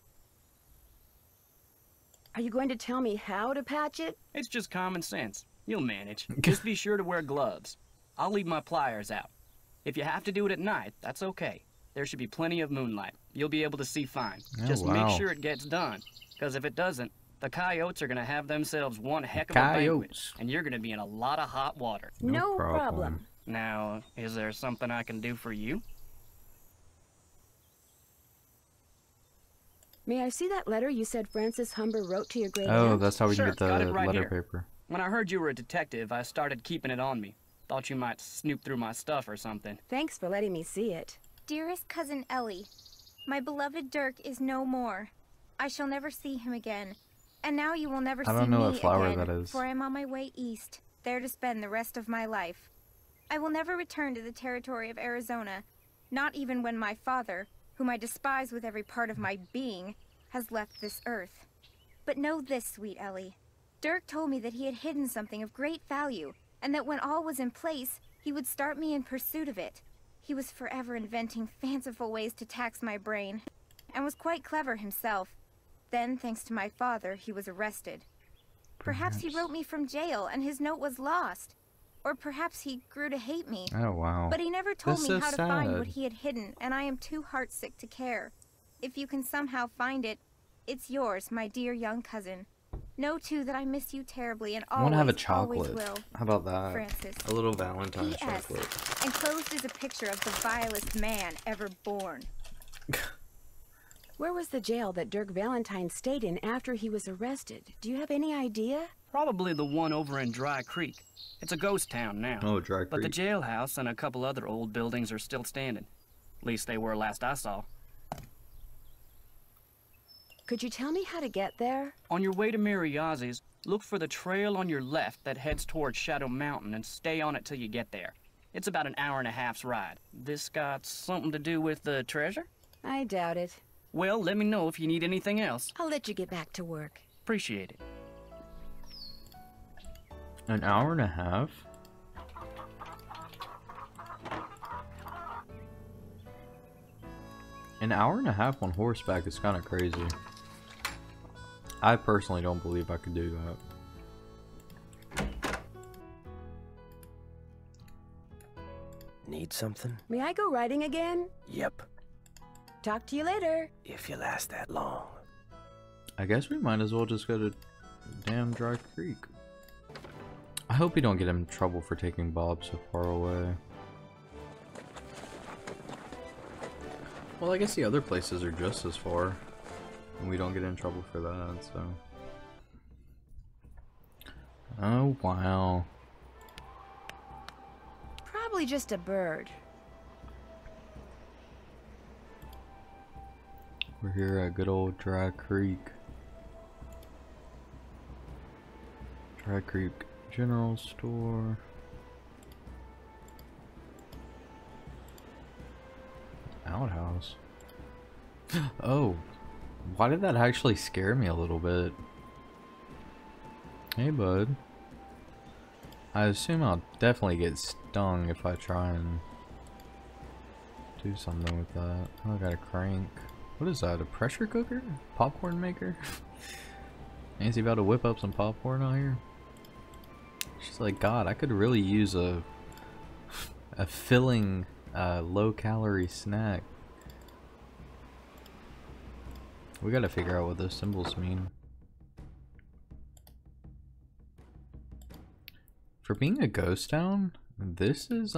Are you going to tell me how to patch it? It's just common sense. You'll manage. Just be sure to wear gloves. I'll leave my pliers out. If you have to do it at night, that's okay. There should be plenty of moonlight. You'll be able to see fine. Just make sure it gets done, because if it doesn't, the coyotes are going to have themselves one heck of a banquet, and you're going to be in a lot of hot water. No problem. Now, is there something I can do for you? May I see that letter you said Frances Humber wrote to your graveyard? Oh, that's how we can get the letter paper. When I heard you were a detective, I started keeping it on me. Thought you might snoop through my stuff or something. Thanks for letting me see it. Dearest cousin Ellie, my beloved Dirk is no more. I shall never see him again. And now you will never see me again. I don't know what flower that is. For I am on my way east, there to spend the rest of my life. I will never return to the territory of Arizona, not even when my father, whom I despise with every part of my being, has left this earth. But know this, sweet Ellie. Dirk told me that he had hidden something of great value, and that when all was in place, he would start me in pursuit of it. He was forever inventing fanciful ways to tax my brain, and was quite clever himself. Then, thanks to my father, he was arrested. Perhaps he wrote me from jail and his note was lost. Or perhaps he grew to hate me. Oh, wow. But he never told me how to find what he had hidden, and I am too heartsick to care. If you can somehow find it, it's yours, my dear young cousin. Know too that I miss you terribly and always, I want to have a chocolate. How about that? Francis. A little Valentine's chocolate. Enclosed is a picture of the vilest man ever born. Where was the jail that Dirk Valentine stayed in after he was arrested? Do you have any idea? Probably the one over in Dry Creek. It's a ghost town now. Oh, Dry Creek. But the jailhouse and a couple other old buildings are still standing. At least they were last I saw. Could you tell me how to get there? On your way to Mary Yazzie's, look for the trail on your left that heads towards Shadow Mountain and stay on it till you get there. It's about an hour and a half's ride. This got something to do with the treasure? I doubt it. Well, let me know if you need anything else. I'll let you get back to work. Appreciate it. An hour and a half? An hour and a half on horseback is kind of crazy. I personally don't believe I could do that. Need something? May I go riding again? Yep. Talk to you later. If you last that long. I guess we might as well just go to damn Dry Creek. I hope we don't get in trouble for taking Bob so far away. Well, I guess the other places are just as far. And we don't get in trouble for that, so. Oh, wow. Probably just a bird. We're here at good old Dry Creek. Dry Creek General Store. Outhouse. Oh. Why did that actually scare me a little bit? Hey, bud. I assume I'll definitely get stung if I try and do something with that. Oh, I got a crank. What is that, a pressure cooker? Popcorn maker? Ain't he about to whip up some popcorn out here? She's like, God, I could really use a filling, low-calorie snack. We gotta figure out what those symbols mean. For being a ghost town, this is,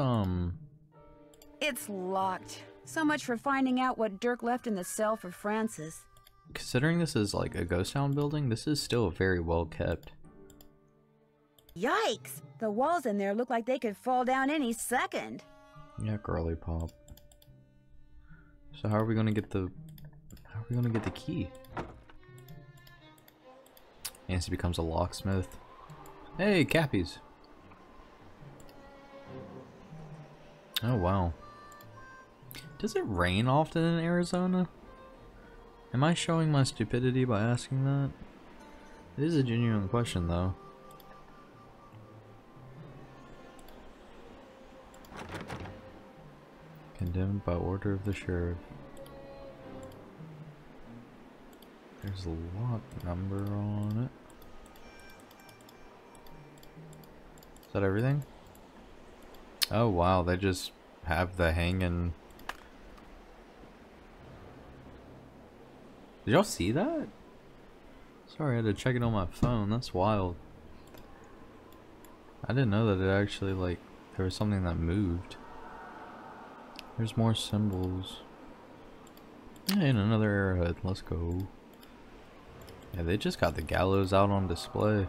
It's locked. So much for finding out what Dirk left in the cell for Frances. Considering this is like a ghost town building, this is still very well kept. Yikes! The walls in there look like they could fall down any second. Yeah, girly pop. So how are we gonna get the... how are we gonna get the key? Nancy becomes a locksmith. Hey, Cappies! Oh, wow. Does it rain often in Arizona? Am I showing my stupidity by asking that? It is a genuine question, though. Condemned by order of the sheriff. There's a lock number on it. Is that everything? Oh, wow, they just have the hanging... Did y'all see that? Sorry, I had to check it on my phone. That's wild. I didn't know that it actually, like, there was something that moved. There's more symbols. And another arrowhead. Let's go. Yeah, they just got the gallows out on display.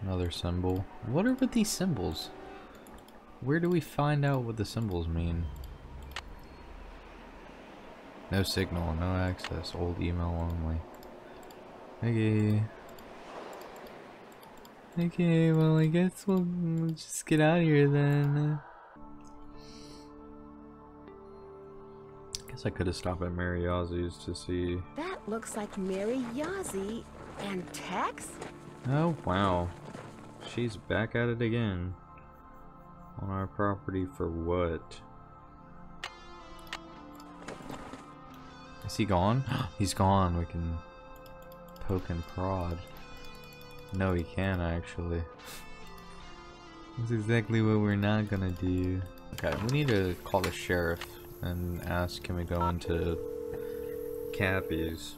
Another symbol. What are with these symbols? Where do we find out what the symbols mean? No signal, no access, old email only. Okay. Okay, well I guess we'll just get out of here then. I guess I could have stopped at Mary Yazzie's to see. That looks like Mary Yazzie and Tex? Oh wow. She's back at it again. On our property for what? Is he gone? He's gone. We can poke and prod. No, he can actually. That's exactly what we're not gonna do. Okay, we need to call the sheriff and ask, can we go into Cappies.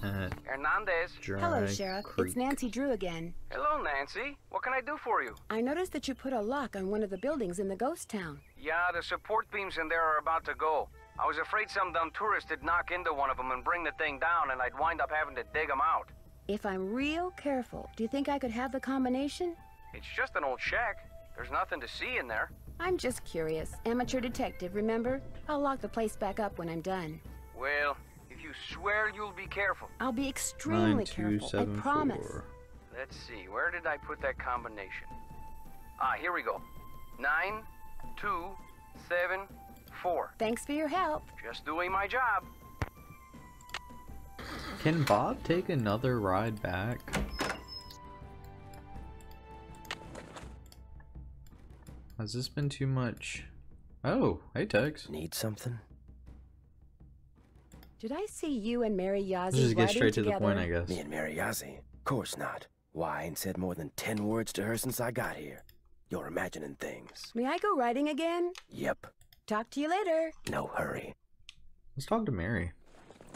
Hernandez. Hello, Sheriff. Creek. It's Nancy Drew again. Hello, Nancy. What can I do for you? I noticed that you put a lock on one of the buildings in the ghost town. Yeah, the support beams in there are about to go. I was afraid some dumb tourist did knock into one of them and bring the thing down, and I'd wind up having to dig them out. If I'm real careful, do you think I could have the combination? It's just an old shack. There's nothing to see in there. I'm just curious. Amateur detective, remember? I'll lock the place back up when I'm done. Well, if you swear you'll be careful. I'll be extremely careful, I promise. Let's see, where did I put that combination? Ah, here we go. 9, 2, 7, 4. Thanks for your help. Just doing my job. Can Bob take another ride back? Has this been too much? Oh, hey Tex. Need something? Did I see you and Mary Yazzie just get straight together? To the point, I guess. Me and Mary Yazzie? Of course not. Why, I ain't said more than 10 words to her since I got here. You're imagining things. May I go riding again? Yep. Talk to you later. No hurry. Let's talk to Mary.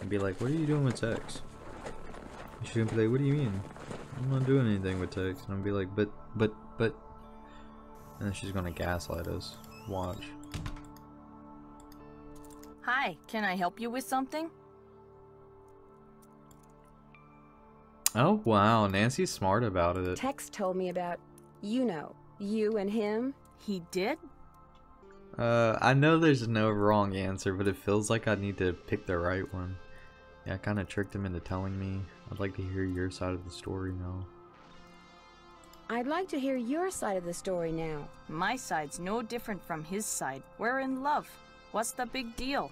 And be like, what are you doing with Tex? And she's gonna be like, what do you mean? I'm not doing anything with Tex. And I'm gonna be like, but. And then she's gonna gaslight us. Watch. Hi, can I help you with something? Oh wow, Nancy's smart about it. Tex told me about, you know, you and him. He did? I know there's no wrong answer, but it feels like I need to pick the right one. Yeah, I kinda tricked him into telling me. I'd like to hear your side of the story now. I'd like to hear your side of the story now. My side's no different from his side. We're in love. What's the big deal?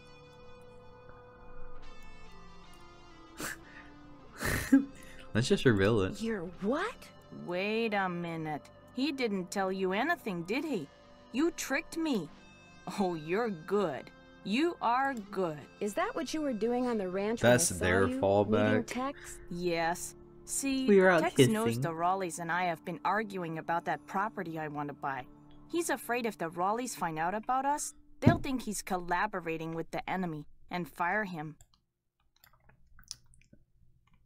Let's just reveal it. You're what? Wait a minute. He didn't tell you anything, did he? You tricked me. Oh, you're good. You are good. Is that what you were doing on the ranch? That's their fallback. Tex? Yes. See, Tex knows the Raleighs and I have been arguing about that property I want to buy. He's afraid if the Raleighs find out about us, they'll think he's collaborating with the enemy and fire him.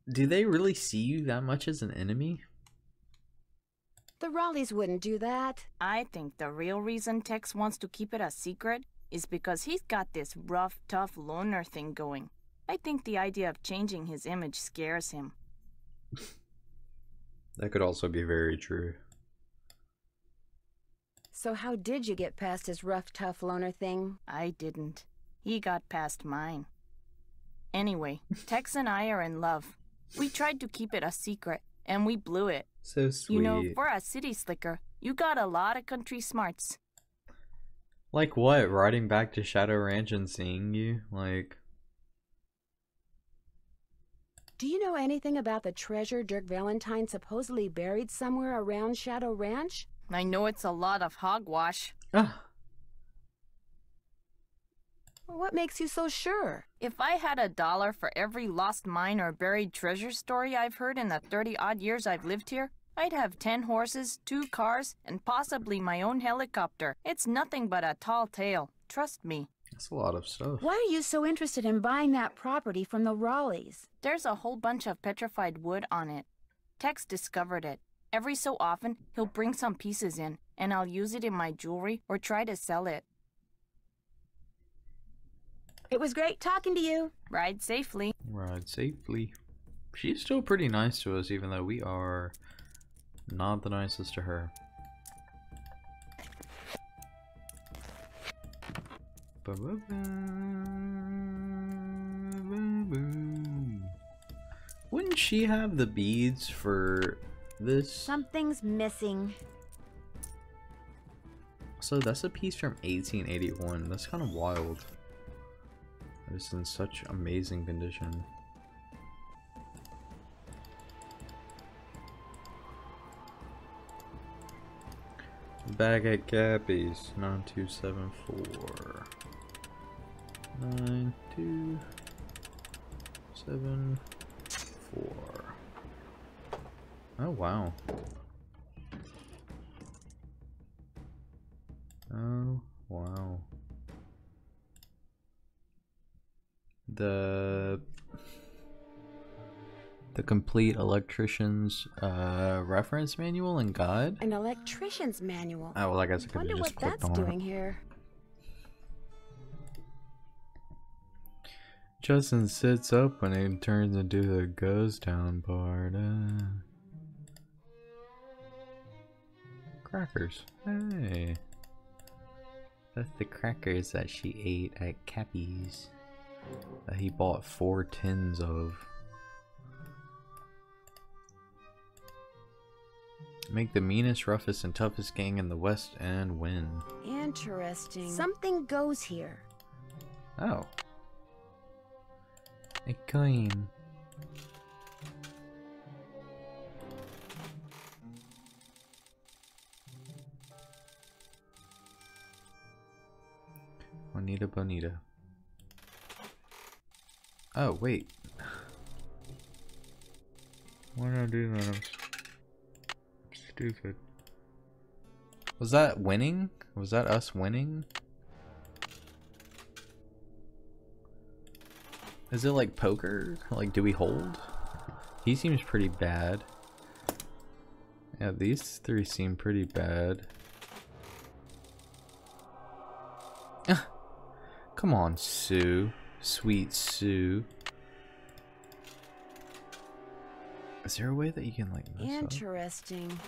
Do they really see you that much as an enemy? The Raleighs wouldn't do that. I think the real reason Tex wants to keep it a secret is because he's got this rough, tough loner thing going. I think the idea of changing his image scares him. That could also be very true. So how did you get past his rough, tough loner thing? I didn't. He got past mine. Anyway, Tex and I are in love. We tried to keep it a secret, and we blew it. So sweet. You know, for a city slicker, you got a lot of country smarts. Like what? Riding back to Shadow Ranch and seeing you? Like... Do you know anything about the treasure Dirk Valentine supposedly buried somewhere around Shadow Ranch? I know it's a lot of hogwash. What makes you so sure? If I had $1 for every lost mine or buried treasure story I've heard in the 30-odd years I've lived here, I'd have 10 horses, 2 cars, and possibly my own helicopter. It's nothing but a tall tale. Trust me. That's a lot of stuff. Why are you so interested in buying that property from the Raleighs? There's a whole bunch of petrified wood on it. Tex discovered it. Every so often, he'll bring some pieces in, and I'll use it in my jewelry or try to sell it. It was great talking to you. Ride safely. Ride safely. She's still pretty nice to us, even though we are not the nicest to her. Wouldn't she have the beads for this? Something's missing. So that's a piece from 1881. That's kind of wild. It's in such amazing condition. Back at Cappy's. 9274. 9274. Oh wow. Oh wow. The Complete Electrician's Reference Manual and Guide? An electrician's manual. Oh, well, I guess I could have just clicked on it. Wonder what that's doing here. Justin sits up when he turns into the ghost town part. Crackers. Hey. That's the crackers that she ate at Cappy's. That he bought 4 tins of. Make the meanest, roughest, and toughest gang in the West and win. Interesting. Something goes here. Oh. A coin. Juanita Bonita. Oh, wait. Why did I do that? I'm stupid. Was that winning? Was that us winning? Is it like poker? Like, do we hold? He seems pretty bad. Yeah, these three seem pretty bad. Ah, come on, Sue. Sweet Sue. Is there a way that you can, like, mess up? Interesting.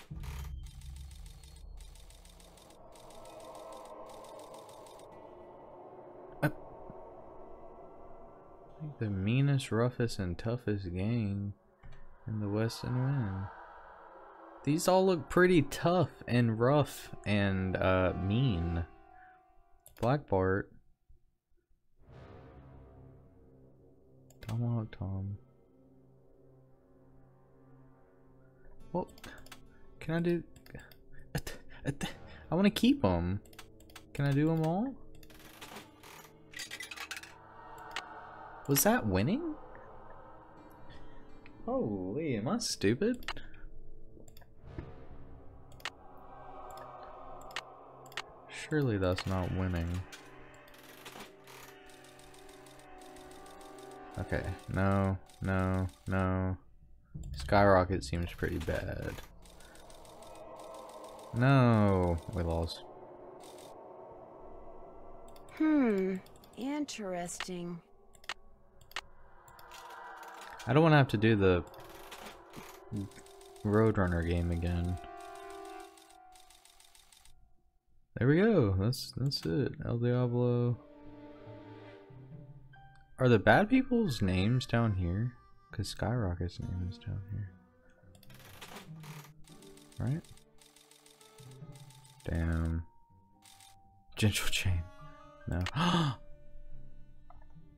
The meanest, roughest, and toughest gang in the West and win. These all look pretty tough and rough and mean. Black Bart, Tomahawk Tom. Well, can I do? I want to keep them. Can I do them all? Was that winning? Holy, am I stupid? Surely that's not winning. Okay, no, no, no. Skyrocket seems pretty bad. No, we lost. Hmm, interesting. I don't want to have to do the Roadrunner game again. There we go. That's it. El Diablo. Are the bad people's names down here? Because Skyrocket's name is down here. Right? Damn. Gentle Chain. No.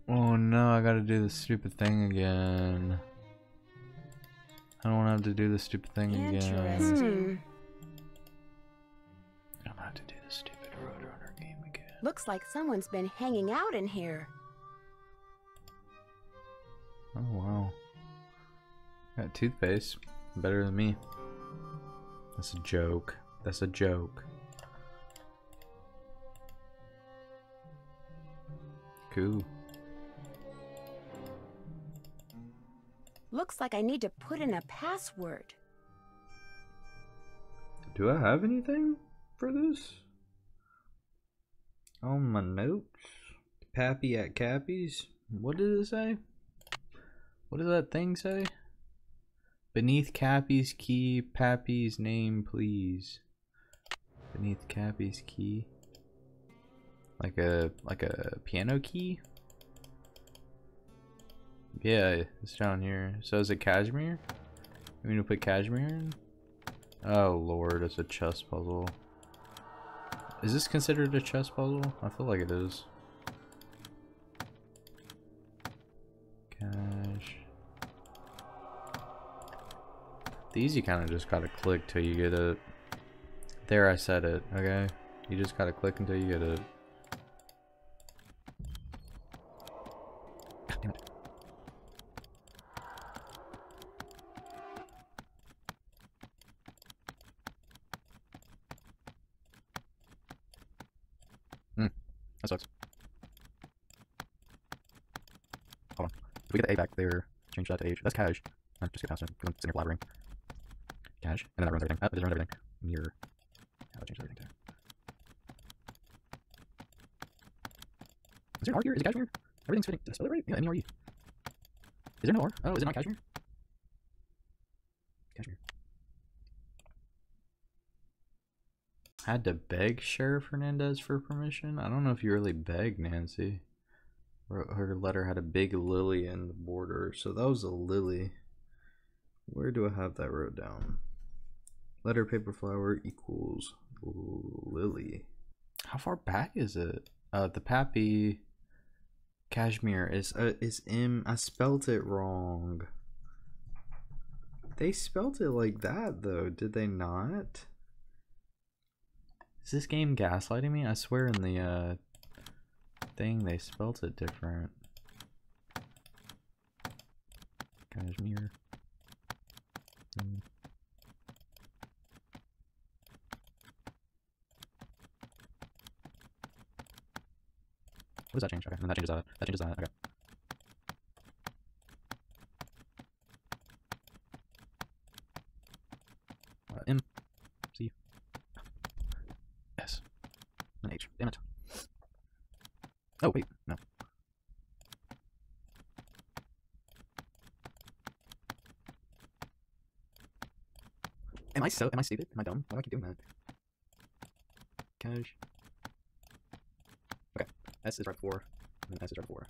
Oh no, I gotta do this stupid thing again. I don't wanna have to do this stupid thing again. I don't have to do this stupid Roadrunner game again. Looks like someone's been hanging out in here. Oh wow. That toothpaste. Better than me. That's a joke. That's a joke. Cool. Looks like I need to put in a password. Do I have anything for this? On my notes? Pappy at Cappy's? What did it say? What does that thing say? Beneath Cappy's key, Pappy's name, please. Beneath Cappy's key. Like a piano key? Yeah, it's down here. So is it Kashmir? You mean to put Kashmir in? Oh lord, it's a chess puzzle. Is this considered a chess puzzle? I feel like it is. Cash. These you kind of just gotta click till you get it. There, I said it, okay? You just gotta click until you get it. Age. That's cash. I'm just gonna I'm sitting here blabbering. Cache. And then that runs everything. It just runs everything. Mirror. I'll change everything to. Is there an R here? Is it Kashmir? Everything's fitting. Did I spell it right? Yeah, M-E-R-E. Is there no R? Oh, is it not Kashmir? Kashmir. Had to beg Sheriff Hernandez for permission? I don't know if you really begged, Nancy. Her letter had a big lily in the border, so that was a lily. Where do I have that wrote down? Letter, paper, flower equals lily. How far back is it? The Pappy Kashmir is M. I spelt it wrong. They spelt it like that though, did they not? Is this game gaslighting me? I swear in the thing they spelt it different. Kashmir. What does that change? Okay, and that changes that. That changes that. Okay. M. C. S. And H. Damn it. Oh, wait. No. Am I stupid? Am I dumb? Why do I keep doing that? Cash. Okay. S is right before. And then S is right before.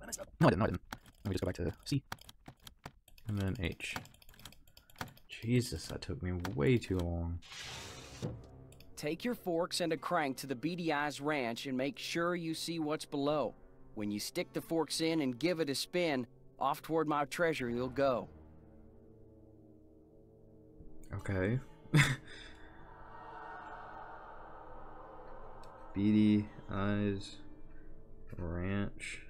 No, I didn't. No, I didn't. Let me just go back to C. And then H. Jesus, that took me way too long. Take your forks and a crank to the Beady Eyes Ranch and make sure you see what's below. When you stick the forks in and give it a spin, off toward my treasure you'll go. Okay. Beady Eyes Ranch.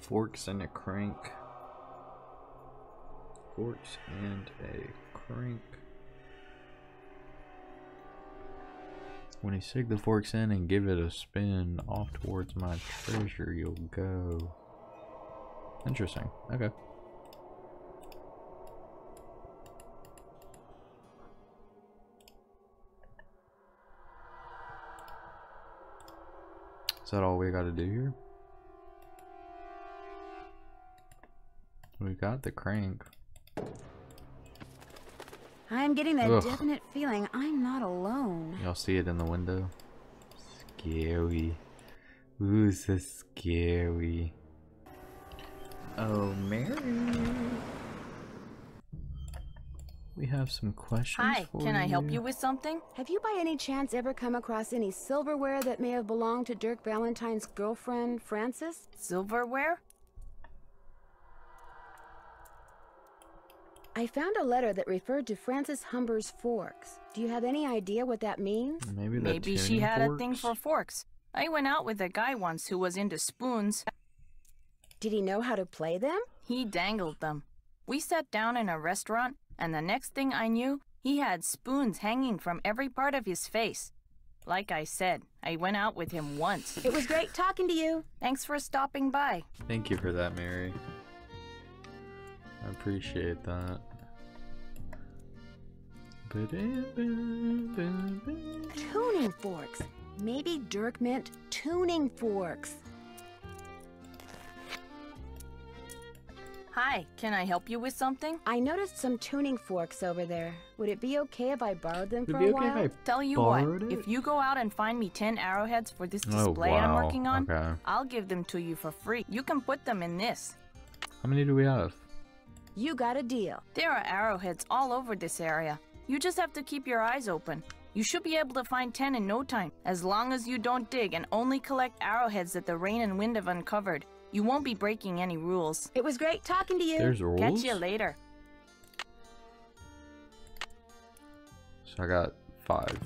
Forks and a crank. Forks and a crank. When you stick the forks in and give it a spin, off towards my treasure you'll go. Interesting. Okay. Is that all we gotta do here? We got the crank. I'm getting that definite feeling I'm not alone. Y'all see it in the window? Scary. Ooh, so scary. Oh, Mary. We have some questions. Hi, can I help you with something? Have you by any chance ever come across any silverware that may have belonged to Dirk Valentine's girlfriend, Frances? Silverware? I found a letter that referred to Frances Humber's forks. Do you have any idea what that means? Maybe she had a thing for forks. I went out with a guy once who was into spoons. Did he know how to play them? He dangled them. We sat down in a restaurant, and the next thing I knew, he had spoons hanging from every part of his face. Like I said, I went out with him once. It was great talking to you. Thanks for stopping by. Thank you for that, Mary. I appreciate that. Tuning forks. Maybe Dirk meant tuning forks. Hi, can I help you with something? I noticed some tuning forks over there. Would it be okay if I borrowed them for a while? Tell you what, if you go out and find me 10 arrowheads for this display I'm working on, I'll give them to you for free. You can put them in this. How many do we have? You got a deal. There are arrowheads all over this area. You just have to keep your eyes open. You should be able to find 10 in no time. As long as you don't dig and only collect arrowheads that the rain and wind have uncovered, you won't be breaking any rules. It was great talking to you. There's rules? Catch you later. So I got 5.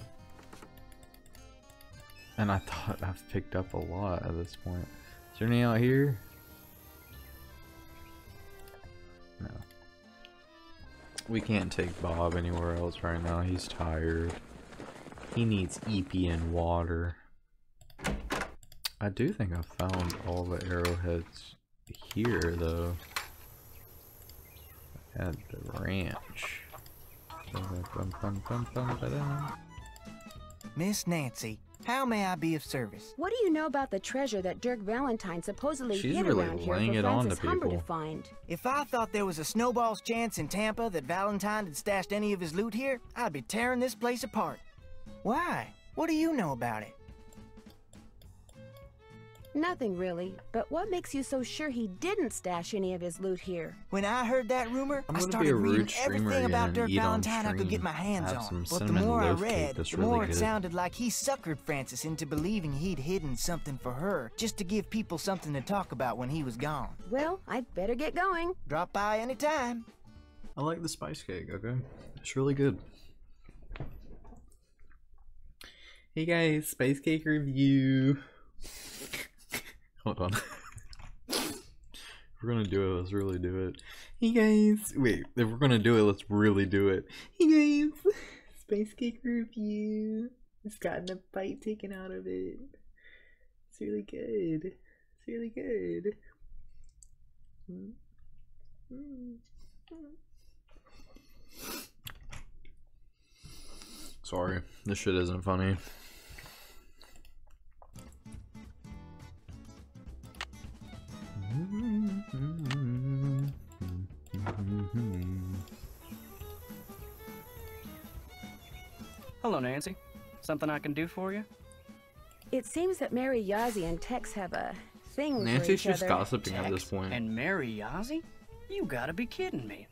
And I thought I've picked up a lot at this point. Is there any out here? No. We can't take Bob anywhere else right now. He's tired. He needs eepee and water. I do think I found all the arrowheads here though, at the ranch. Miss Nancy, how may I be of service? What do you know about the treasure that Dirk Valentine supposedly hid around here for Frances Humber to find? If I thought there was a snowball's chance in Tampa that Valentine had stashed any of his loot here, I'd be tearing this place apart. Why? What do you know about it? Nothing really, but what makes you so sure he didn't stash any of his loot here? When I heard that rumor, I started reading everything about Dirk Valentine I could get my hands on. But the more I read, the more it sounded like he suckered Frances into believing he'd hidden something for her, just to give people something to talk about when he was gone. Well, I'd better get going. Drop by anytime. I like the spice cake, okay? It's really good. Hey guys, spice cake review. Hold on. If we're gonna do it, let's really do it. Hey guys! Wait, if we're gonna do it, let's really do it. Hey guys! Spice cake review! It's gotten a bite taken out of it. It's really good. It's really good. Sorry, this shit isn't funny. Hello, Nancy. Something I can do for you? It seems that Mary Yazzie and Tex have a thing. Nancy's for each other. Just gossiping Tex at this point. And Mary Yazzie? You gotta be kidding me.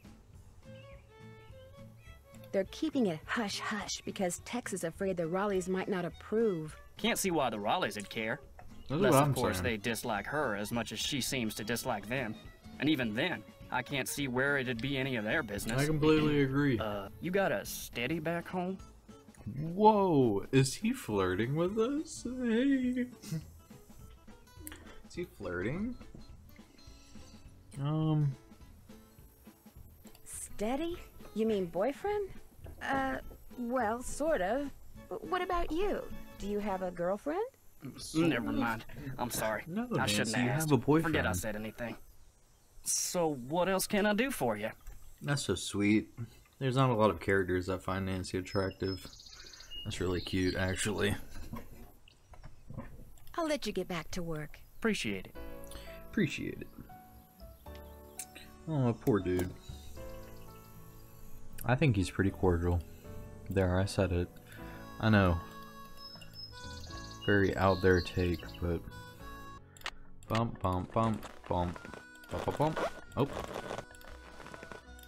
They're keeping it hush-hush because Tex is afraid the Raleighs might not approve. Can't see why the Raleighs would care. Unless, of course, they dislike her as much as she seems to dislike them. And even then, I can't see where it'd be any of their business. I completely agree. You got a steady back home? Whoa, is he flirting with us? Hey. Is he flirting? Steady? You mean boyfriend? Well, sort of. But what about you? Do you have a girlfriend? Never mind. I'm sorry. No, I shouldn't have asked. You have a boyfriend. Forget I said anything. So what else can I do for you? That's so sweet. There's not a lot of characters that find Nancy attractive. That's really cute, actually. I'll let you get back to work. Appreciate it. Appreciate it. Oh, poor dude. I think he's pretty cordial. There, I said it. I know. Very out there take, but bump, bump, bump, bump, bump, bump, bump. Oh!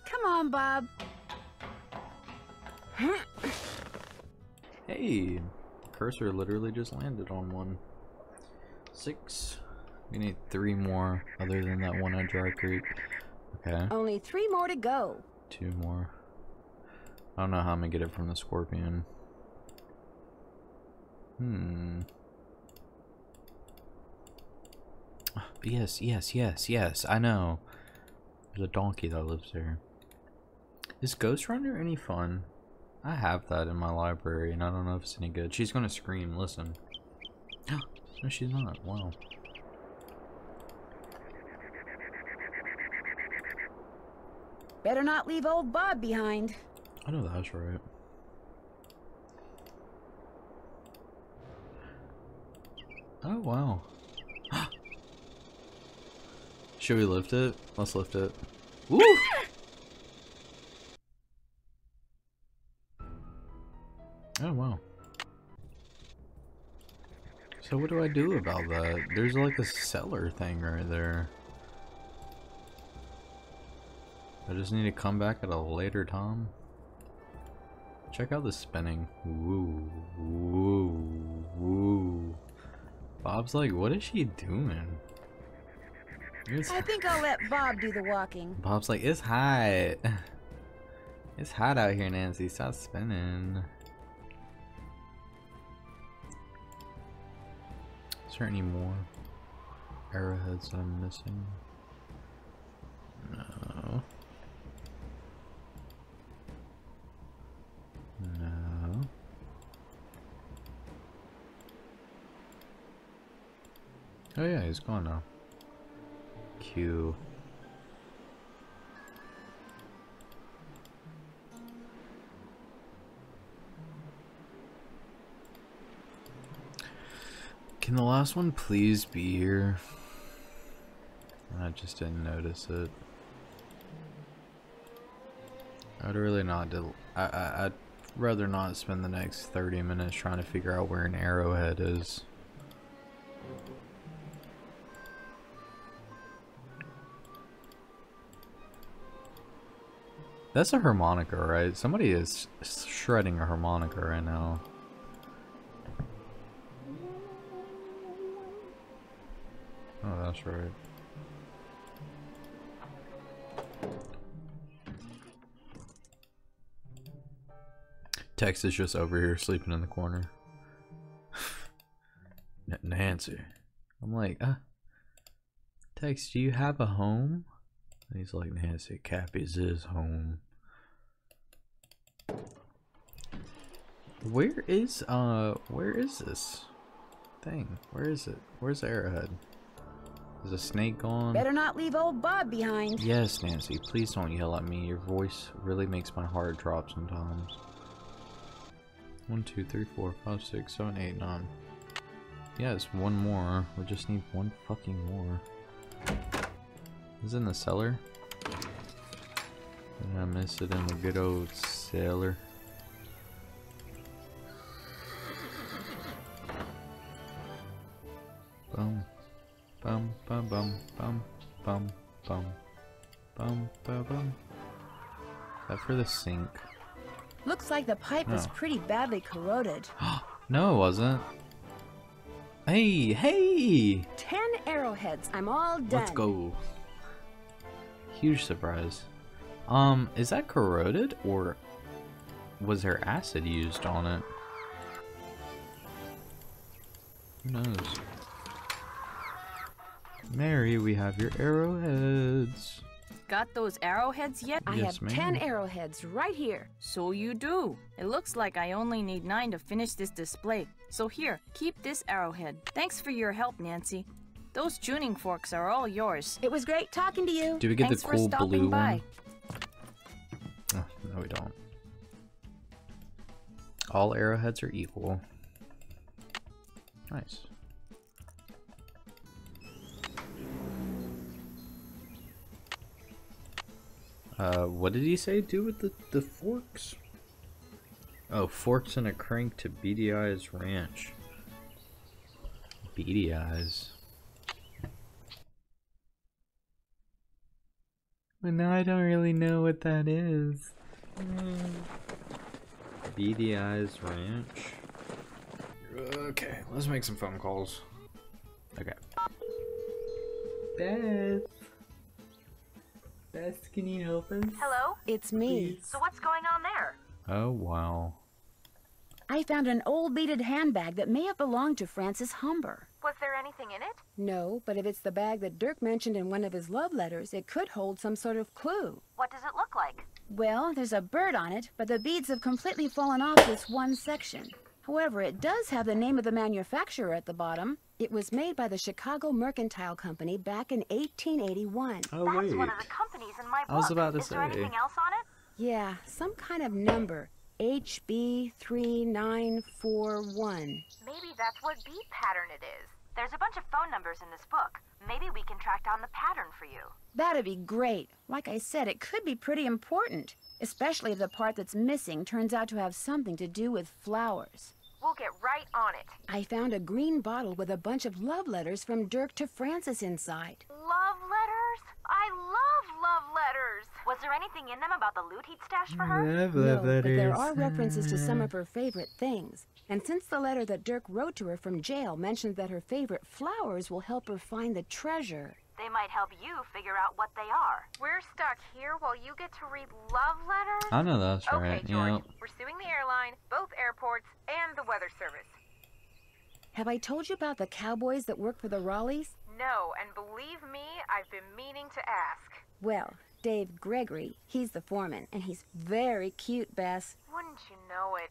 Come on, Bob. Hey, cursor literally just landed on one. 6. We need 3 more, other than that one at Dry Creek. Okay. Only 3 more to go. 2 more. I don't know how I'm gonna get it from the scorpion. Yes, yes, yes, yes, I know. There's a donkey that lives there. Is Ghost Runner any fun? I have that in my library, and I don't know if it's any good. She's gonna scream, listen. No, she's not. Wow. Better not leave old Bob behind. I know that's right. Oh, wow. Should we lift it? Let's lift it. Woo! Oh, wow. So what do I do about that? There's like a cellar thing right there. I just need to come back at a later time. Check out the spinning. Woo. Woo. Woo. Bob's like, what is she doing? It's... I think I'll let Bob do the walking. Bob's like, it's hot. It's hot out here, Nancy. Stop spinning. Is there any more arrowheads that I'm missing? No. No. Oh yeah, he's gone now. Q. Can the last one please be here? I just didn't notice it. I'd really not. I'd rather not spend the next 30 minutes trying to figure out where an arrowhead is. That's a harmonica, right? Somebody is shredding a harmonica right now. Oh, that's right. Tex is just over here sleeping in the corner. Nancy. I'm like, Tex, do you have a home? And he's like, Nancy, Cappy's his home. Where is this thing? Where is it? Where's the arrowhead? Is a snake gone? Better not leave old Bob behind. Yes, Nancy, please don't yell at me. Your voice really makes my heart drop sometimes. 1, 2, 3, 4, 5, 6, 7, 8, 9. Yes, one more. We just need one fucking more. Is it in the cellar? Did I miss it in the good old cellar? Boom. Bum bum bum bum bum bum bum bum bum. That for the sink. Looks like the pipe was pretty badly corroded. No, it wasn't. Hey, hey! 10 arrowheads. I'm all done. Let's go. Huge surprise. Is that corroded or was there acid used on it? Who knows? Mary, we have your arrowheads. Got those arrowheads yet? Yes, I have 10 arrowheads right here. So you do. It looks like I only need 9 to finish this display. So here, keep this arrowhead. Thanks for your help, Nancy. Those tuning forks are all yours. It was great talking to you. Do we get the cool blue one? Oh, no, we don't. All arrowheads are equal. Nice. What did he say? Do with the forks? Oh, forks and a crank to Beady Eyes Ranch. Beady Eyes. Well, now I don't really know what that is. Beady Eyes Ranch. Okay, let's make some phone calls. Okay. Beth. Bess, can you help us? Hello? It's me. Please. So what's going on there? Oh, wow. I found an old beaded handbag that may have belonged to Frances Humber. Was there anything in it? No, but if it's the bag that Dirk mentioned in one of his love letters, it could hold some sort of clue. What does it look like? Well, there's a bird on it, but the beads have completely fallen off this one section. However, it does have the name of the manufacturer at the bottom. It was made by the Chicago Mercantile Company back in 1881. Oh, that's wait. One of the companies in my book. I was about to say. Is there anything else on it? Yeah, some kind of number. HB3941. Maybe that's what bead pattern it is. There's a bunch of phone numbers in this book. Maybe we can track down the pattern for you. That'd be great. Like I said, it could be pretty important. Especially if the part that's missing turns out to have something to do with flowers. We'll get right on it. I found a green bottle with a bunch of love letters from Dirk to Frances inside. Love letters? I love letters! Was there anything in them about the loot he'd stashed for her? No, but there are references to some of her favorite things. And since the letter that Dirk wrote to her from jail mentioned that her favorite flowers will help her find the treasure. They might help you figure out what they are. We're stuck here while you get to read love letters? I know that's right. Okay, George, we're suing the airline, both airports, and the weather service. Have I told you about the cowboys that work for the Raleighs? No, and believe me, I've been meaning to ask. Well, Dave Gregory, he's the foreman, and he's very cute, Bess. Wouldn't you know it?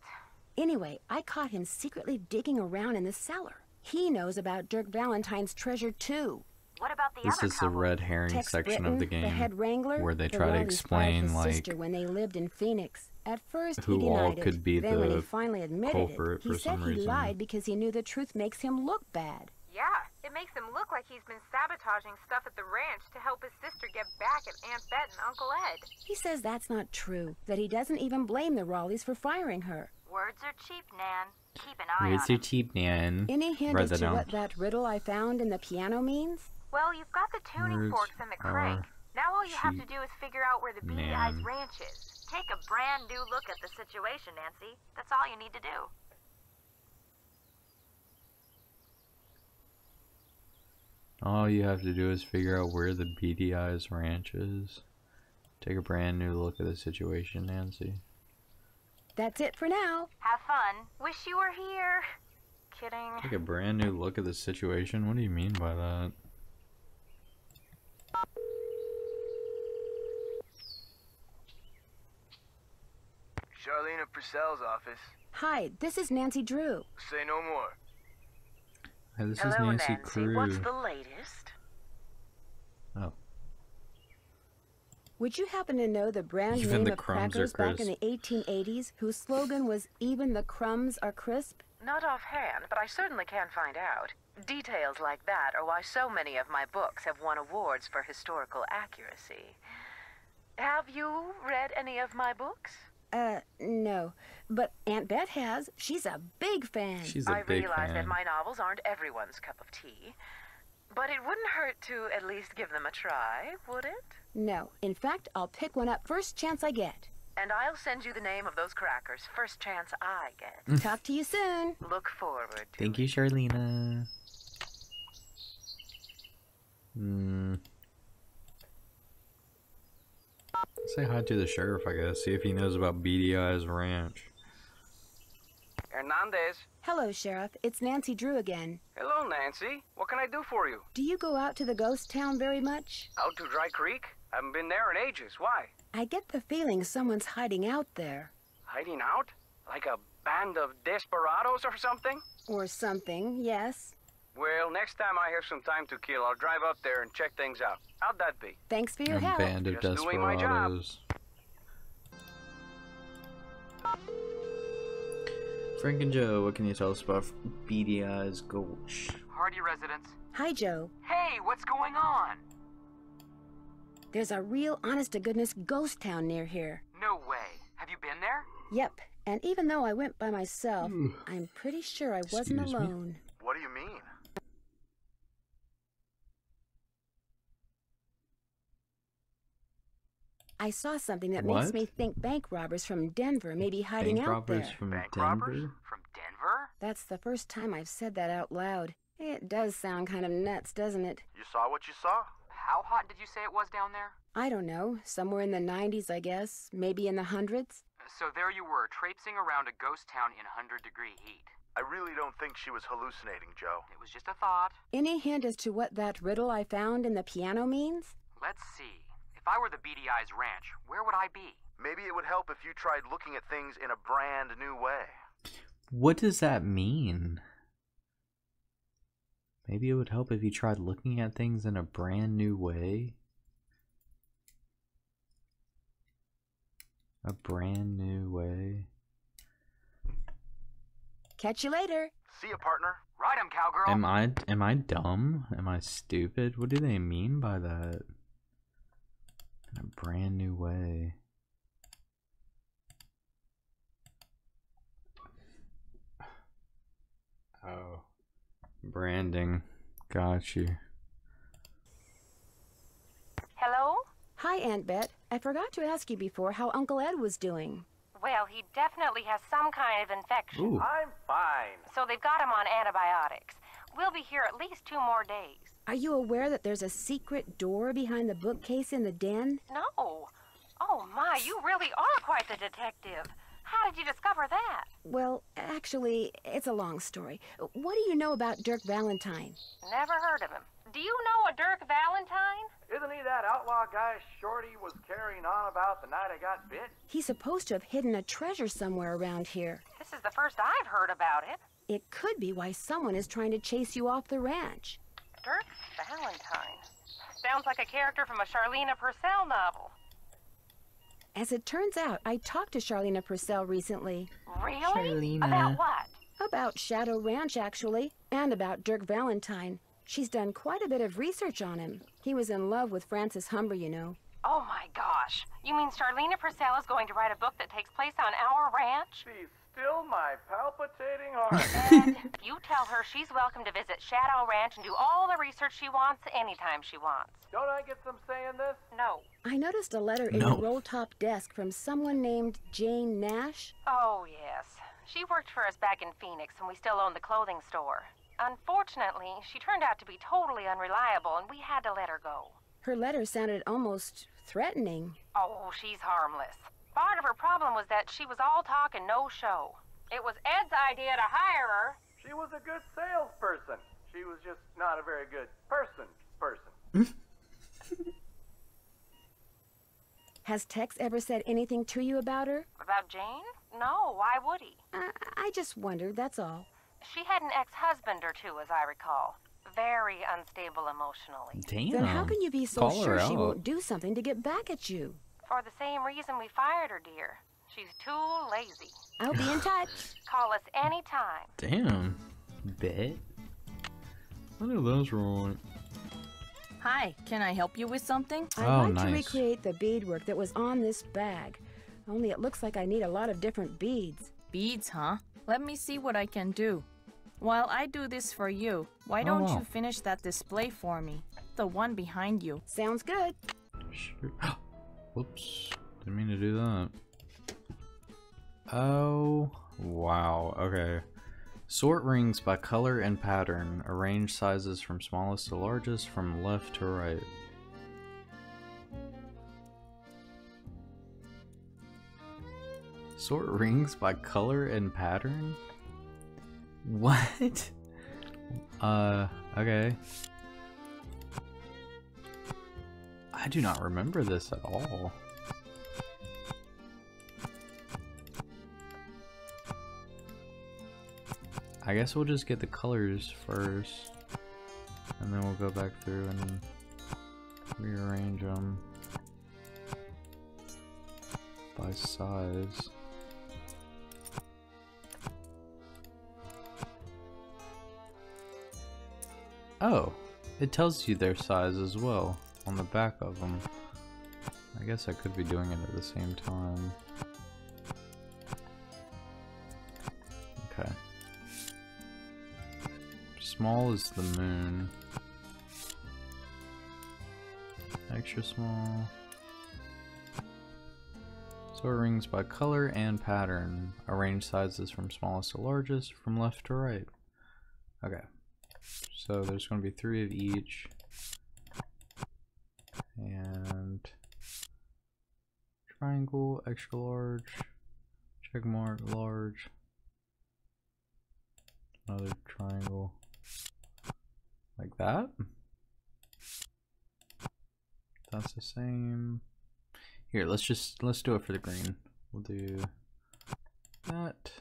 Anyway, I caught him secretly digging around in the cellar. He knows about Dirk Valentine's treasure, too. What about the other is the red herring Tex section Britton, of the game the head wrangler, where they try to explain like when they lived in Phoenix. At first, who he all could it. Be then the finally culprit it, he for said some he reason. Lied because he knew the truth makes him look bad. Yeah, it makes him look like he's been sabotaging stuff at the ranch to help his sister get back at Aunt Bet and Uncle Ed. He says that's not true, that he doesn't even blame the Raleighs for firing her. Words are cheap, Nan. Keep an eye Words on are cheap, Nan. Any hint as to what that riddle I found in the piano means? Well, you've got the tuning Words forks and the crank. Now all you have to do is figure out where the beady eyes ranch is. Take a brand new look at the situation, Nancy. That's all you need to do. All you have to do is figure out where the beady eyes ranch is. Take a brand new look at the situation, Nancy. That's it for now. Have fun. Wish you were here. Kidding. Take a brand new look at the situation? What do you mean by that? Charlena Purcell's office. Hi, this is Nancy Drew. Say no more. Hi, this Hello, is Nancy Drew. What's the latest? Oh. Would you happen to know the brand even name of crackers back in the 1880s, whose slogan was "Even the crumbs are crisp"? Not offhand, but I certainly can find out. Details like that are why so many of my books have won awards for historical accuracy. Have you read any of my books? No. But Aunt Bet has. She's a big fan. She's a big fan. I realize that my novels aren't everyone's cup of tea. But it wouldn't hurt to at least give them a try, would it? No. In fact, I'll pick one up first chance I get. And I'll send you the name of those crackers first chance I get. Talk to you soon. Look forward to Thank it. You, Charlena. Say hi to the sheriff, I guess. See if he knows about Beady Eyes Ranch. Hernandez. Hello, Sheriff. It's Nancy Drew again. Hello, Nancy. What can I do for you? Do you go out to the ghost town very much? Out to Dry Creek? I haven't been there in ages. Why? I get the feeling someone's hiding out there. Hiding out? Like a band of desperados or something? Or something, yes. Well, next time I have some time to kill, I'll drive up there and check things out. How'd that be? Thanks for your help. Band of Just doing my job. Frank and Joe, what can you tell us about Beady Eyes Gulch? Hardy residents. Hi, Joe. Hey, what's going on? There's a real honest-to-goodness ghost town near here. No way. Have you been there? Yep. And even though I went by myself, I'm pretty sure I wasn't alone. Me? What do you mean? I saw something that makes me think bank robbers from Denver may be hiding out there. Bank robbers from Denver? That's the first time I've said that out loud. It does sound kind of nuts, doesn't it? You saw what you saw? How hot did you say it was down there? I don't know. Somewhere in the 90s, I guess. Maybe in the hundreds. So there you were, traipsing around a ghost town in 100-degree heat. I really don't think she was hallucinating, Joe. It was just a thought. Any hint as to what that riddle I found in the piano means? Let's see. If I were the Beady Eyes Ranch, where would I be? Maybe it would help if you tried looking at things in a brand new way. What does that mean? Maybe it would help if you tried looking at things in a brand new way? A brand new way? Catch you later. See ya, partner. Ride 'em, cowgirl. Am I dumb? Am I stupid? What do they mean by that? In a brand new way. Oh. Branding. Got you. Hello? Hi, Aunt Bet. I forgot to ask you before how Uncle Ed was doing. Well, he definitely has some kind of infection. Ooh. I'm fine. So they've got him on antibiotics. We'll be here at least 2 more days. Are you aware that there's a secret door behind the bookcase in the den? No. Oh, my, you really are quite the detective. How did you discover that? Well, actually, it's a long story. What do you know about Dirk Valentine? Never heard of him. Do you know a Dirk Valentine? Isn't he that outlaw guy Shorty was carrying on about the night I got bit? He's supposed to have hidden a treasure somewhere around here. This is the first I've heard about it. It could be why someone is trying to chase you off the ranch. Dirk Valentine. Sounds like a character from a Charlena Purcell novel. As it turns out, I talked to Charlena Purcell recently. Really? Charlena. About what? About Shadow Ranch, actually, and about Dirk Valentine. She's done quite a bit of research on him. He was in love with Frances Humber, you know. Oh my gosh. You mean Charlena Purcell is going to write a book that takes place on our ranch? She's still my palpitating heart. And you tell her she's welcome to visit Shadow Ranch and do all the research she wants anytime she wants. Don't I get some say in this? No. I noticed a letter in the roll-top desk from someone named Jane Nash. Oh, yes. She worked for us back in Phoenix when we still owned the clothing store. Unfortunately, she turned out to be totally unreliable and we had to let her go. Her letter sounded almost threatening. Oh, she's harmless. Part of her problem was that she was all talk and no show. It was Ed's idea to hire her. She was a good salesperson. She was just not a very good person. Has Tex ever said anything to you about her? About Jane? No, why would he? I just wondered, that's all. She had an ex-husband or two, as I recall. Very unstable emotionally. Damn. Then how can you be so sure she won't do something to get back at you? For the same reason we fired her, dear. She's too lazy. I'll be in touch. Call us anytime. Damn. Bet. I know those were on. Hi, can I help you with something? I'd like to recreate the beadwork that was on this bag. Only it looks like I need a lot of different beads. Beads, huh? Let me see what I can do. While I do this for you, why don't you finish that display for me? The one behind you. Sounds good. Sure. Whoops. Didn't mean to do that. Oh, wow. Okay. Sort rings by color and pattern. Arrange sizes from smallest to largest, from left to right. Sort rings by color and pattern? What? Okay. I do not remember this at all. I guess we'll just get the colors first, and then we'll go back through and rearrange them by size. Oh, it tells you their size as well on the back of them. I guess I could be doing it at the same time. Okay. Small is the moon. Extra small. Sort rings by color and pattern. Arrange sizes from smallest to largest, from left to right. Okay. So there's going to be 3 of each, and triangle, extra large, check mark, large, another triangle, like that. That's the same. Here, let's do it for the green. We'll do that.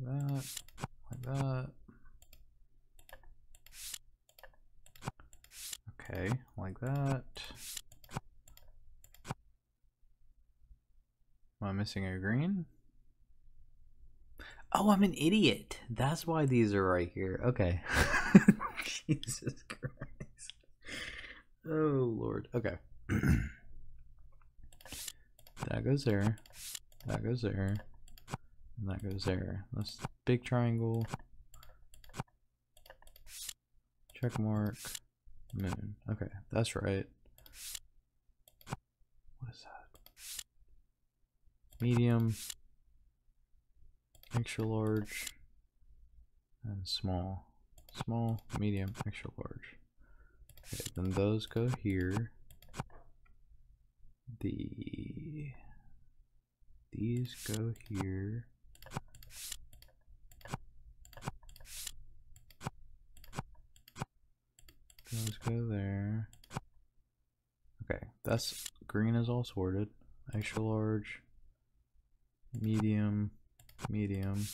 That, like that. Okay, like that. Am I missing a green? Oh, I'm an idiot. That's why these are right here. Okay. Jesus Christ. Oh, Lord. Okay. That goes there. That goes there. And that goes there. That's the big triangle. Check mark. Moon. Okay, that's right. What is that? Medium. Extra large. And small. Small, medium, extra large. Okay, then those go here. These go here. Those go there. Okay, that's green is all sorted. Extra large, medium, medium,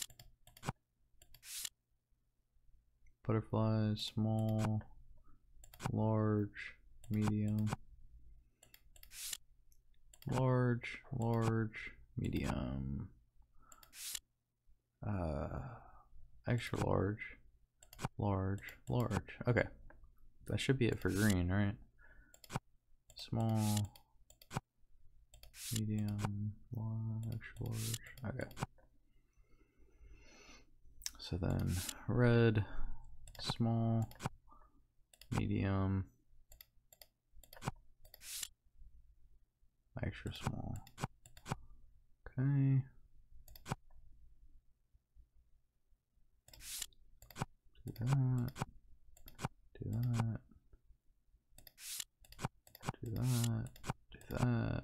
butterflies, small, large, medium, large, large, medium, extra large, large, large. Okay, that should be it for green, right? Small, medium, large, extra large. Okay. So then red, small, medium, extra small. Okay. Do that. Do that. Do that. Do that.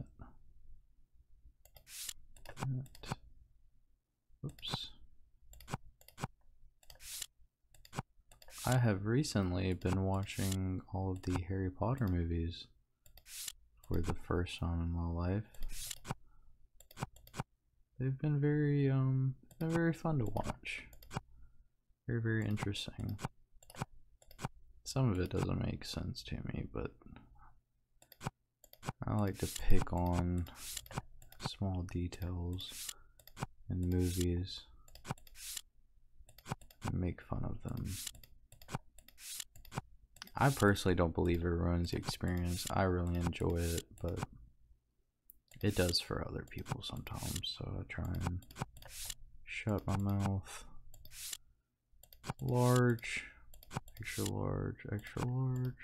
Do that. Oops. I have recently been watching all of the Harry Potter movies for the first time in my life. They've been very fun to watch. Very interesting. Some of it doesn't make sense to me, but I like to pick on small details in movies and make fun of them. I personally don't believe it ruins the experience. I really enjoy it, but it does for other people sometimes, so I try and shut my mouth. Large, extra large, extra large,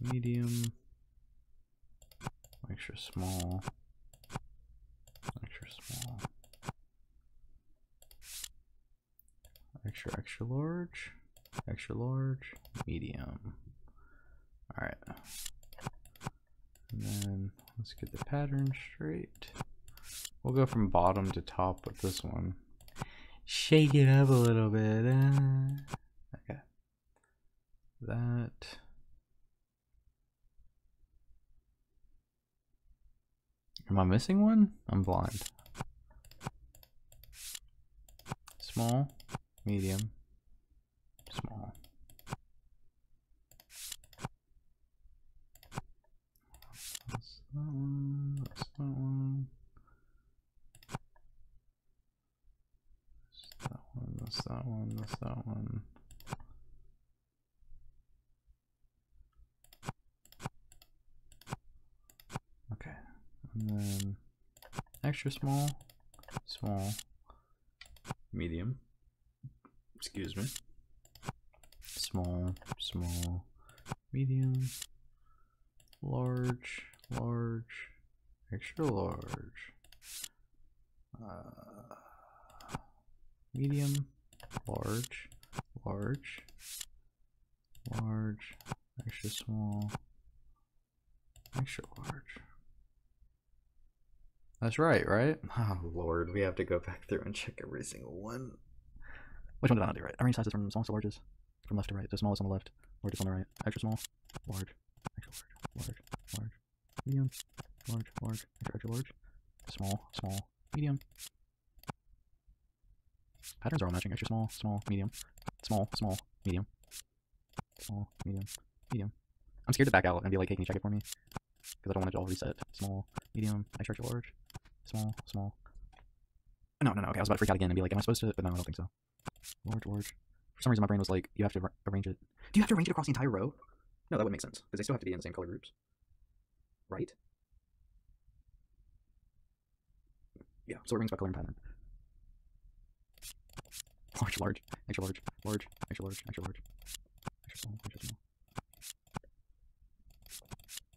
medium, extra small, extra small, extra, extra large. Extra large, medium. All right, and then let's get the pattern straight. We'll go from bottom to top with this one. Shake it up a little bit. Okay, that am I missing one? I'm blind. Small, medium, small. That's that one, that's that one. That's that one, that's that one, that's that one. Okay, and then extra small, small, medium, excuse me. Small, small, medium, large, large, extra large, medium, large, large, large, extra small, extra large. That's right, right? Oh Lord, we have to go back through and check every single one. Which one did I do right? I mean, sizes from smallest to largest. From left to right, so small is on the left, large is on the right, extra small, large, extra large, large, medium, large, extra large, small, small, medium. Patterns are all matching, extra small, small, medium, small, small, medium, small, medium, medium. I'm scared to back out and be like, hey, can you check it for me? Because I don't want it to all reset. Small, medium, extra large, small, small. No, okay, I was about to freak out again and be like, am I supposed to? But no, I don't think so. Large, large. For some reason, my brain was like, you have to arrange it. Do you have to arrange it across the entire row? No, that would make sense, because they still have to be in the same color groups. Right? Yeah, so it rings by color and pattern. Large, large, extra large, large, extra large, extra large, extra small, extra small.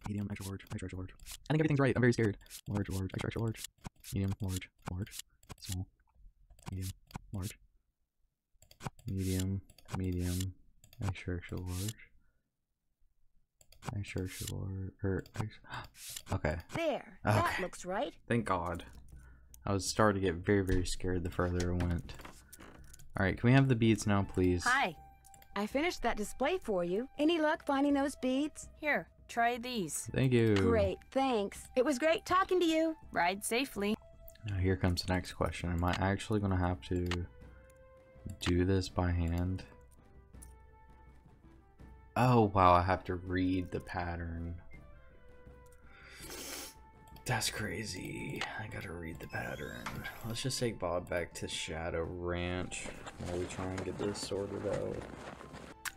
Medium, extra large, extra, extra large. I think everything's right, I'm very scared. Large, large, extra, extra large. Medium, large, large, small, medium, large. Medium, medium, extra large, extra large, or extra, okay. There, that okay. Looks right. Thank God. I was starting to get very scared the further it went. All right, can we have the beads now, please? Hi, I finished that display for you. Any luck finding those beads? Here, try these. Thank you. Great, thanks. It was great talking to you. Ride safely. Now here comes the next question. Am I actually gonna have to do this by hand? Oh, wow, I have to read the pattern. That's crazy. I gotta read the pattern. Let's just take Bob back to Shadow Ranch while we try and get this sorted out.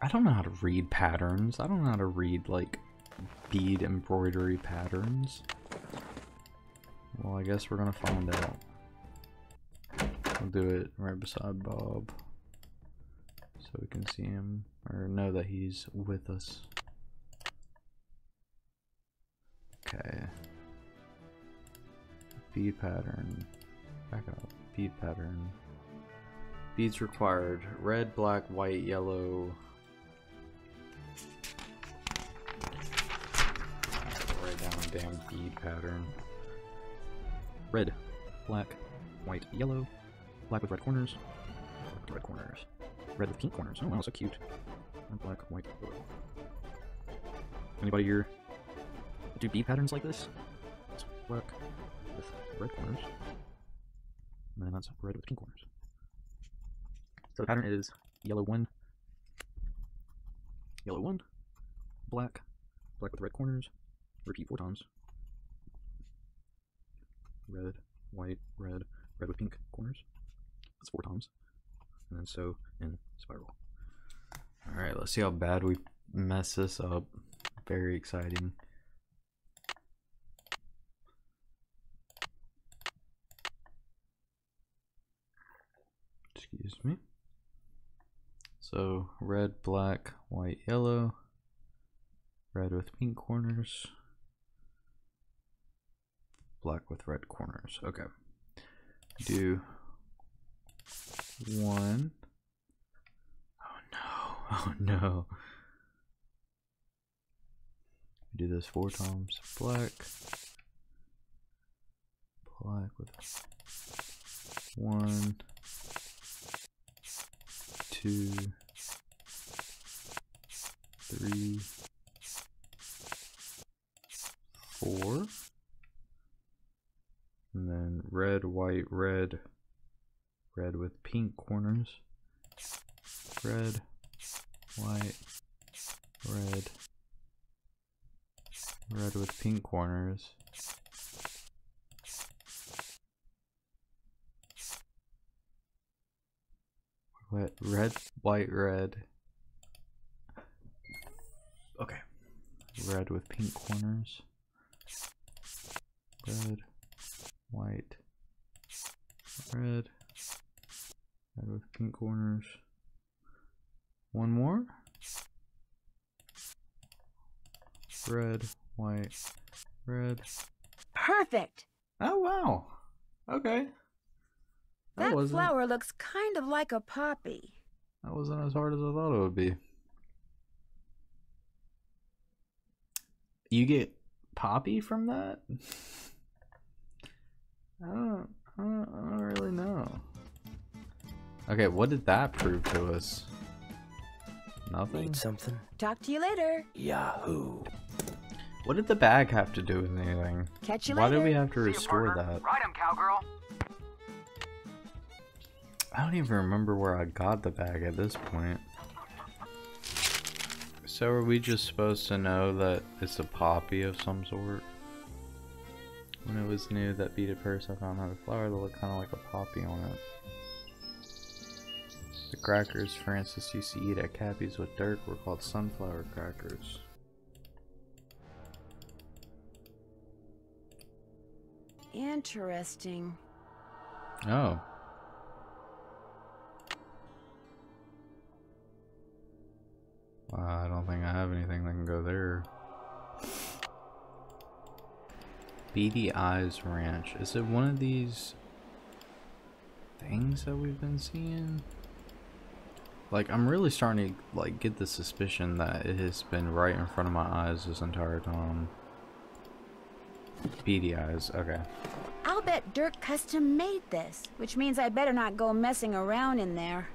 I don't know how to read patterns. I don't know how to read, like, bead embroidery patterns. Well, I guess we're gonna find out. I'll do it right beside Bob so we can see him, or know that he's with us. Okay. Bead pattern. Back up. Bead pattern. Beads required. Red, black, white, yellow. Write down a damn bead pattern. Red, black, white, yellow. Black with red corners. Black with red corners. Red with pink corners. Oh wow, so cute. Red, black, white, yellow. Anybody here do bead patterns like this? It's black with red corners, and then that's red with pink corners. So the pattern is yellow one, black, black with red corners, repeat 4 times, red, white, red, red with pink corners, that's 4 times, and then so in spiral. Alright, let's see how bad we mess this up. Very exciting. Excuse me. So red, black, white, yellow, red with pink corners, black with red corners. Okay. Do 1. Oh no. Oh no. Do this 4 times. Black. Black with 1, 2, 3, 4, and then red, white, red, red with pink corners, red, white, red, red with pink corners. Red, white, red. Okay. Red with pink corners. Red, white, red. Red with pink corners. 1 more. Red, white, red. Perfect! Oh, wow. Okay. That flower looks kind of like a poppy. That wasn't as hard as I thought it would be. You get poppy from that? I don't really know. Okay, what did that prove to us? Nothing? Need something? Talk to you later. Yahoo. What did the bag have to do with anything? Catch you later. Why do we have to restore that? Ride 'em, cowgirl. I don't even remember where I got the bag at this point. So are we just supposed to know that it's a poppy of some sort? When it was new, that beaded purse I found had a flower that looked kind of like a poppy on it. The crackers Frances used to eat at Cappy's with Dirk were called sunflower crackers. Interesting. Oh. I don't think I have anything that can go there. Beady Eyes Ranch. Is it one of these things that we've been seeing? Like, I'm really starting to, like, get the suspicion that it has been right in front of my eyes this entire time. Beady Eyes. Okay. I'll bet Dirk custom made this, which means I better not go messing around in there.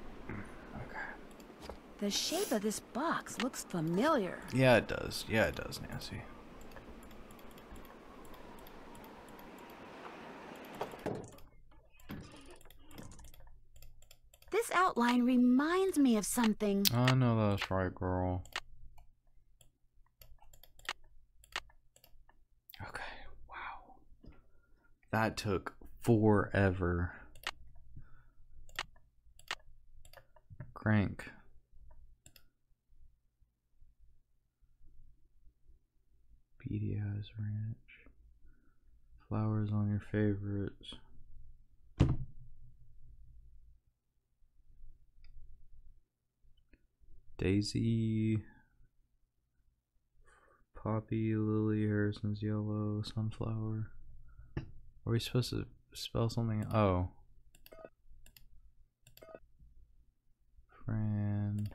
The shape of this box looks familiar. Yeah, it does. Yeah, it does, Nancy. This outline reminds me of something. I know that's right, girl. Okay, wow. That took forever. Crank. BDI's Ranch. Flowers on your favorites. Daisy, poppy, lily, Harrison's yellow, sunflower. Are we supposed to spell something? Oh. Fran.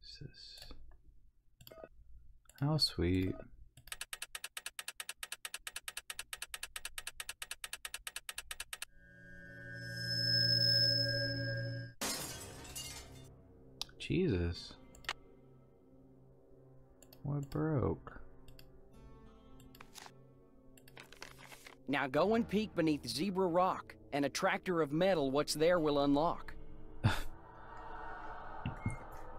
What's this? How sweet. Jesus. What broke? Now go and peek beneath Zebra Rock, and a tractor of metal, what's there will unlock.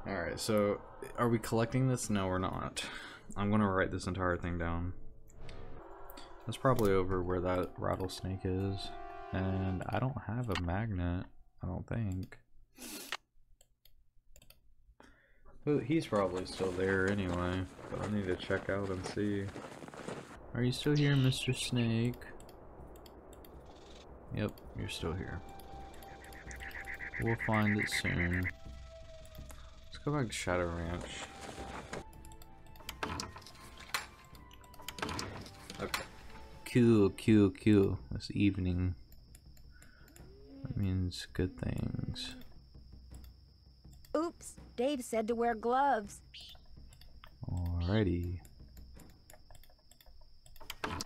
Alright, so are we collecting this? No, we're not. I'm gonna write this entire thing down. That's probably over where that rattlesnake is. And I don't have a magnet, I don't think. He's probably still there anyway, but I need to check out and see. Are you still here, Mr. Snake? Yep, you're still here. We'll find it soon. Let's go back to Shadow Ranch. Okay. Cool. It's evening. That means good things. Oops. Dave said to wear gloves. Alrighty.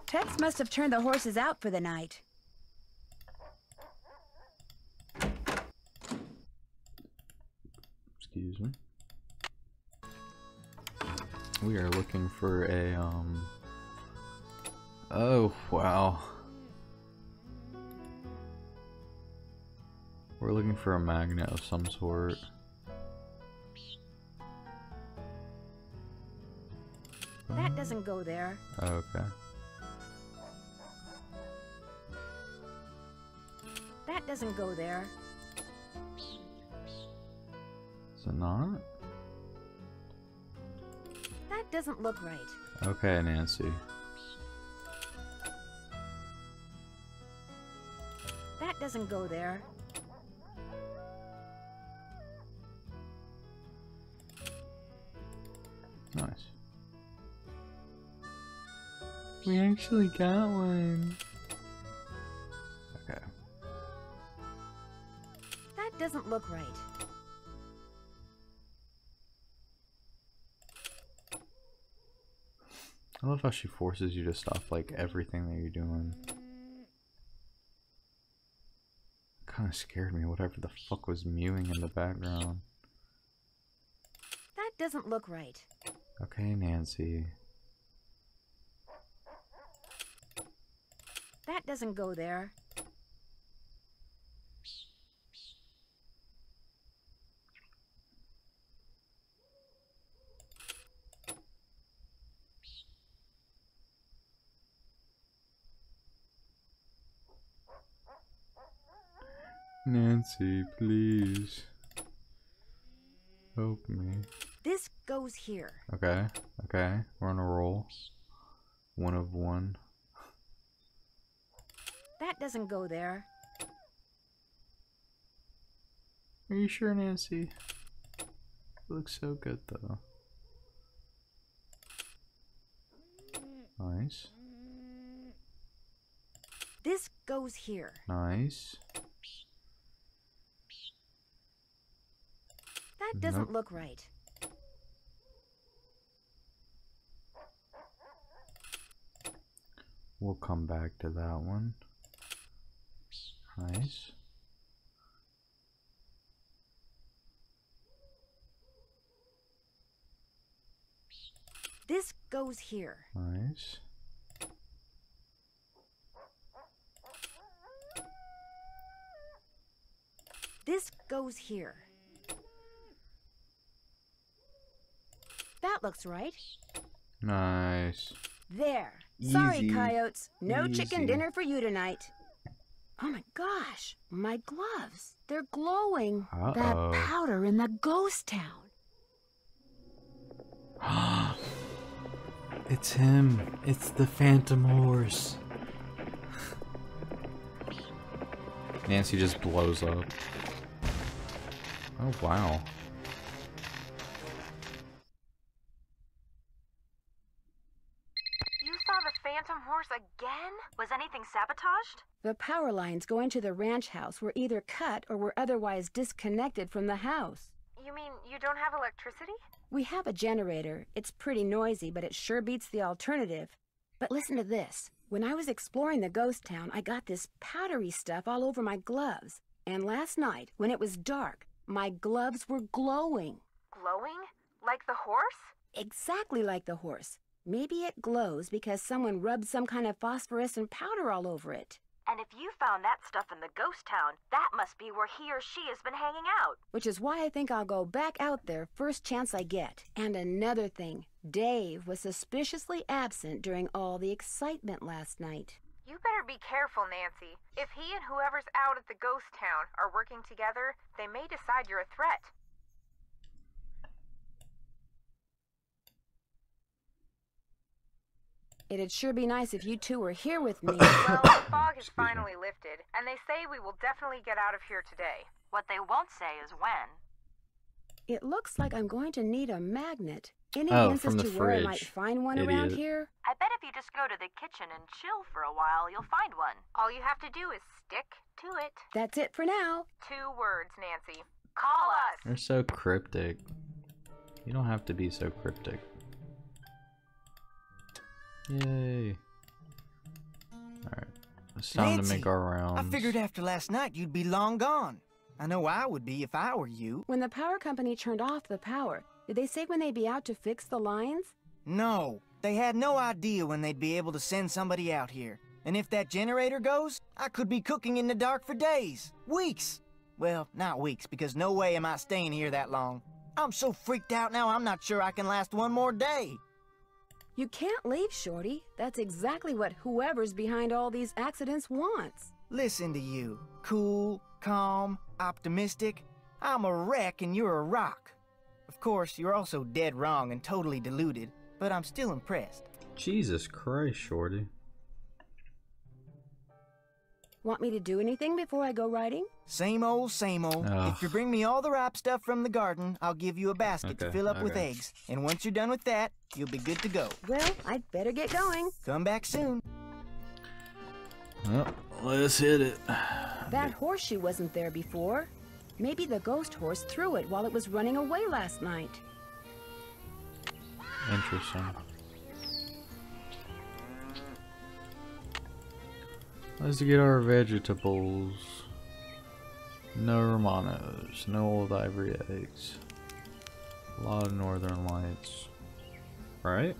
Tex must have turned the horses out for the night. Excuse me. We are looking for a, oh, wow. We're looking for a magnet of some sort. That doesn't go there. Okay. That doesn't go there. Is it not? That doesn't look right. Okay, Nancy. That doesn't go there. Nice. We actually got one. Okay. That doesn't look right. I love how she forces you to stop like everything that you're doing. Kind of scared me, whatever the fuck was mewing in the background. That doesn't look right. Okay, Nancy. That doesn't go there. Nancy, please. Help me. This goes here. Okay. We're on a roll. 1 of 1. That doesn't go there. Are you sure, Nancy? It looks so good, though. Nice. This goes here. Nice. That doesn't look right. We'll come back to that one. Nice. This goes here. Nice. This goes here. That looks right. Nice. There. Easy. Sorry, coyotes. No Easy. Chicken dinner for you tonight. Oh my gosh, my gloves. They're glowing. Uh-oh. That powder in the ghost town. It's him. It's the phantom horse. Nancy just blows up. Oh, wow. You saw the phantom horse again? Was anything sabotaged? The power lines going to the ranch house were either cut or were otherwise disconnected from the house. You mean you don't have electricity? We have a generator. It's pretty noisy, but it sure beats the alternative. But listen to this. When I was exploring the ghost town, I got this powdery stuff all over my gloves. And last night, when it was dark, my gloves were glowing. Glowing? Like the horse? Exactly like the horse. Maybe it glows because someone rubbed some kind of phosphorescent powder all over it. And if you found that stuff in the ghost town, that must be where he or she has been hanging out. Which is why I think I'll go back out there first chance I get. And another thing, Dave was suspiciously absent during all the excitement last night. You better be careful, Nancy. If he and whoever's out at the ghost town are working together, they may decide you're a threat. It'd sure be nice if you two were here with me. Well, the fog has finally lifted, and they say we will definitely get out of here today. What they won't say is when. It looks like I'm going to need a magnet. Any hints as to where I might find one around here? I bet if you just go to the kitchen and chill for a while, you'll find one. All you have to do is stick to it. That's it for now. 2 words, Nancy. Call us. They're so cryptic. You don't have to be so cryptic. Yay. Alright. It's time to make our rounds. I figured after last night you'd be long gone. I know I would be if I were you. When the power company turned off the power, did they say when they'd be out to fix the lines? No. They had no idea when they'd be able to send somebody out here. And if that generator goes, I could be cooking in the dark for days. Weeks. Well, not weeks, because no way am I staying here that long. I'm so freaked out now I'm not sure I can last one more day. You can't leave, Shorty. That's exactly what whoever's behind all these accidents wants. Listen to you. Cool, calm, optimistic. I'm a wreck and you're a rock. Of course, you're also dead wrong and totally deluded, but I'm still impressed. Jesus Christ, Shorty. Want me to do anything before I go riding? Same old, same old. Oh. If you bring me all the ripe stuff from the garden, I'll give you a basket to fill up with eggs. And once you're done with that, you'll be good to go. Well, I'd better get going. Come back soon. Well, let's hit it. That horseshoe wasn't there before. Maybe the ghost horse threw it while it was running away last night. Interesting. Let's get our vegetables. No Romanos, no Old Ivory eggs. A lot of Northern Lights. Right?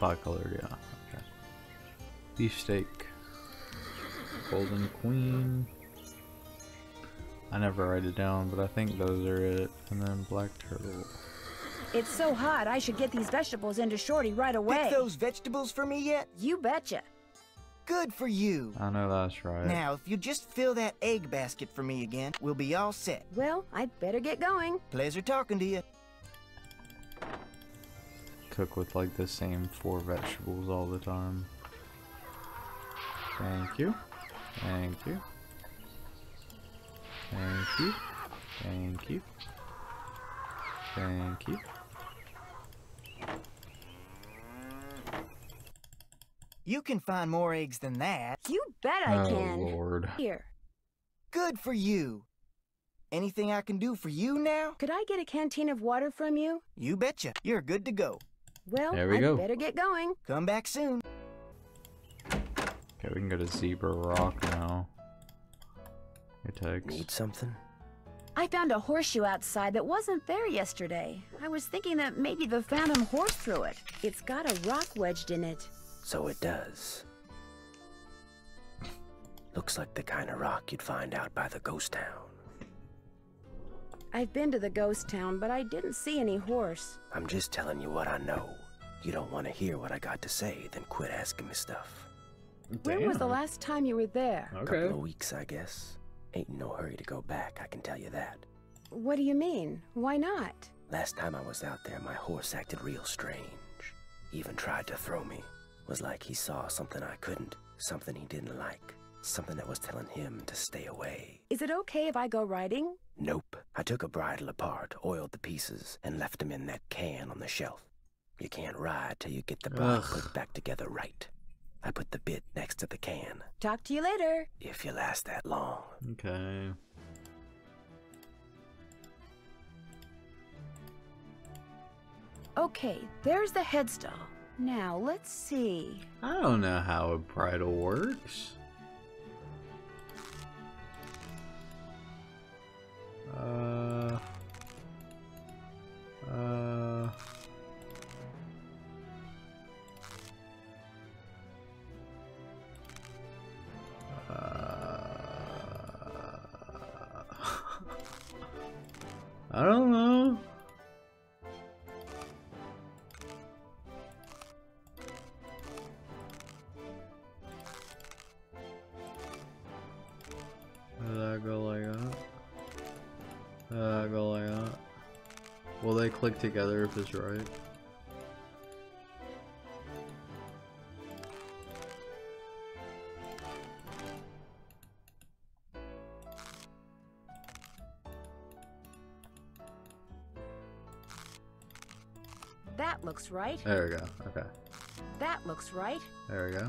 Bicolor, yeah. Okay. Beefsteak. Golden Queen. I never write it down, but I think those are it. And then Black Turtle. It's so hot, I should get these vegetables into Shorty right away. Pick those vegetables for me yet? You betcha. Good for you. I know that's right. Now, if you just fill that egg basket for me again, we'll be all set. Well, I'd better get going. Pleasure talking to you. Cook with like the same 4 vegetables all the time. Thank you. Thank you. Thank you. Thank you. Thank you. You can find more eggs than that. You bet I can. Oh, Lord. Here. Good for you. Anything I can do for you now? Could I get a canteen of water from you? You betcha. You're good to go. Well, I better get going. Come back soon. Okay, we can go to Zebra Rock now. It takes. Need something? I found a horseshoe outside that wasn't there yesterday. I was thinking that maybe the phantom horse threw it. It's got a rock wedged in it. So it does. Looks like the kind of rock you'd find out by the ghost town. I've been to the ghost town, but I didn't see any horse. I'm just telling you what I know. You don't want to hear what I got to say, then quit asking me stuff. Damn. When was the last time you were there? Okay. Couple of weeks, I guess. Ain't in no hurry to go back, I can tell you that. What do you mean? Why not? Last time I was out there, my horse acted real strange. He even tried to throw me. Was like he saw something I couldn't, something he didn't like, something that was telling him to stay away. Is it okay if I go riding? Nope. I took a bridle apart, oiled the pieces, and left them in that can on the shelf. You can't ride till you get the bridle put back together right. I put the bit next to the can. Talk to you later. If you last that long. Okay. Okay, there's the headstall. Now, let's see. I don't know how a bridle works. I don't know. Go like that. Will they click together if it's right? That looks right. There we go. Okay. That looks right. There we go.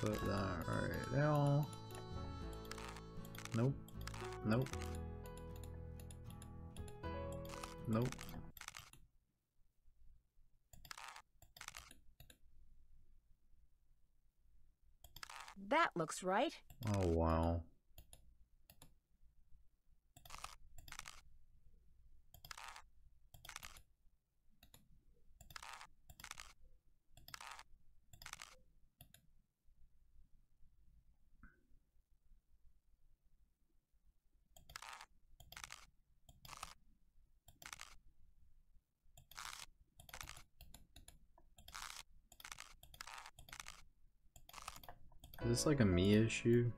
Put that right now. Nope. Nope. Nope. That looks right. Oh, wow. Is this like a me issue?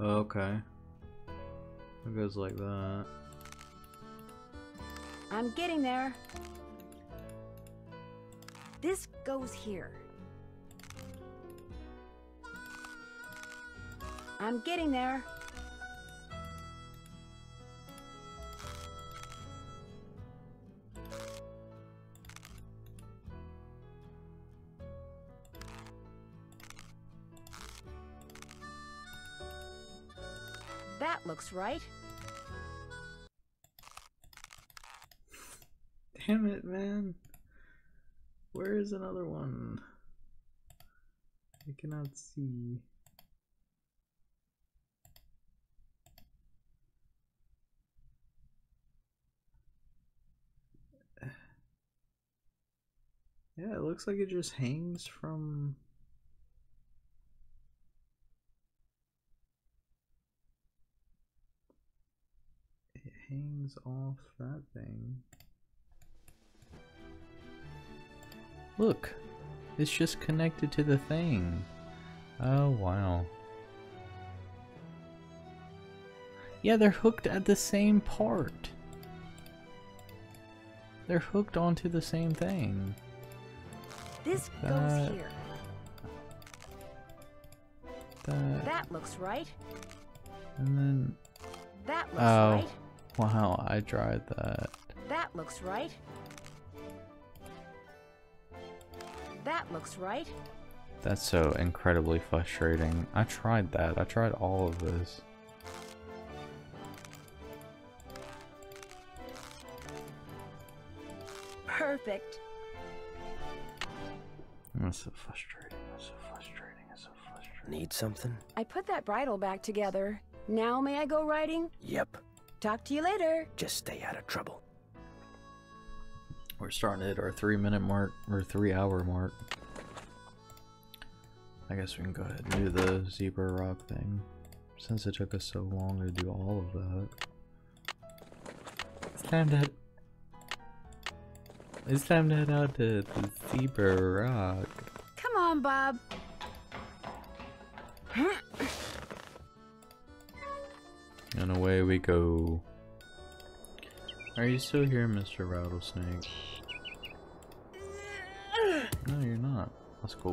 Okay. It goes like that. I'm getting there. This goes here. I'm getting there. That looks right. Damn it, man. Where is another one? I cannot see. Yeah, it looks like it just hangs from... It hangs off that thing. Look! It's just connected to the thing. Oh, wow. Yeah, they're hooked at the same part. They're hooked onto the same thing. This goes here. That looks right. And then that looks right. Wow, I tried that. That looks right. That looks right. That's so incredibly frustrating. I tried that. I tried all of this. Perfect. That's so frustrating. That's so frustrating. That's so frustrating. Need something? I put that bridle back together. Now may I go riding? Yep. Talk to you later. Just stay out of trouble. We're starting to hit our 3-minute mark, or 3-hour mark. I guess we can go ahead and do the zebra rock thing. Since it took us so long to do all of that. It's time to head... It's time to head out to the zebra rock. Come on, Bob. And away we go. Are you still here, Mr. Rattlesnake? No, you're not. Let's go.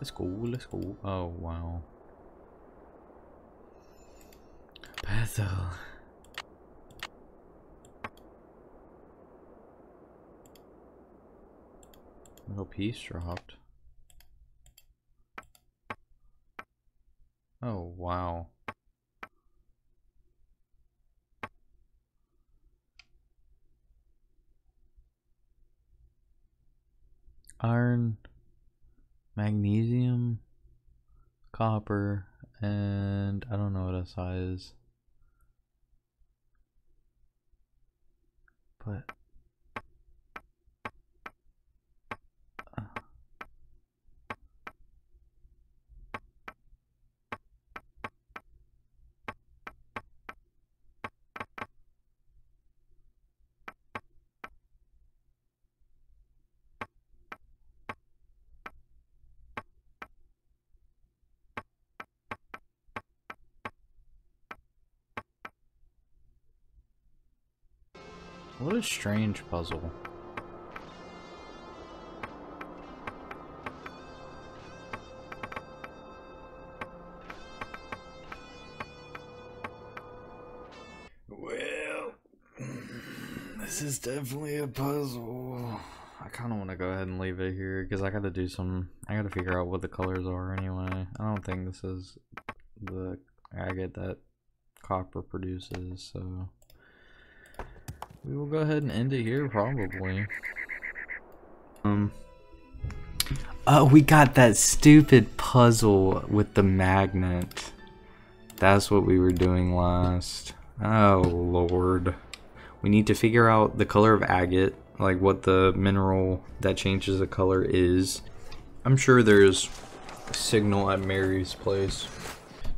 Let's go. Let's go. Oh, wow. Basil. Little piece dropped. Oh, wow. Iron, magnesium, copper, and I don't know what else that is. But what a strange puzzle. Well, this is definitely a puzzle. I kind of want to go ahead and leave it here because I got to do some, I got to figure out what the colors are anyway. I don't think this is the agate that copper produces, so. We will go ahead and end it here, probably. Oh, we got that stupid puzzle with the magnet. That's what we were doing last. Oh, Lord. We need to figure out the color of agate, like what the mineral that changes the color is. I'm sure there's a signal at Mary's place.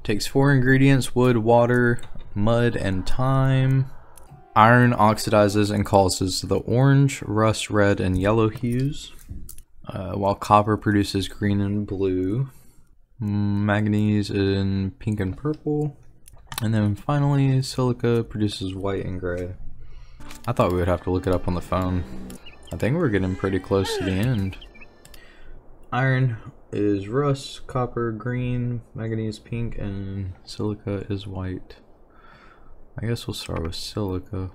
Takes 4 ingredients, wood, water, mud, and time. Iron oxidizes and causes the orange, rust, red, and yellow hues, while copper produces green and blue, manganese in pink and purple, and then finally silica produces white and gray. I thought we would have to look it up on the phone. I think we're getting pretty close to the end. Iron is rust, copper green, manganese pink, and silica is white. I guess we'll start with silica.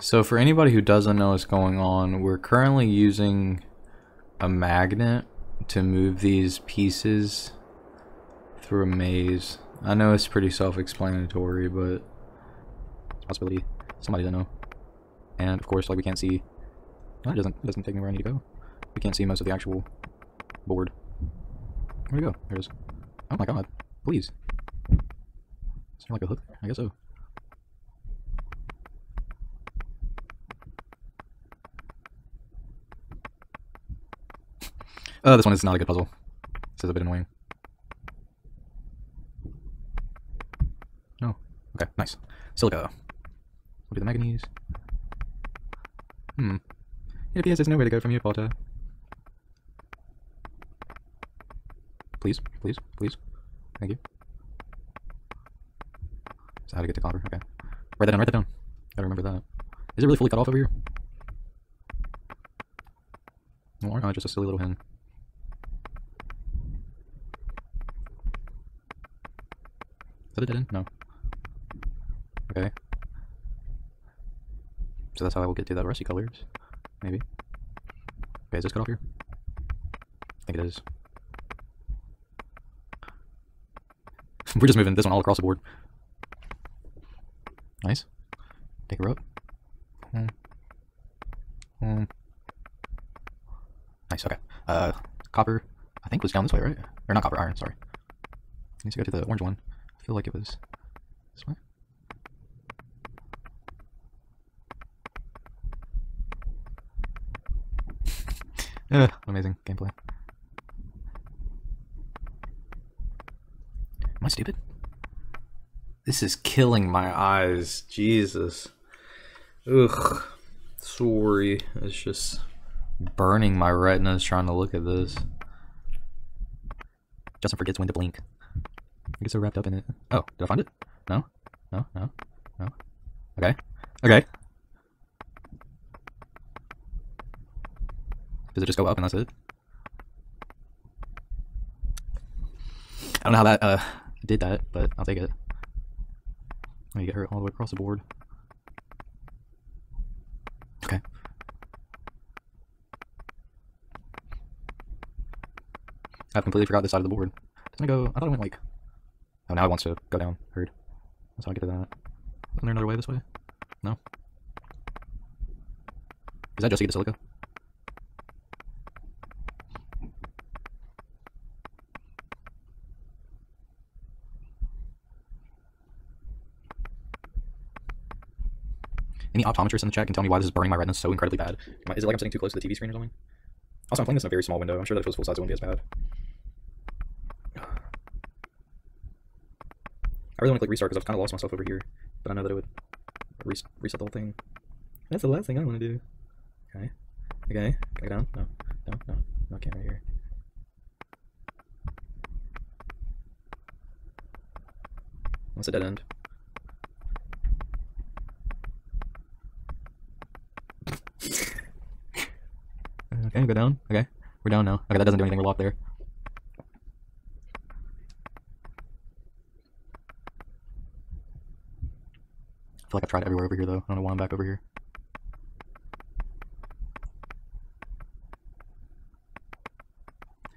So for anybody who doesn't know what's going on, we're currently using a magnet to move these pieces through a maze. I know it's pretty self-explanatory, but possibility somebody doesn't know. And of course, like, we can't see, no, it doesn't take me where I need to go. We can't see most of the actual board. Where'd it go? There it is. Oh my god. Please. Is there like a hook? I guess so. Oh, this one is not a good puzzle. This is a bit annoying. No. Okay, nice. Silica. We'll do the manganese. It appears there's no way to go from here, Potter. Please, please, please. Thank you. So how to get to copper? Okay. Write that down, write that down. Gotta remember that. Is it really fully cut off over here? Or not, just a silly little hen. Is that a dead end? No. Okay. So that's how I will get to that rusty colors. Maybe. Okay, is this cut off here? I think it is. We're just moving this one all across the board. Nice. Take her up. Nice, okay. Copper, I think, was down this way, right? Or not copper, iron, sorry. I need to go to the orange one. I feel like it was this way. Amazing gameplay. Am I stupid? This is killing my eyes. Jesus. Ugh. Sorry. It's just burning my retinas trying to look at this. Justin forgets when to blink. I get so wrapped up in it. Oh, did I find it? No? No? No? No? Okay. Okay. Does it just go up and that's it? I don't know how that did that, but I'll take it. Let me get her all the way across the board. Okay. I've completely forgot this side of the board. Doesn't it go? I thought it went like. Oh, now it wants to go down. Heard. That's how I get to that. Isn't there another way this way? No. Is that just to get to silica? Any optometrists in the chat can tell me why this is burning my retina so incredibly bad? Is it like I'm sitting too close to the TV screen or something? Also, I'm playing this in a very small window. I'm sure that if it was full size, it wouldn't be as bad. I really want to click restart because I've kind of lost myself over here. But I know that it would reset the whole thing. That's the last thing I want to do. Okay. Okay. Can I go down? No. No. No. No, I can't right here. That's a dead end. Okay, go down. Okay, we're down now. Okay, that doesn't do anything. We're locked there. I feel like I've tried everywhere over here, though. I don't know why I'm back over here.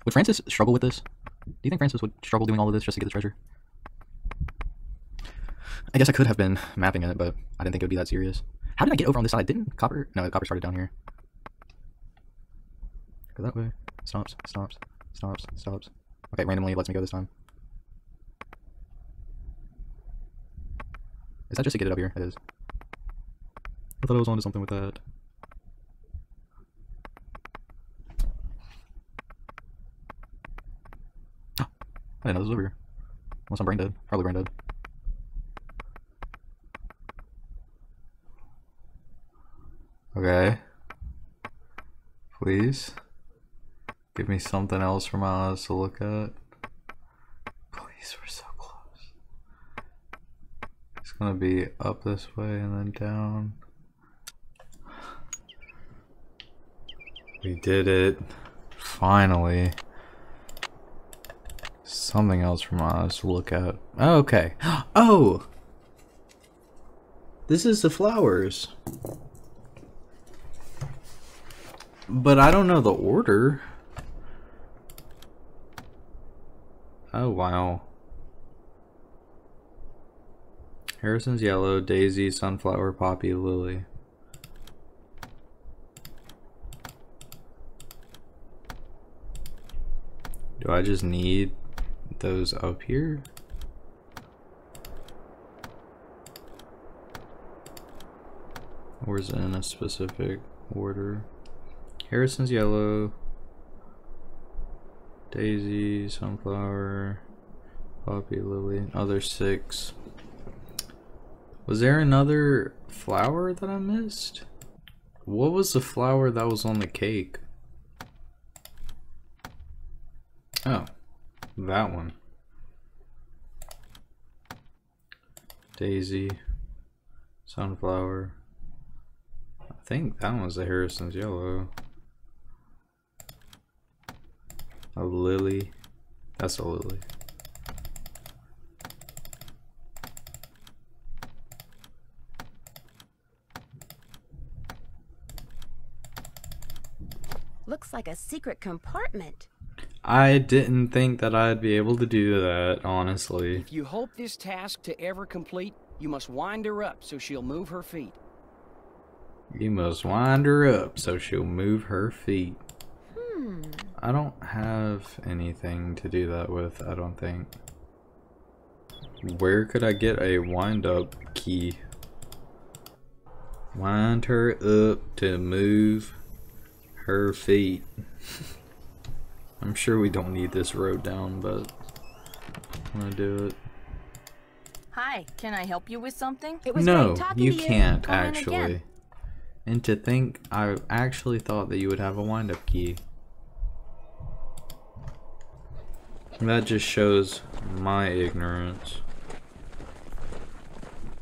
Would Frances struggle with this? Do you think Frances would struggle doing all of this just to get the treasure? I guess I could have been mapping it, but I didn't think it would be that serious. How did I get over on this side? Didn't copper? No, the copper started down here. Go that way. Stops, stops, stops, stops. Okay, randomly it lets me go this time. Is that just to get it up here? It is. I thought I was onto something with that. I didn't know this was over here. Unless I'm brain dead. Probably brain dead. Okay. Please. Give me something else for my eyes to look at. Please, we're so close. It's gonna be up this way and then down. We did it. Finally. Something else for my eyes to look at. Okay. Oh! This is the flowers. But I don't know the order. Oh, wow. Harrison's yellow, daisy, sunflower, poppy, lily. Do I just need those up here? Or is it in a specific order? Harrison's yellow. Daisy, sunflower, poppy, lily, other six. Was there another flower that I missed? What was the flower that was on the cake? Oh, that one. Daisy, sunflower. I think that one's the Harrison's yellow. A lily. That's a lily. Looks like a secret compartment. I didn't think that I'd be able to do that, honestly. If you hope this task to ever complete, you must wind her up so she'll move her feet. You must wind her up so she'll move her feet. Hmm. I don't have anything to do that with, I don't think. Where could I get a wind-up key? Wind her up to move her feet. I'm sure we don't need this road down, but I'm gonna do it. Hi, can I help you with something? It was no, you can't actually. And to think, I actually thought that you would have a wind-up key. That just shows my ignorance.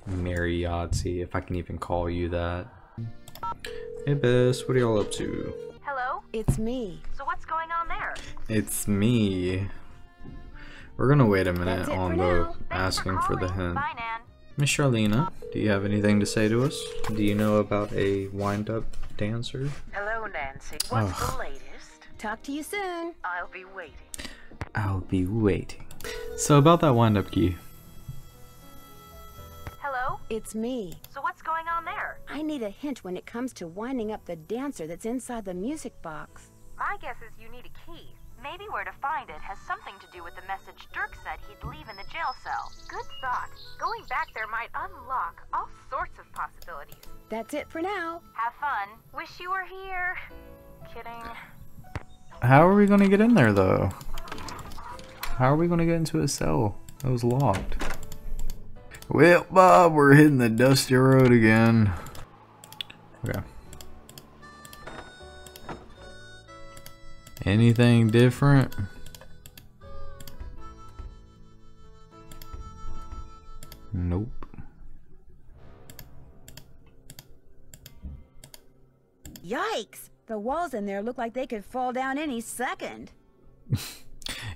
Mary Yazzie, if I can even call you that. Hey Bess, what are y'all up to? Hello? It's me. So what's going on there? It's me. We're gonna wait a minute on the asking for the hint. Bye, Nan. Miss Charlena, do you have anything to say to us? Do you know about a wind-up dancer? Hello, Nancy. What's the latest? Talk to you soon. I'll be waiting. I'll be waiting. So about that wind-up key. Hello? It's me. So what's going on there? I need a hint when it comes to winding up the dancer that's inside the music box. My guess is you need a key. Maybe where to find it has something to do with the message Dirk said he'd leave in the jail cell. Good thought. Going back there might unlock all sorts of possibilities. That's it for now. Have fun. Wish you were here. Kidding. How are we gonna get in there though? How are we gonna get into a cell? It was locked. Well, Bob, we're hitting the dusty road again. Okay. Anything different? Nope. Yikes! The walls in there look like they could fall down any second.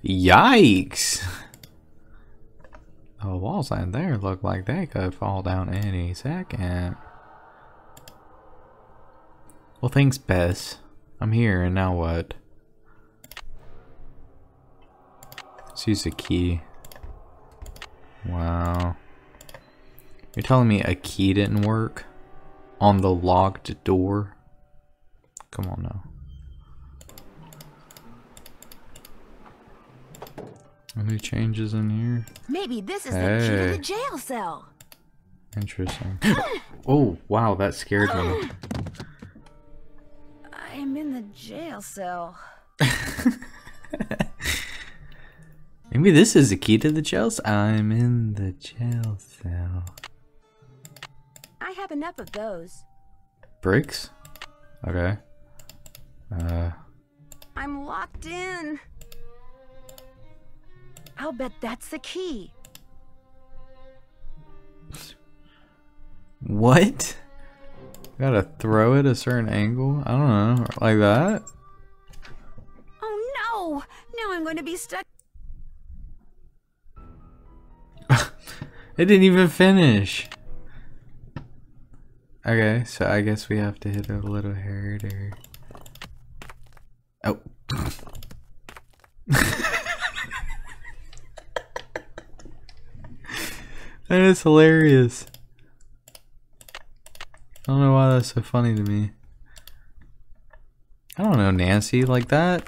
Yikes! The walls in there look like they could fall down any second. Well, thanks, Bess. I'm here, and now what? Let's use a key. Wow. You're telling me a key didn't work? On the locked door? Come on now. Any changes in here? Maybe this is the key to the jail cell. Interesting. Oh, wow, that scared me. I'm in the jail cell. Maybe this is the key to the jail cell. I'm in the jail cell. I have enough of those. Bricks? Okay. I'm locked in. I'll bet that's the key. What? Gotta throw it a certain angle? I don't know. Like that? Oh no! Now I'm going to be stuck. It didn't even finish. Okay, so I guess we have to hit it a little harder. Oh. That is hilarious. I don't know why that's so funny to me. I don't know, Nancy, like that?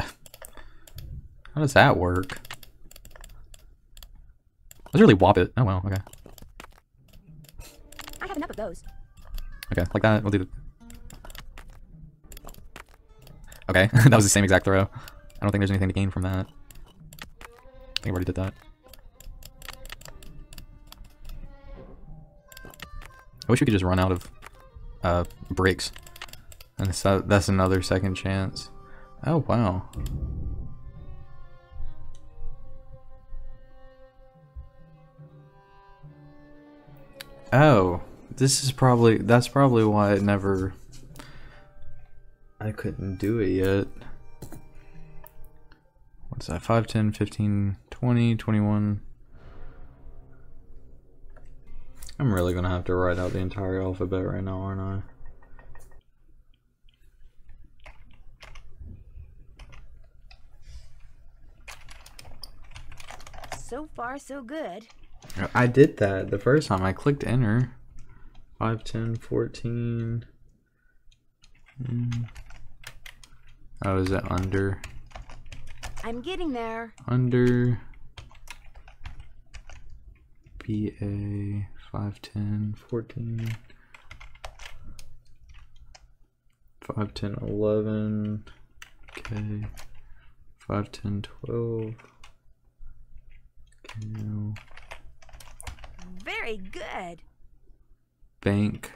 How does that work? Let's really whop it. Oh well, okay. I have enough of those. Okay, like that. We'll do the. Okay, that was the same exact throw. I don't think there's anything to gain from that. I think I already did that. I wish we could just run out of bricks. And so that's another second chance. Oh wow. Oh, this is probably, that's probably why it never, I couldn't do it yet. What's that, 5, 10, 15, 20, 21. I'm really gonna have to write out the entire alphabet right now, aren't I? So far, so good. I did that the first time. I clicked enter. 5, 10, 14. Oh, is that under? I'm getting there. Under. BA 5, 10, 14. 5, 10, 11. Okay. 5, 10, 12. Okay, now. Very good. Bank.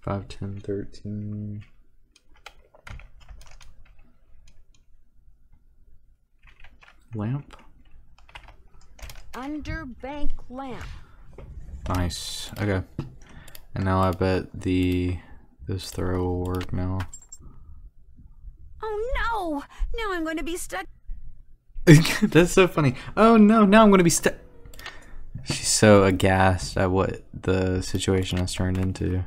5, 10, 13. Lamp. Under bank lamp. Nice. Okay. And now I bet this throw will work now. Oh no! Now I'm going to be stuck. That's so funny. Oh no! Now I'm going to be stuck. She's so aghast at what the situation has turned into.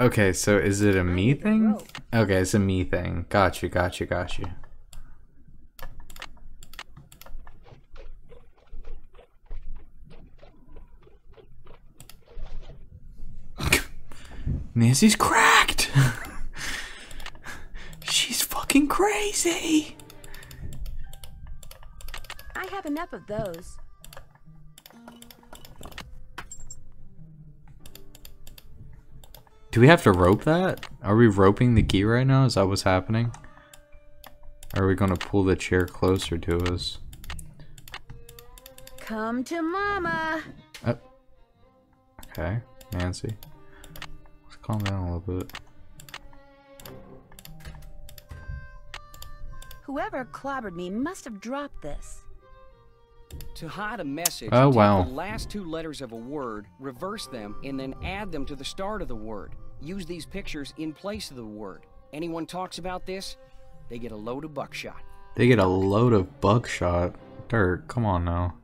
Okay, so is it a me thing? Okay, it's a me thing. Got you, got you, got you. Nancy's cracked! She's fucking crazy! I have enough of those. Do we have to rope that? Are we roping the gear right now? Is that what's happening? Or are we gonna pull the chair closer to us? Come to mama. Oh. Okay, Nancy. Let's calm down a little bit. Whoever clobbered me must have dropped this. To hide a message, oh, wow. Take the last two letters of a word, reverse them, and then add them to the start of the word. Use these pictures in place of the word. Anyone talks about this, they get a load of buckshot. They get a load of buckshot? Dirk, come on now.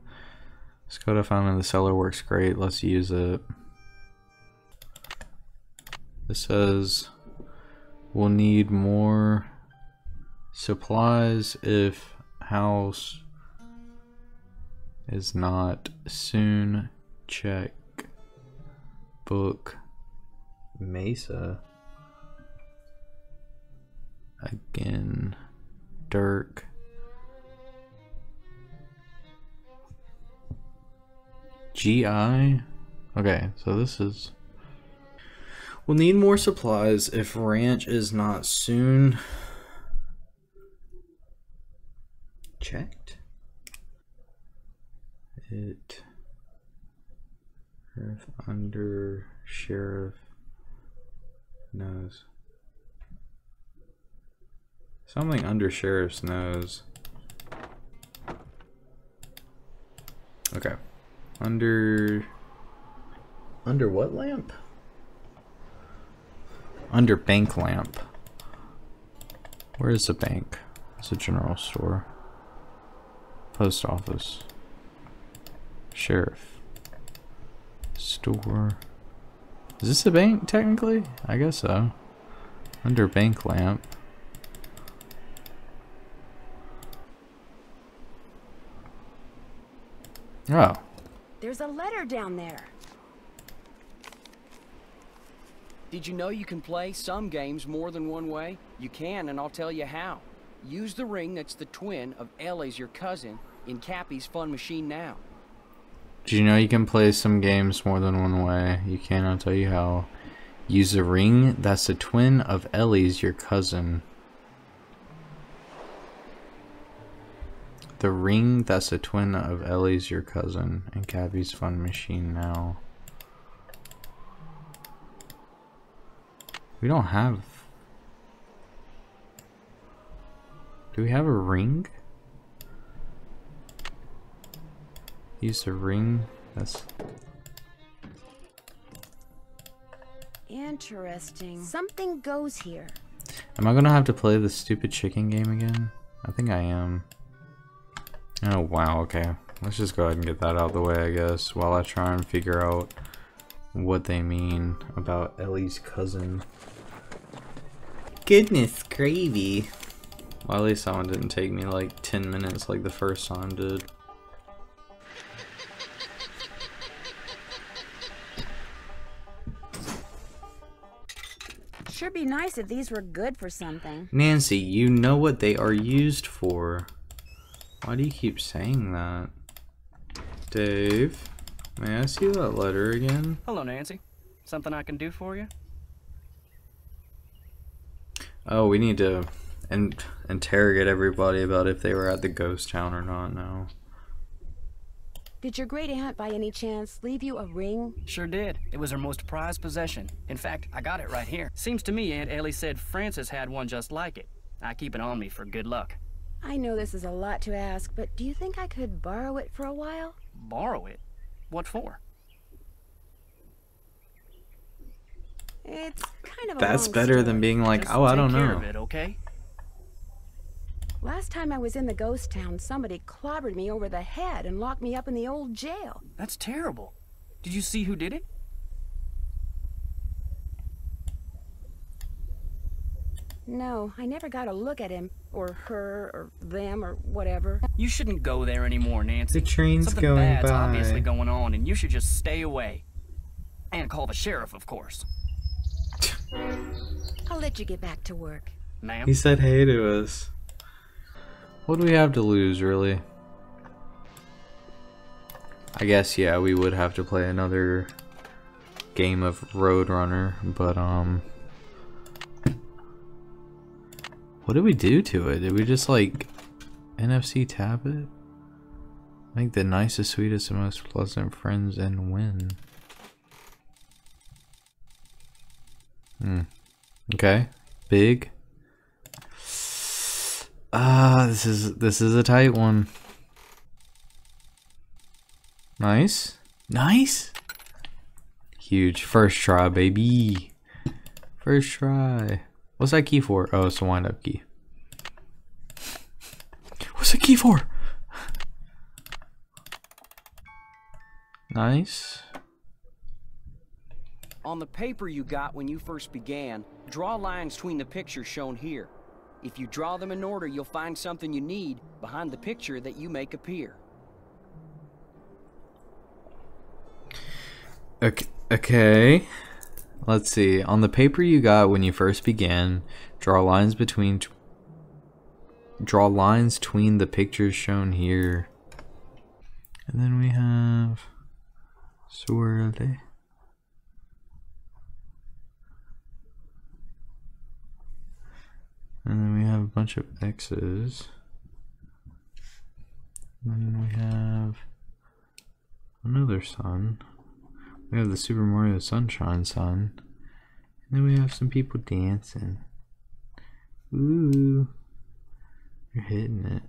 This code I found in the cellar works great. Let's use it. It says, we'll need more supplies if house is not soon. Check book Mesa again. Dirk. GI. Okay, so this is, we'll need more supplies if ranch is not soon checked. It if under sheriff nose. Something under sheriff's nose. Okay. Under what lamp? Under bank lamp. Where is the bank? It's a general store. Post office. Sheriff store. Is this a bank technically? I guess so. Under bank lamp. Oh. There's a letter down there. Did you know you can play some games more than one way? You can, and I'll tell you how. Use the ring that's the twin of Ellie's, your cousin, in Cappy's fun machine now. Did you know you can play some games more than one way? You can, I'll tell you how. Use a ring that's a twin of Ellie's, your cousin. The ring that's a twin of Ellie's, your cousin, and Cappy's fun machine now. We don't have... Do we have a ring? Use the ring. That's interesting. Something goes here. Am I gonna have to play the stupid chicken game again? I think I am. Oh wow. Okay, let's just go ahead and get that out of the way, I guess, while I try and figure out what they mean about Ellie's cousin. Goodness gravy. Well, at least that one didn't take me like 10 minutes like the first time did. Sure be nice if these were good for something. Nancy, you know what they are used for. Why do you keep saying that? Dave, may I see that letter again? Hello, Nancy. Something I can do for you? Oh, we need to interrogate everybody about if they were at the ghost town or not now. Did your great aunt, by any chance, leave you a ring? Sure did. It was her most prized possession. In fact, I got it right here. Seems to me Aunt Ellie said Frances had one just like it. I keep it on me for good luck. I know this is a lot to ask, but do you think I could borrow it for a while? Borrow it? What for? It's kind of a That's better story. Than being like, just oh, I don't know. Of it, okay? Last time I was in the ghost town, somebody clobbered me over the head and locked me up in the old jail. That's terrible. Did you see who did it? No, I never got a look at him, or her, or them, or whatever. You shouldn't go there anymore, Nancy. The train's Something going bad's by. Obviously going on, and you should just stay away. And call the sheriff, of course. I'll let you get back to work. Ma'am? He said hey to us. What do we have to lose, really? I guess, yeah, we would have to play another game of Roadrunner, but, what did we do to it? Did we just, like, NFC tap it? Make the nicest, sweetest, and most pleasant friends and win. Okay. Big. Ah, this is a tight one. Nice. Nice. Huge. First try, baby. First try. What's that key for? Oh, it's the wind up key. What's the key for? Nice. On the paper you got when you first began, draw lines between the pictures shown here. If you draw them in order, you'll find something you need behind the picture that you make appear. Okay. Let's see. On the paper you got when you first began, draw lines between the pictures shown here. And then we have swirly. And then we have a bunch of X's. And then we have another sun. We have the Super Mario Sunshine sun. And then we have some people dancing. Ooh. You're hitting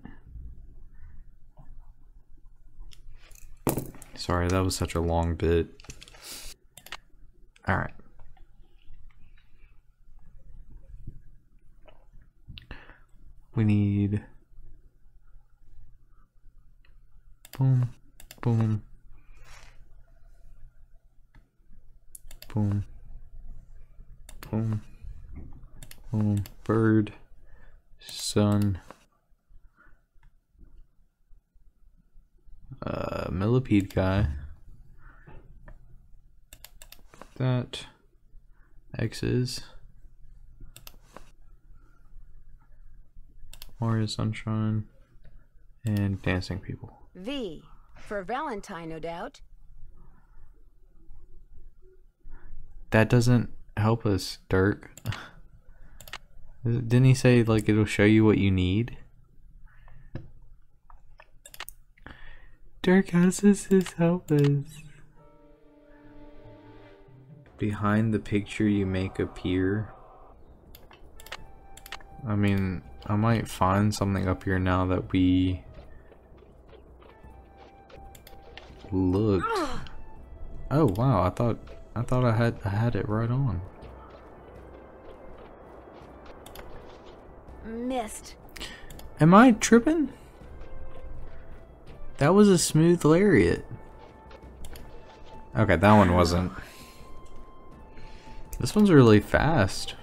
it. Sorry, that was such a long bit. Alright. We need boom, boom, boom, boom, boom, bird, sun, millipede guy, that, X's. Mario Sunshine, and dancing people. V, for Valentine, no doubt. That doesn't help us, Dirk. Didn't he say, like, it'll show you what you need? Dirk, how does this help us? Behind the picture you make appear. I mean, I might find something up here now that we looked. Oh wow, I thought I had it right on. Missed. Am I tripping? That was a smooth lariat. Okay, that one wasn't. This one's really fast.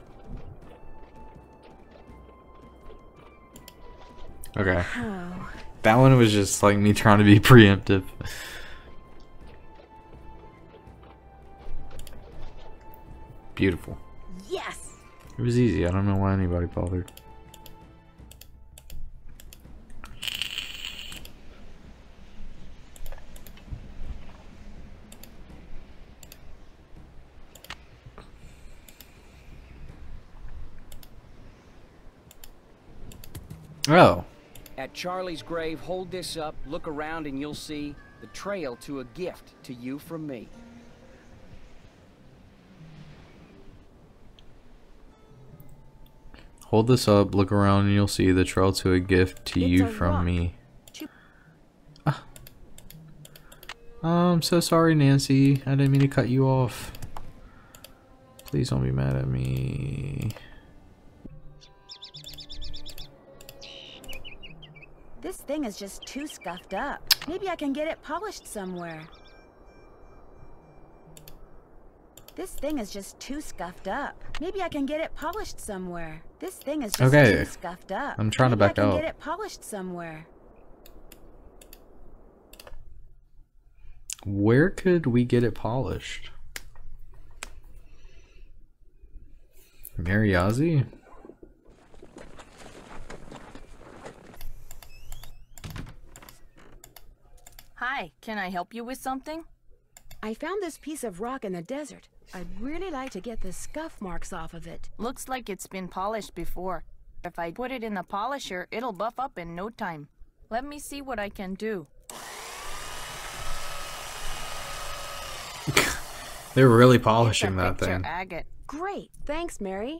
Okay. How? That one was just like me trying to be preemptive. Beautiful. Yes. It was easy. I don't know why anybody bothered. Oh. At Charlie's grave, hold this up, look around, and you'll see the trail to a gift to you from me. Hold this up, look around, and you'll see the trail to a gift to you from me. Ah. I'm so sorry, Nancy. I didn't mean to cut you off. Please don't be mad at me. This thing is just too scuffed up. Maybe I can get it polished somewhere. This thing is just too scuffed up. Maybe I can get it polished somewhere. This thing is just too scuffed up. I'm trying to back out. Get it polished somewhere. Where could we get it polished? Mary Yazzie? Hi, can I help you with something? I found this piece of rock in the desert. I'd really like to get the scuff marks off of it. Looks like it's been polished before. If I put it in the polisher, it'll buff up in no time. Let me see what I can do. They're really polishing that thing. Agate. Great, thanks, Mary.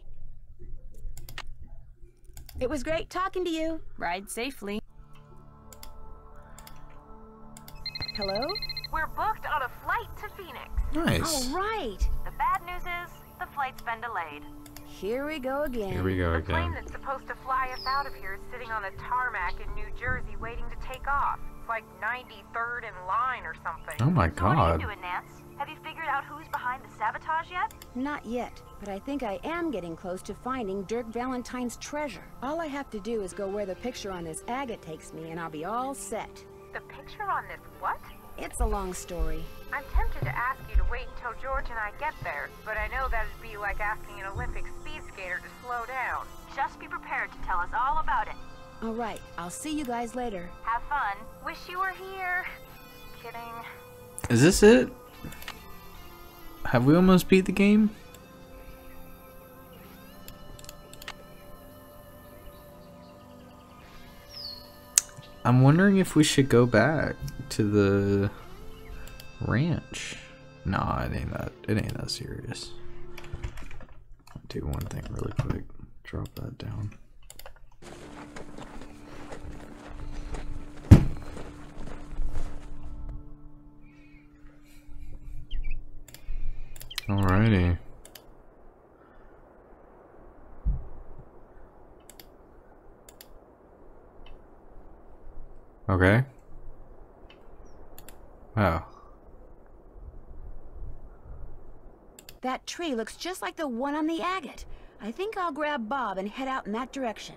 It was great talking to you. Ride safely. Hello? We're booked on a flight to Phoenix. Nice. All right. The bad news is the flight's been delayed. Here we go again. Here we go again. The plane that's supposed to fly us out of here is sitting on a tarmac in New Jersey waiting to take off. It's like 93rd in line or something. Oh my God. So what are you doing, Nance? Have you figured out who's behind the sabotage yet? Not yet, but I think I am getting close to finding Dirk Valentine's treasure. All I have to do is go where the picture on this agate takes me and I'll be all set. The picture on this what? It's a long story. I'm tempted to ask you to wait until George and I get there, but I know that'd be like asking an Olympic speed skater to slow down. Just be prepared to tell us all about it. All right, I'll see you guys later. Have fun. Wish you were here. Kidding. Is this it? Have we almost beat the game? I'm wondering if we should go back to the ranch. Nah, it ain't that serious. I'll do one thing really quick. Drop that down. Alrighty. Okay. Wow. That tree looks just like the one on the agate. I think I'll grab Bob and head out in that direction.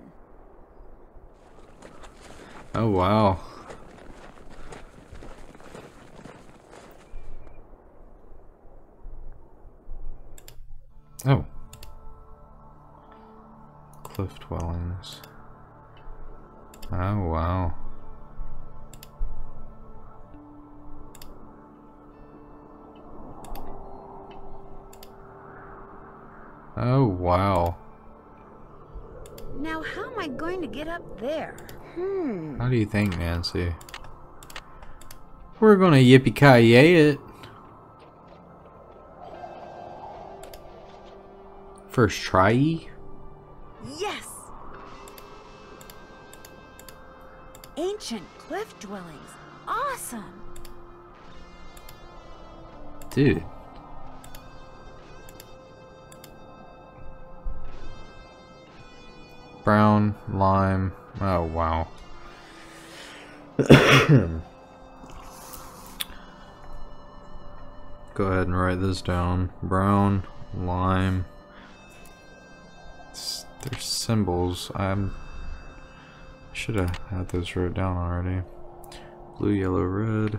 Oh, wow. Oh. Cliff dwellings. Oh, wow. Oh, wow. Now, how am I going to get up there? How do you think, Nancy? We're gonna yippee-ki-yay it. First try? Yes! Ancient cliff dwellings. Awesome! Dude. Brown, lime, oh wow. Go ahead and write this down. Brown, lime. They're symbols. I Should have had those wrote down already. Blue, yellow, red.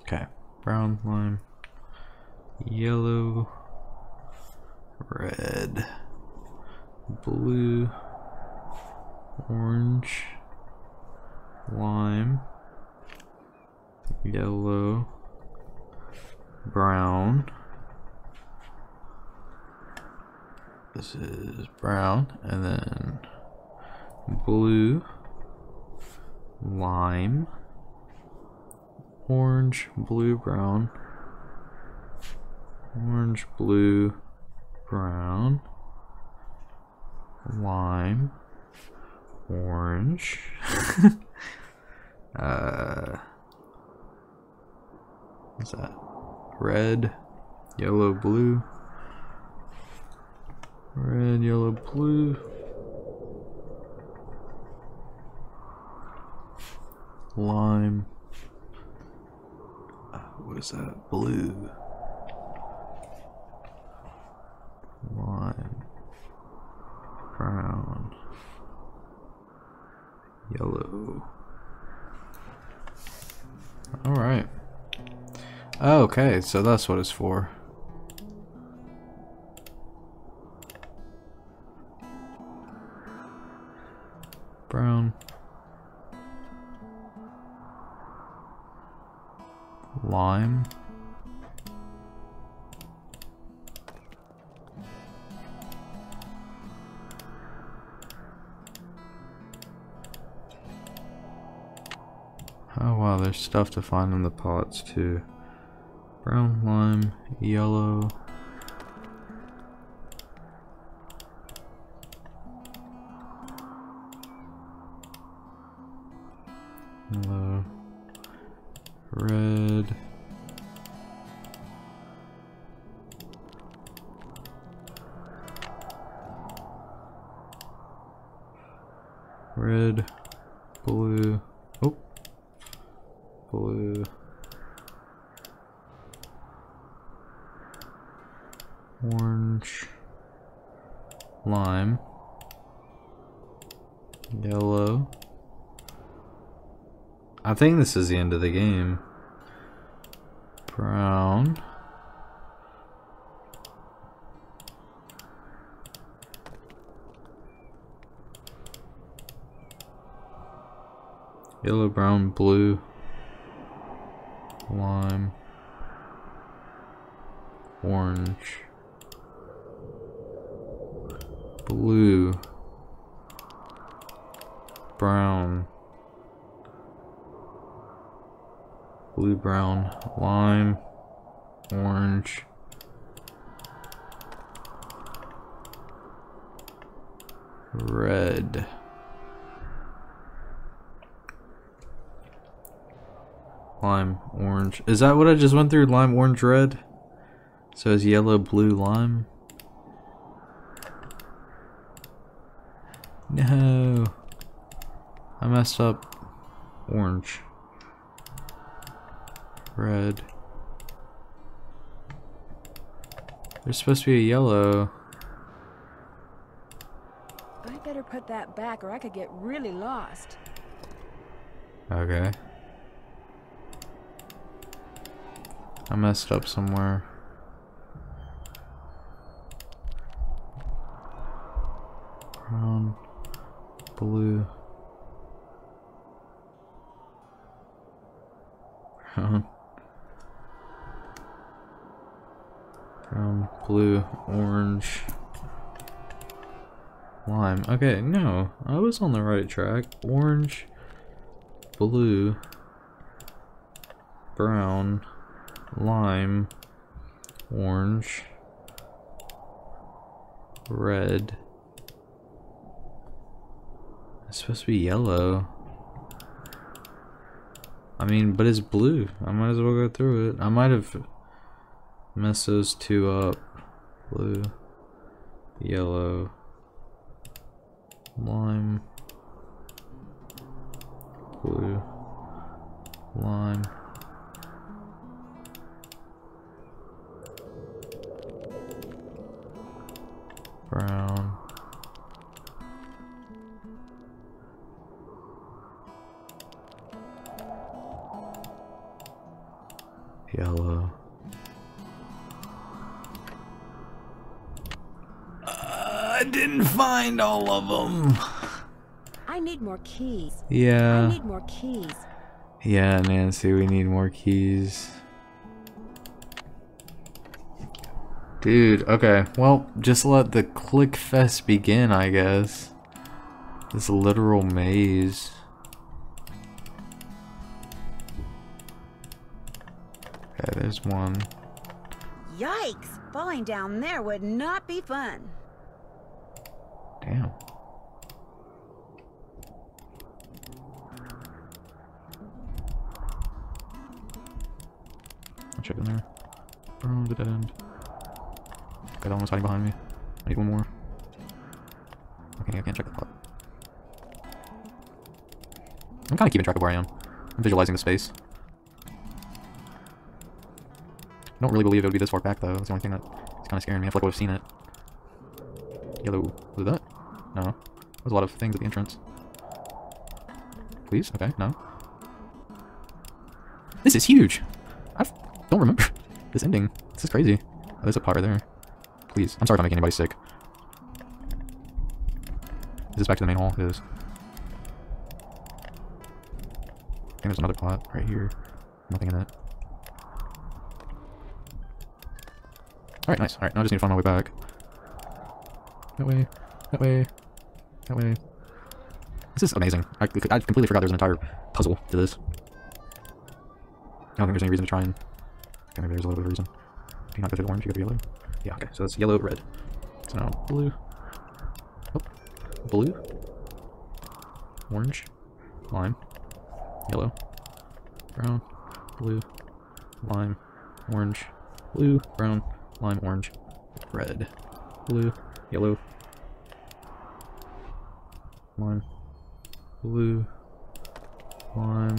Okay. Brown, lime, yellow, red, blue, orange, lime, yellow, brown. This is brown, and then blue, lime, orange, blue, brown, orange, blue, brown, lime, orange, what's that? Red, yellow, blue. Red, yellow, blue. Lime. What is that? Blue. Lime. Brown. Yellow. Alright. Okay, so that's what it's for. Brown, lime, oh wow, there's stuff to find in the pots too. Brown, lime, yellow, red, red, blue, oh, blue, orange, lime, yellow. I think this is the end of the game. Brown, yellow, brown, blue, lime, orange, blue, brown, blue, brown, lime, orange, red. Lime, orange. Is that what I just went through? Lime, orange, red? So it's yellow, blue, lime? No. I messed up. Orange. Red. There's supposed to be a yellow. I better put that back or I could get really lost. Okay. I messed up somewhere. Brown, blue. Brown. Brown, blue, orange, lime. Okay, no, I was on the right track. Orange, blue, brown, lime, orange, red. It's supposed to be yellow. I mean, but it's blue. I might as well go through it. I might have mess those two up. Blue, yellow, lime, blue, lime. Brown, yellow. I didn't find all of them. I need more keys. Yeah. I need more keys. Yeah, Nancy, we need more keys. Dude, okay. Well, just let the click fest begin, I guess. This literal maze. Okay, there's one. Yikes! Falling down there would not be fun. Damn. I'll check in there. From the dead end. Got almost hiding behind me. I need one more. Okay, I can't check the clock. I'm kind of keeping track of where I am. I'm visualizing the space. I don't really believe it would be this far back though. That's the only thing that's kind of scaring me. I feel like I would have seen it. Yellow. Was it that? No. There's a lot of things at the entrance. Please? Okay, no. This is huge! I don't remember this ending. This is crazy. Oh, there's a pot right there. Please. I'm sorry if I make anybody sick. Is this back to the main hall? It is. I think there's another plot right here. Nothing in it. Alright, nice. Alright, now I just need to find my way back. That way. That way. That way. This is amazing. I completely forgot there's an entire puzzle to this. I don't think there's any reason to try and... Okay, maybe there's a little bit of reason. Do you not go through the orange, you go through the yellow? Yeah, okay, so that's yellow, red. So now blue. Oh, blue. Orange. Lime. Yellow. Brown. Blue. Lime. Orange. Blue. Brown. Lime. Orange. Red. Blue. Yellow. Lime. Blue. Lime.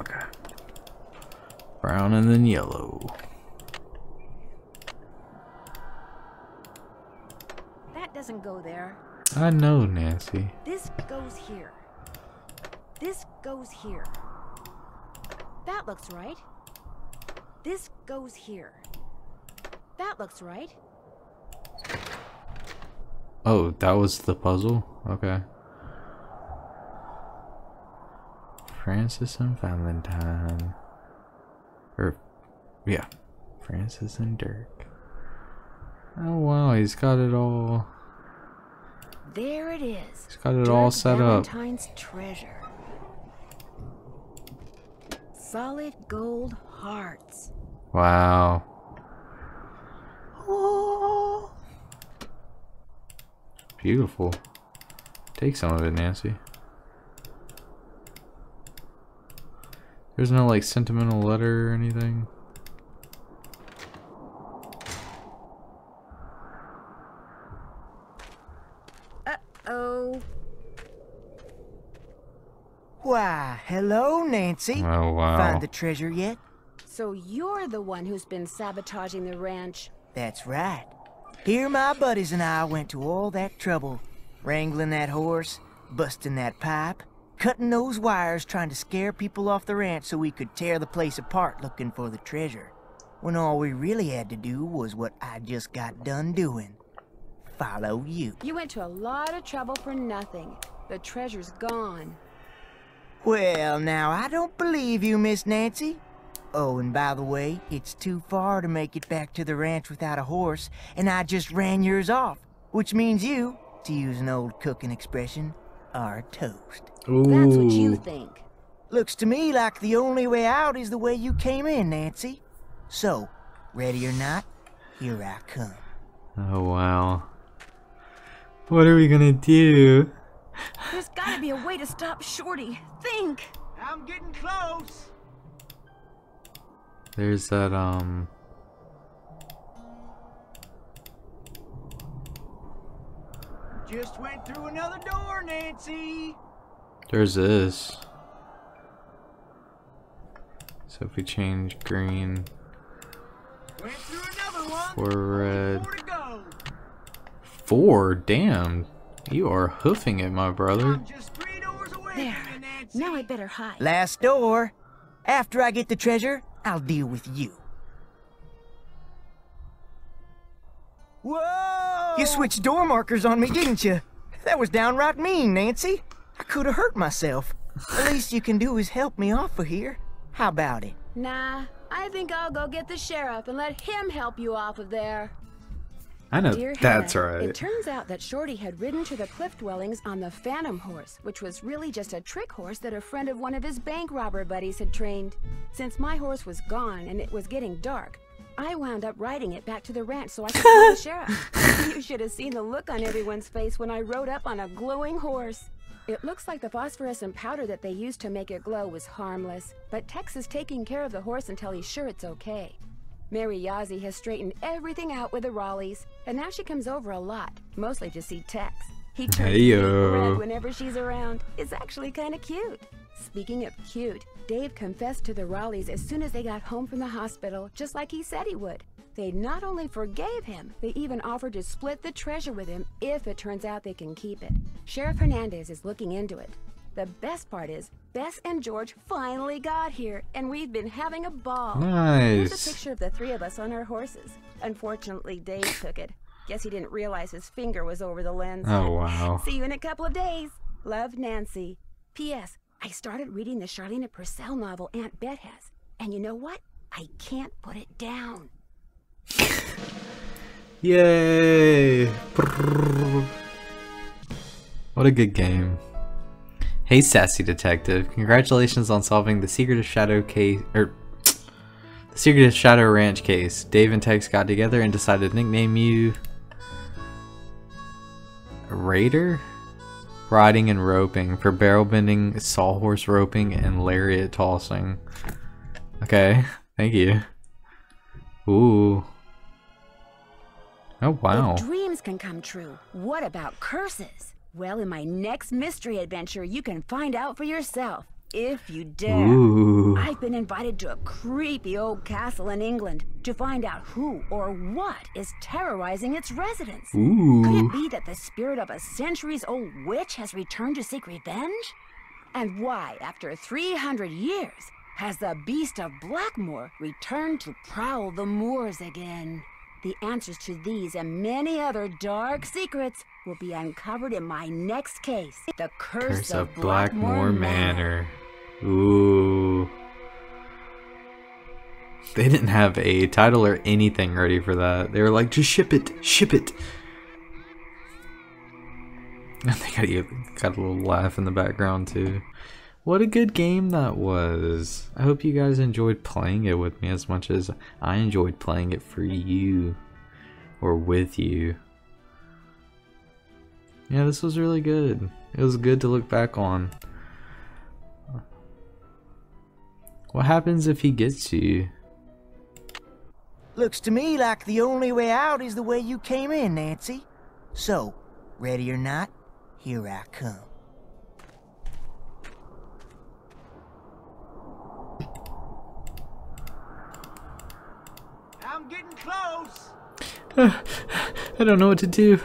Okay. Brown and then yellow. That doesn't go there. I know, Nancy. This goes here. This goes here. That looks right. This goes here. That looks right. Oh, that was the puzzle? Okay. Frances and Valentine. Or, yeah. Frances and Dirk. Oh, wow, he's got it all. There it is. He's got it all set up. Dirk Valentine's treasure. Solid gold hearts. Wow. Oh. Beautiful. Take some of it, Nancy. There's no like sentimental letter or anything. Uh-oh. Why, hello, Nancy. Oh, wow. Find the treasure yet? So you're the one who's been sabotaging the ranch. That's right. Here my buddies and I went to all that trouble. Wrangling that horse, busting that pipe, cutting those wires trying to scare people off the ranch so we could tear the place apart looking for the treasure. When all we really had to do was what I just got done doing. Follow you. You went to a lot of trouble for nothing. The treasure's gone. Well, now I don't believe you, Miss Nancy. Oh, and by the way, it's too far to make it back to the ranch without a horse, and I just ran yours off, which means you, to use an old cooking expression, are toast. Ooh. That's what you think. Looks to me like the only way out is the way you came in, Nancy. So, ready or not, here I come. Oh, wow. What are we gonna do? There's gotta be a way to stop Shorty. Think! I'm getting close! There's that, Just went through another door, Nancy! There's this. So if we change green... Went through another one! For red... 4? Damn! You are hoofing it, my brother. I'm just 3 doors away, Nancy. Now I better hide. Last door! After I get the treasure, I'll deal with you. Whoa! You switched door markers on me, didn't you? That was downright mean, Nancy. I could have hurt myself. The least you can do is help me off of here. How about it? Nah, I think I'll go get the sheriff and let him help you off of there. I know that's right. It turns out that Shorty had ridden to the cliff dwellings on the Phantom Horse, which was really just a trick horse that a friend of one of his bank robber buddies had trained. Since my horse was gone and it was getting dark, I wound up riding it back to the ranch so I could call the sheriff. You should have seen the look on everyone's face when I rode up on a glowing horse. It looks like the phosphorescent powder that they used to make it glow was harmless, but Tex is taking care of the horse until he's sure it's okay. Mary Yazzie has straightened everything out with the Raleighs, and now she comes over a lot, mostly to see Tex. He turns red whenever she's around. It's actually kind of cute. Speaking of cute, Dave confessed to the Raleighs as soon as they got home from the hospital, just like he said he would. They not only forgave him, they even offered to split the treasure with him if it turns out they can keep it. Sheriff Hernandez is looking into it. The best part is, Bess and George finally got here, and we've been having a ball. Nice. Here's a picture of the three of us on our horses. Unfortunately, Dave took it. Guess he didn't realize his finger was over the lens. Oh, wow. See you in a couple of days. Love, Nancy. P.S. I started reading the Charlena Purcell novel Aunt Bet has, and you know what? I can't put it down. Yay! What a good game. Hey, sassy detective! Congratulations on solving the Secret of Shadow case, the Secret of Shadow Ranch case. Dave and Tex got together and decided to nickname you Raider. Riding and roping for barrel bending, sawhorse roping, and lariat tossing. Okay, thank you. Ooh. Oh, wow. If dreams can come true, what about curses? Well, in my next mystery adventure, you can find out for yourself, if you dare. Ooh. I've been invited to a creepy old castle in England to find out who or what is terrorizing its residents. Ooh. Could it be that the spirit of a centuries-old witch has returned to seek revenge? And why, after 300 years, has the beast of Blackmoor returned to prowl the moors again? The answers to these and many other dark secrets will be uncovered in my next case, The Curse of Blackmoor Manor. Ooh. They didn't have a title or anything ready for that. They were like, just ship it, ship it. I think I got a little laugh in the background too. What a good game that was. I hope you guys enjoyed playing it with me as much as I enjoyed playing it for you, or with you. Yeah, this was really good. It was good to look back on. What happens if he gets you? Looks to me like the only way out is the way you came in, Nancy. So, ready or not, here I come. I'm getting close. I don't know what to do.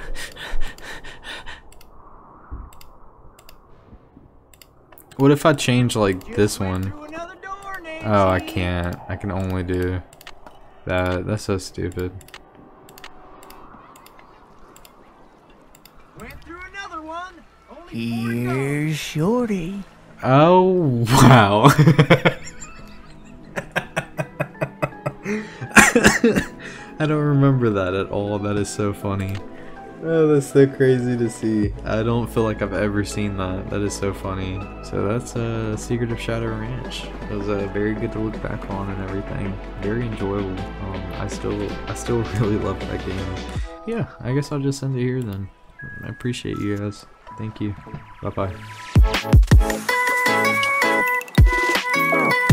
What if I change like just this one? Door, oh, I can't. I can only do that. That's so stupid. Went through another one. Only here's Shorty. Oh wow. I don't remember that at all. That is so funny. Oh, that's so crazy to see. I don't feel like I've ever seen that. That is so funny. So that's Secret of Shadow Ranch. It was very good to look back on and everything. Very enjoyable. I still really love that game. Yeah, I guess I'll just end it here then. I appreciate you guys. Thank you. Bye bye.